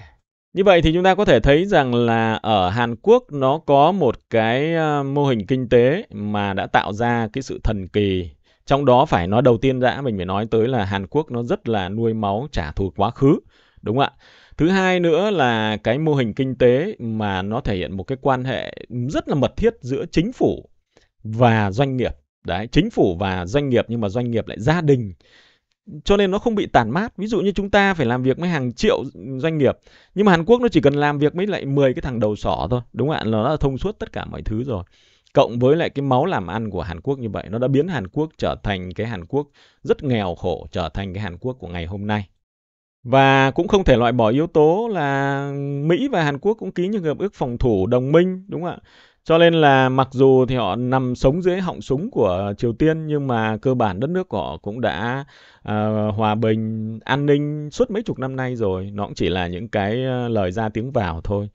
Như vậy thì chúng ta có thể thấy rằng là ở Hàn Quốc nó có một cái mô hình kinh tế mà đã tạo ra cái sự thần kỳ. Trong đó phải nói đầu tiên đã mình phải nói tới là Hàn Quốc nó rất là nuôi máu trả thù quá khứ, đúng không ạ? Thứ hai nữa là cái mô hình kinh tế mà nó thể hiện một cái quan hệ rất là mật thiết giữa chính phủ và doanh nghiệp. Đấy, chính phủ và doanh nghiệp, nhưng mà doanh nghiệp lại gia đình. Cho nên nó không bị tản mát. Ví dụ như chúng ta phải làm việc với hàng triệu doanh nghiệp, nhưng mà Hàn Quốc nó chỉ cần làm việc với lại mười cái thằng đầu sỏ thôi, đúng ạ, nó đã thông suốt tất cả mọi thứ rồi. Cộng với lại cái máu làm ăn của Hàn Quốc như vậy, nó đã biến Hàn Quốc trở thành cái Hàn Quốc rất nghèo khổ, trở thành cái Hàn Quốc của ngày hôm nay. Và cũng không thể loại bỏ yếu tố là Mỹ và Hàn Quốc cũng ký những hiệp ước phòng thủ đồng minh, đúng ạ. Cho nên là mặc dù thì họ nằm sống dưới họng súng của Triều Tiên, nhưng mà cơ bản đất nước họ cũng đã uh, hòa bình, an ninh suốt mấy chục năm nay rồi. Nó cũng chỉ là những cái lời ra tiếng vào thôi.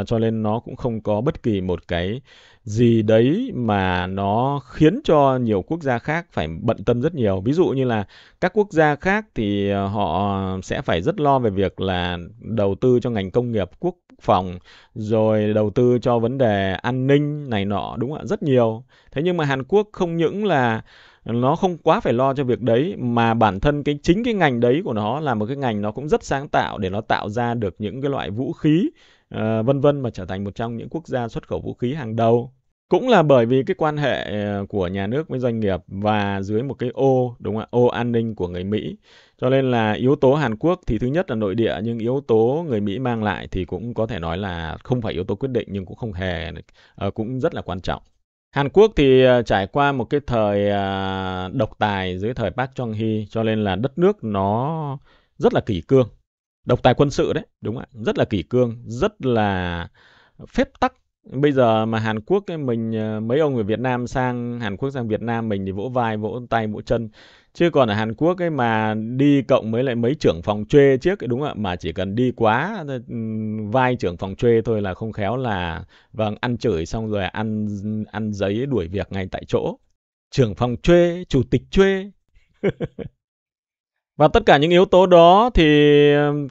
Uh, cho nên nó cũng không có bất kỳ một cái gì đấy mà nó khiến cho nhiều quốc gia khác phải bận tâm rất nhiều. Ví dụ như là các quốc gia khác thì họ sẽ phải rất lo về việc là đầu tư cho ngành công nghiệp quốc phòng, rồi đầu tư cho vấn đề an ninh này nọ, đúng ạ, rất nhiều. Thế nhưng mà Hàn Quốc không những là nó không quá phải lo cho việc đấy, mà bản thân cái chính cái ngành đấy của nó là một cái ngành nó cũng rất sáng tạo để nó tạo ra được những cái loại vũ khí uh, vân vân, mà trở thành một trong những quốc gia xuất khẩu vũ khí hàng đầu. Cũng là bởi vì cái quan hệ của nhà nước với doanh nghiệp và dưới một cái ô, đúng không ạ, ô an ninh của người Mỹ. Cho nên là yếu tố Hàn Quốc thì thứ nhất là nội địa, nhưng yếu tố người Mỹ mang lại thì cũng có thể nói là không phải yếu tố quyết định, nhưng cũng không hề, cũng rất là quan trọng. Hàn Quốc thì trải qua một cái thời độc tài dưới thời Park Chung-hee, cho nên là đất nước nó rất là kỷ cương. Độc tài quân sự đấy, đúng không ạ, rất là kỷ cương, rất là phép tắc. Bây giờ mà Hàn Quốc ấy, mình mấy ông người Việt Nam sang Hàn Quốc, sang Việt Nam mình thì vỗ vai, vỗ tay, vỗ chân. Chứ còn ở Hàn Quốc ấy mà đi cộng với lại mấy trưởng phòng thuê trước ấy, đúng ạ, mà chỉ cần đi quá vai trưởng phòng thuê thôi là không khéo là vâng ăn chửi xong rồi ăn ăn giấy đuổi việc ngay tại chỗ. Trưởng phòng thuê, chủ tịch thuê. Và tất cả những yếu tố đó thì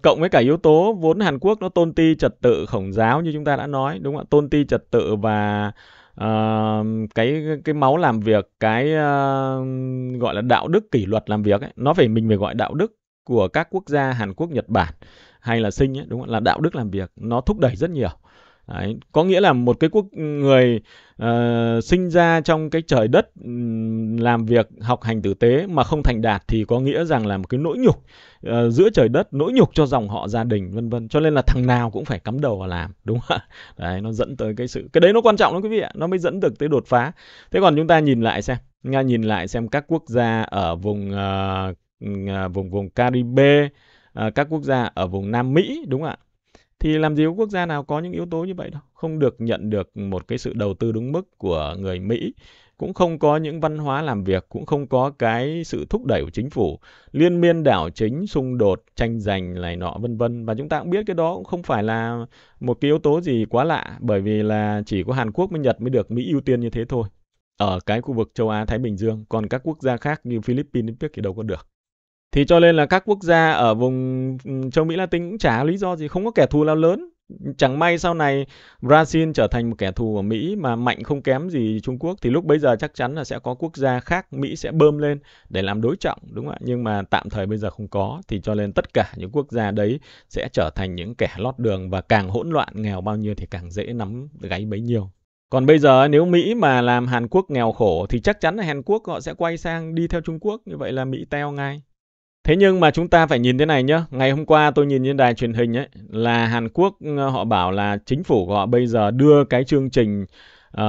cộng với cả yếu tố vốn Hàn Quốc nó tôn ti trật tự khổng giáo như chúng ta đã nói, đúng không ạ? Tôn ti trật tự và uh, cái cái máu làm việc, cái uh, gọi là đạo đức kỷ luật làm việc ấy. Nó phải mình phải gọi đạo đức của các quốc gia Hàn Quốc, Nhật Bản hay là Sinh ấy, đúng không? Là đạo đức làm việc nó thúc đẩy rất nhiều. Đấy, có nghĩa là một cái quốc người uh, sinh ra trong cái trời đất um, làm việc học hành tử tế mà không thành đạt thì có nghĩa rằng là một cái nỗi nhục uh, giữa trời đất, nỗi nhục cho dòng họ, gia đình vân vân. Cho nên là thằng nào cũng phải cắm đầu vào làm, đúng không ạ? Đấy, nó dẫn tới cái sự, cái đấy nó quan trọng lắm quý vị ạ, nó mới dẫn được tới đột phá. Thế còn chúng ta nhìn lại xem, Nga nhìn lại xem các quốc gia ở vùng uh, vùng vùng Caribe, uh, các quốc gia ở vùng Nam Mỹ, đúng không ạ? Thì làm gì có quốc gia nào có những yếu tố như vậy đâu. Không được nhận được một cái sự đầu tư đúng mức của người Mỹ, cũng không có những văn hóa làm việc, cũng không có cái sự thúc đẩy của chính phủ, liên miên đảo chính, xung đột, tranh giành này nọ vân vân. Và chúng ta cũng biết cái đó cũng không phải là một cái yếu tố gì quá lạ, bởi vì là chỉ có Hàn Quốc với Nhật mới được Mỹ ưu tiên như thế thôi. Ở cái khu vực châu Á Thái Bình Dương, còn các quốc gia khác như Philippines thì đâu có được. Thì cho nên là các quốc gia ở vùng châu Mỹ Latin cũng chả lý do gì, không có kẻ thù nào lớn. Chẳng may sau này Brazil trở thành một kẻ thù của Mỹ mà mạnh không kém gì Trung Quốc, thì lúc bấy giờ chắc chắn là sẽ có quốc gia khác Mỹ sẽ bơm lên để làm đối trọng, đúng không ạ? Nhưng mà tạm thời bây giờ không có, thì cho nên tất cả những quốc gia đấy sẽ trở thành những kẻ lót đường, và càng hỗn loạn, nghèo bao nhiêu thì càng dễ nắm gáy bấy nhiêu. Còn bây giờ nếu Mỹ mà làm Hàn Quốc nghèo khổ thì chắc chắn là Hàn Quốc họ sẽ quay sang đi theo Trung Quốc, như vậy là Mỹ teo ngay. Thế nhưng mà chúng ta phải nhìn thế này nhé. Ngày hôm qua tôi nhìn trên đài truyền hình ấy, là Hàn Quốc họ bảo là chính phủ của họ bây giờ đưa cái chương trình uh,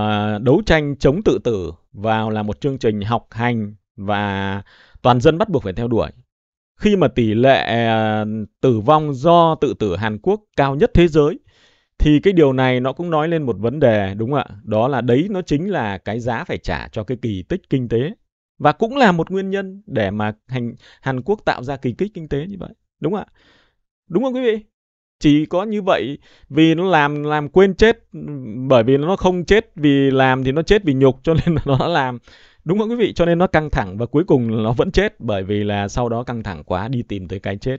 đấu tranh chống tự tử vào là một chương trình học hành và toàn dân bắt buộc phải theo đuổi. Khi mà tỷ lệ tử vong do tự tử Hàn Quốc cao nhất thế giới, thì cái điều này nó cũng nói lên một vấn đề, đúng không ạ? Đó là đấy nó chính là cái giá phải trả cho cái kỳ tích kinh tế. Và cũng là một nguyên nhân để mà hành, Hàn Quốc tạo ra kỳ tích kinh tế như vậy. Đúng không ạ? Đúng không quý vị? Chỉ có như vậy, vì nó làm làm quên chết, bởi vì nó không chết vì làm thì nó chết vì nhục, cho nên nó làm. Đúng không quý vị? Cho nên nó căng thẳng và cuối cùng nó vẫn chết, bởi vì là sau đó căng thẳng quá đi tìm tới cái chết.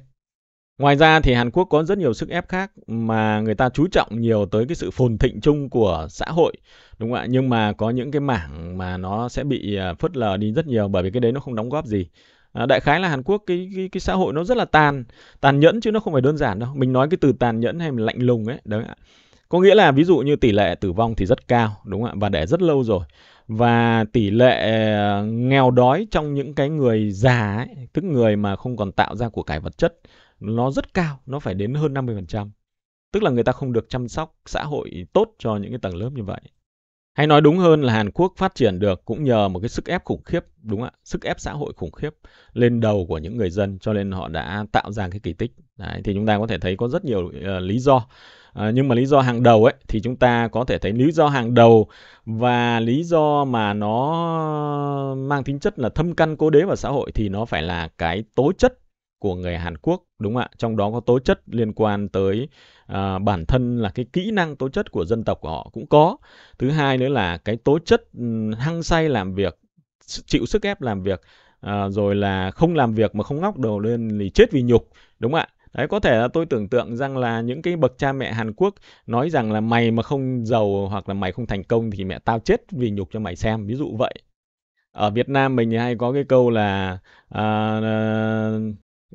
Ngoài ra thì Hàn Quốc có rất nhiều sức ép khác mà người ta chú trọng nhiều tới cái sự phồn thịnh chung của xã hội, đúng không ạ? Nhưng mà có những cái mảng mà nó sẽ bị phớt lờ đi rất nhiều, bởi vì cái đấy nó không đóng góp gì. À, đại khái là Hàn Quốc cái, cái cái xã hội nó rất là tàn tàn nhẫn, chứ nó không phải đơn giản đâu. Mình nói cái từ tàn nhẫn hay lạnh lùng ấy, đấy ạ. Có nghĩa là ví dụ như tỷ lệ tử vong thì rất cao, đúng không ạ? Và để rất lâu rồi. Và tỷ lệ nghèo đói trong những cái người già ấy, tức người mà không còn tạo ra của cải vật chất, nó rất cao, nó phải đến hơn năm mươi phần trăm. Tức là người ta không được chăm sóc xã hội tốt cho những cái tầng lớp như vậy. Hay nói đúng hơn là Hàn Quốc phát triển được cũng nhờ một cái sức ép khủng khiếp, đúng không ạ? Sức ép xã hội khủng khiếp lên đầu của những người dân, cho nên họ đã tạo ra cái kỳ tích. Đấy, thì chúng ta có thể thấy có rất nhiều uh, lý do. À, nhưng mà lý do hàng đầu ấy thì chúng ta có thể thấy lý do hàng đầu và lý do mà nó mang tính chất là thâm căn cố đế vào xã hội thì nó phải là cái tố chất của người Hàn Quốc, đúng không ạ? Trong đó có tố chất liên quan tới à, bản thân là cái kỹ năng tố chất của dân tộc của họ cũng có. Thứ hai nữa là cái tố chất hăng say làm việc, chịu sức ép làm việc, à, rồi là không làm việc mà không ngóc đầu lên thì chết vì nhục, đúng không ạ? Đấy, có thể là tôi tưởng tượng rằng là những cái bậc cha mẹ Hàn Quốc nói rằng là mày mà không giàu hoặc là mày không thành công thì mẹ tao chết vì nhục cho mày xem, ví dụ vậy. Ở Việt Nam mình hay có cái câu là à, à,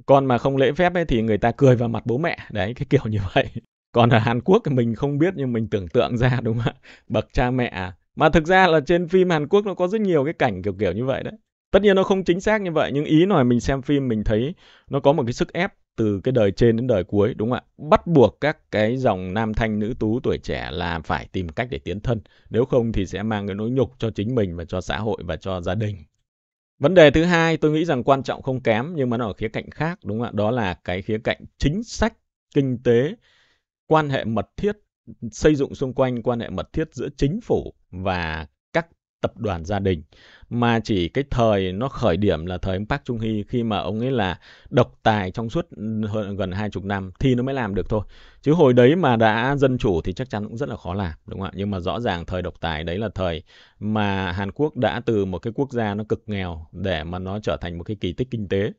con mà không lễ phép ấy thì người ta cười vào mặt bố mẹ. Đấy, cái kiểu như vậy. Còn ở Hàn Quốc thì mình không biết nhưng mình tưởng tượng ra, đúng không ạ? Bậc cha mẹ. Mà thực ra là trên phim Hàn Quốc nó có rất nhiều cái cảnh kiểu kiểu như vậy đấy. Tất nhiên nó không chính xác như vậy, nhưng ý nói mình xem phim mình thấy nó có một cái sức ép từ cái đời trên đến đời cuối, đúng không ạ? Bắt buộc các cái dòng nam thanh nữ tú tuổi trẻ là phải tìm cách để tiến thân. Nếu không thì sẽ mang cái nỗi nhục cho chính mình và cho xã hội và cho gia đình. Vấn đề thứ hai tôi nghĩ rằng quan trọng không kém nhưng mà nó ở khía cạnh khác, đúng không ạ? Đó là cái khía cạnh chính sách, kinh tế, quan hệ mật thiết, xây dựng xung quanh quan hệ mật thiết giữa chính phủ và các tập đoàn gia đình. Mà chỉ cái thời nó khởi điểm là thời ông Park Chung-hee, khi mà ông ấy là độc tài trong suốt gần hai mươi năm thì nó mới làm được thôi. Chứ hồi đấy mà đã dân chủ thì chắc chắn cũng rất là khó làm, đúng không ạ? Nhưng mà rõ ràng thời độc tài đấy là thời mà Hàn Quốc đã từ một cái quốc gia nó cực nghèo để mà nó trở thành một cái kỳ tích kinh tế.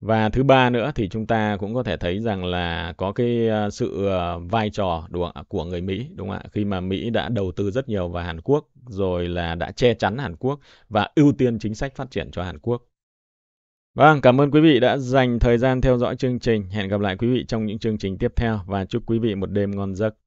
Và thứ ba nữa thì chúng ta cũng có thể thấy rằng là có cái sự vai trò của người Mỹ, đúng không ạ? Khi mà Mỹ đã đầu tư rất nhiều vào Hàn Quốc, rồi là đã che chắn Hàn Quốc và ưu tiên chính sách phát triển cho Hàn Quốc. Vâng, cảm ơn quý vị đã dành thời gian theo dõi chương trình. Hẹn gặp lại quý vị trong những chương trình tiếp theo và chúc quý vị một đêm ngon giấc.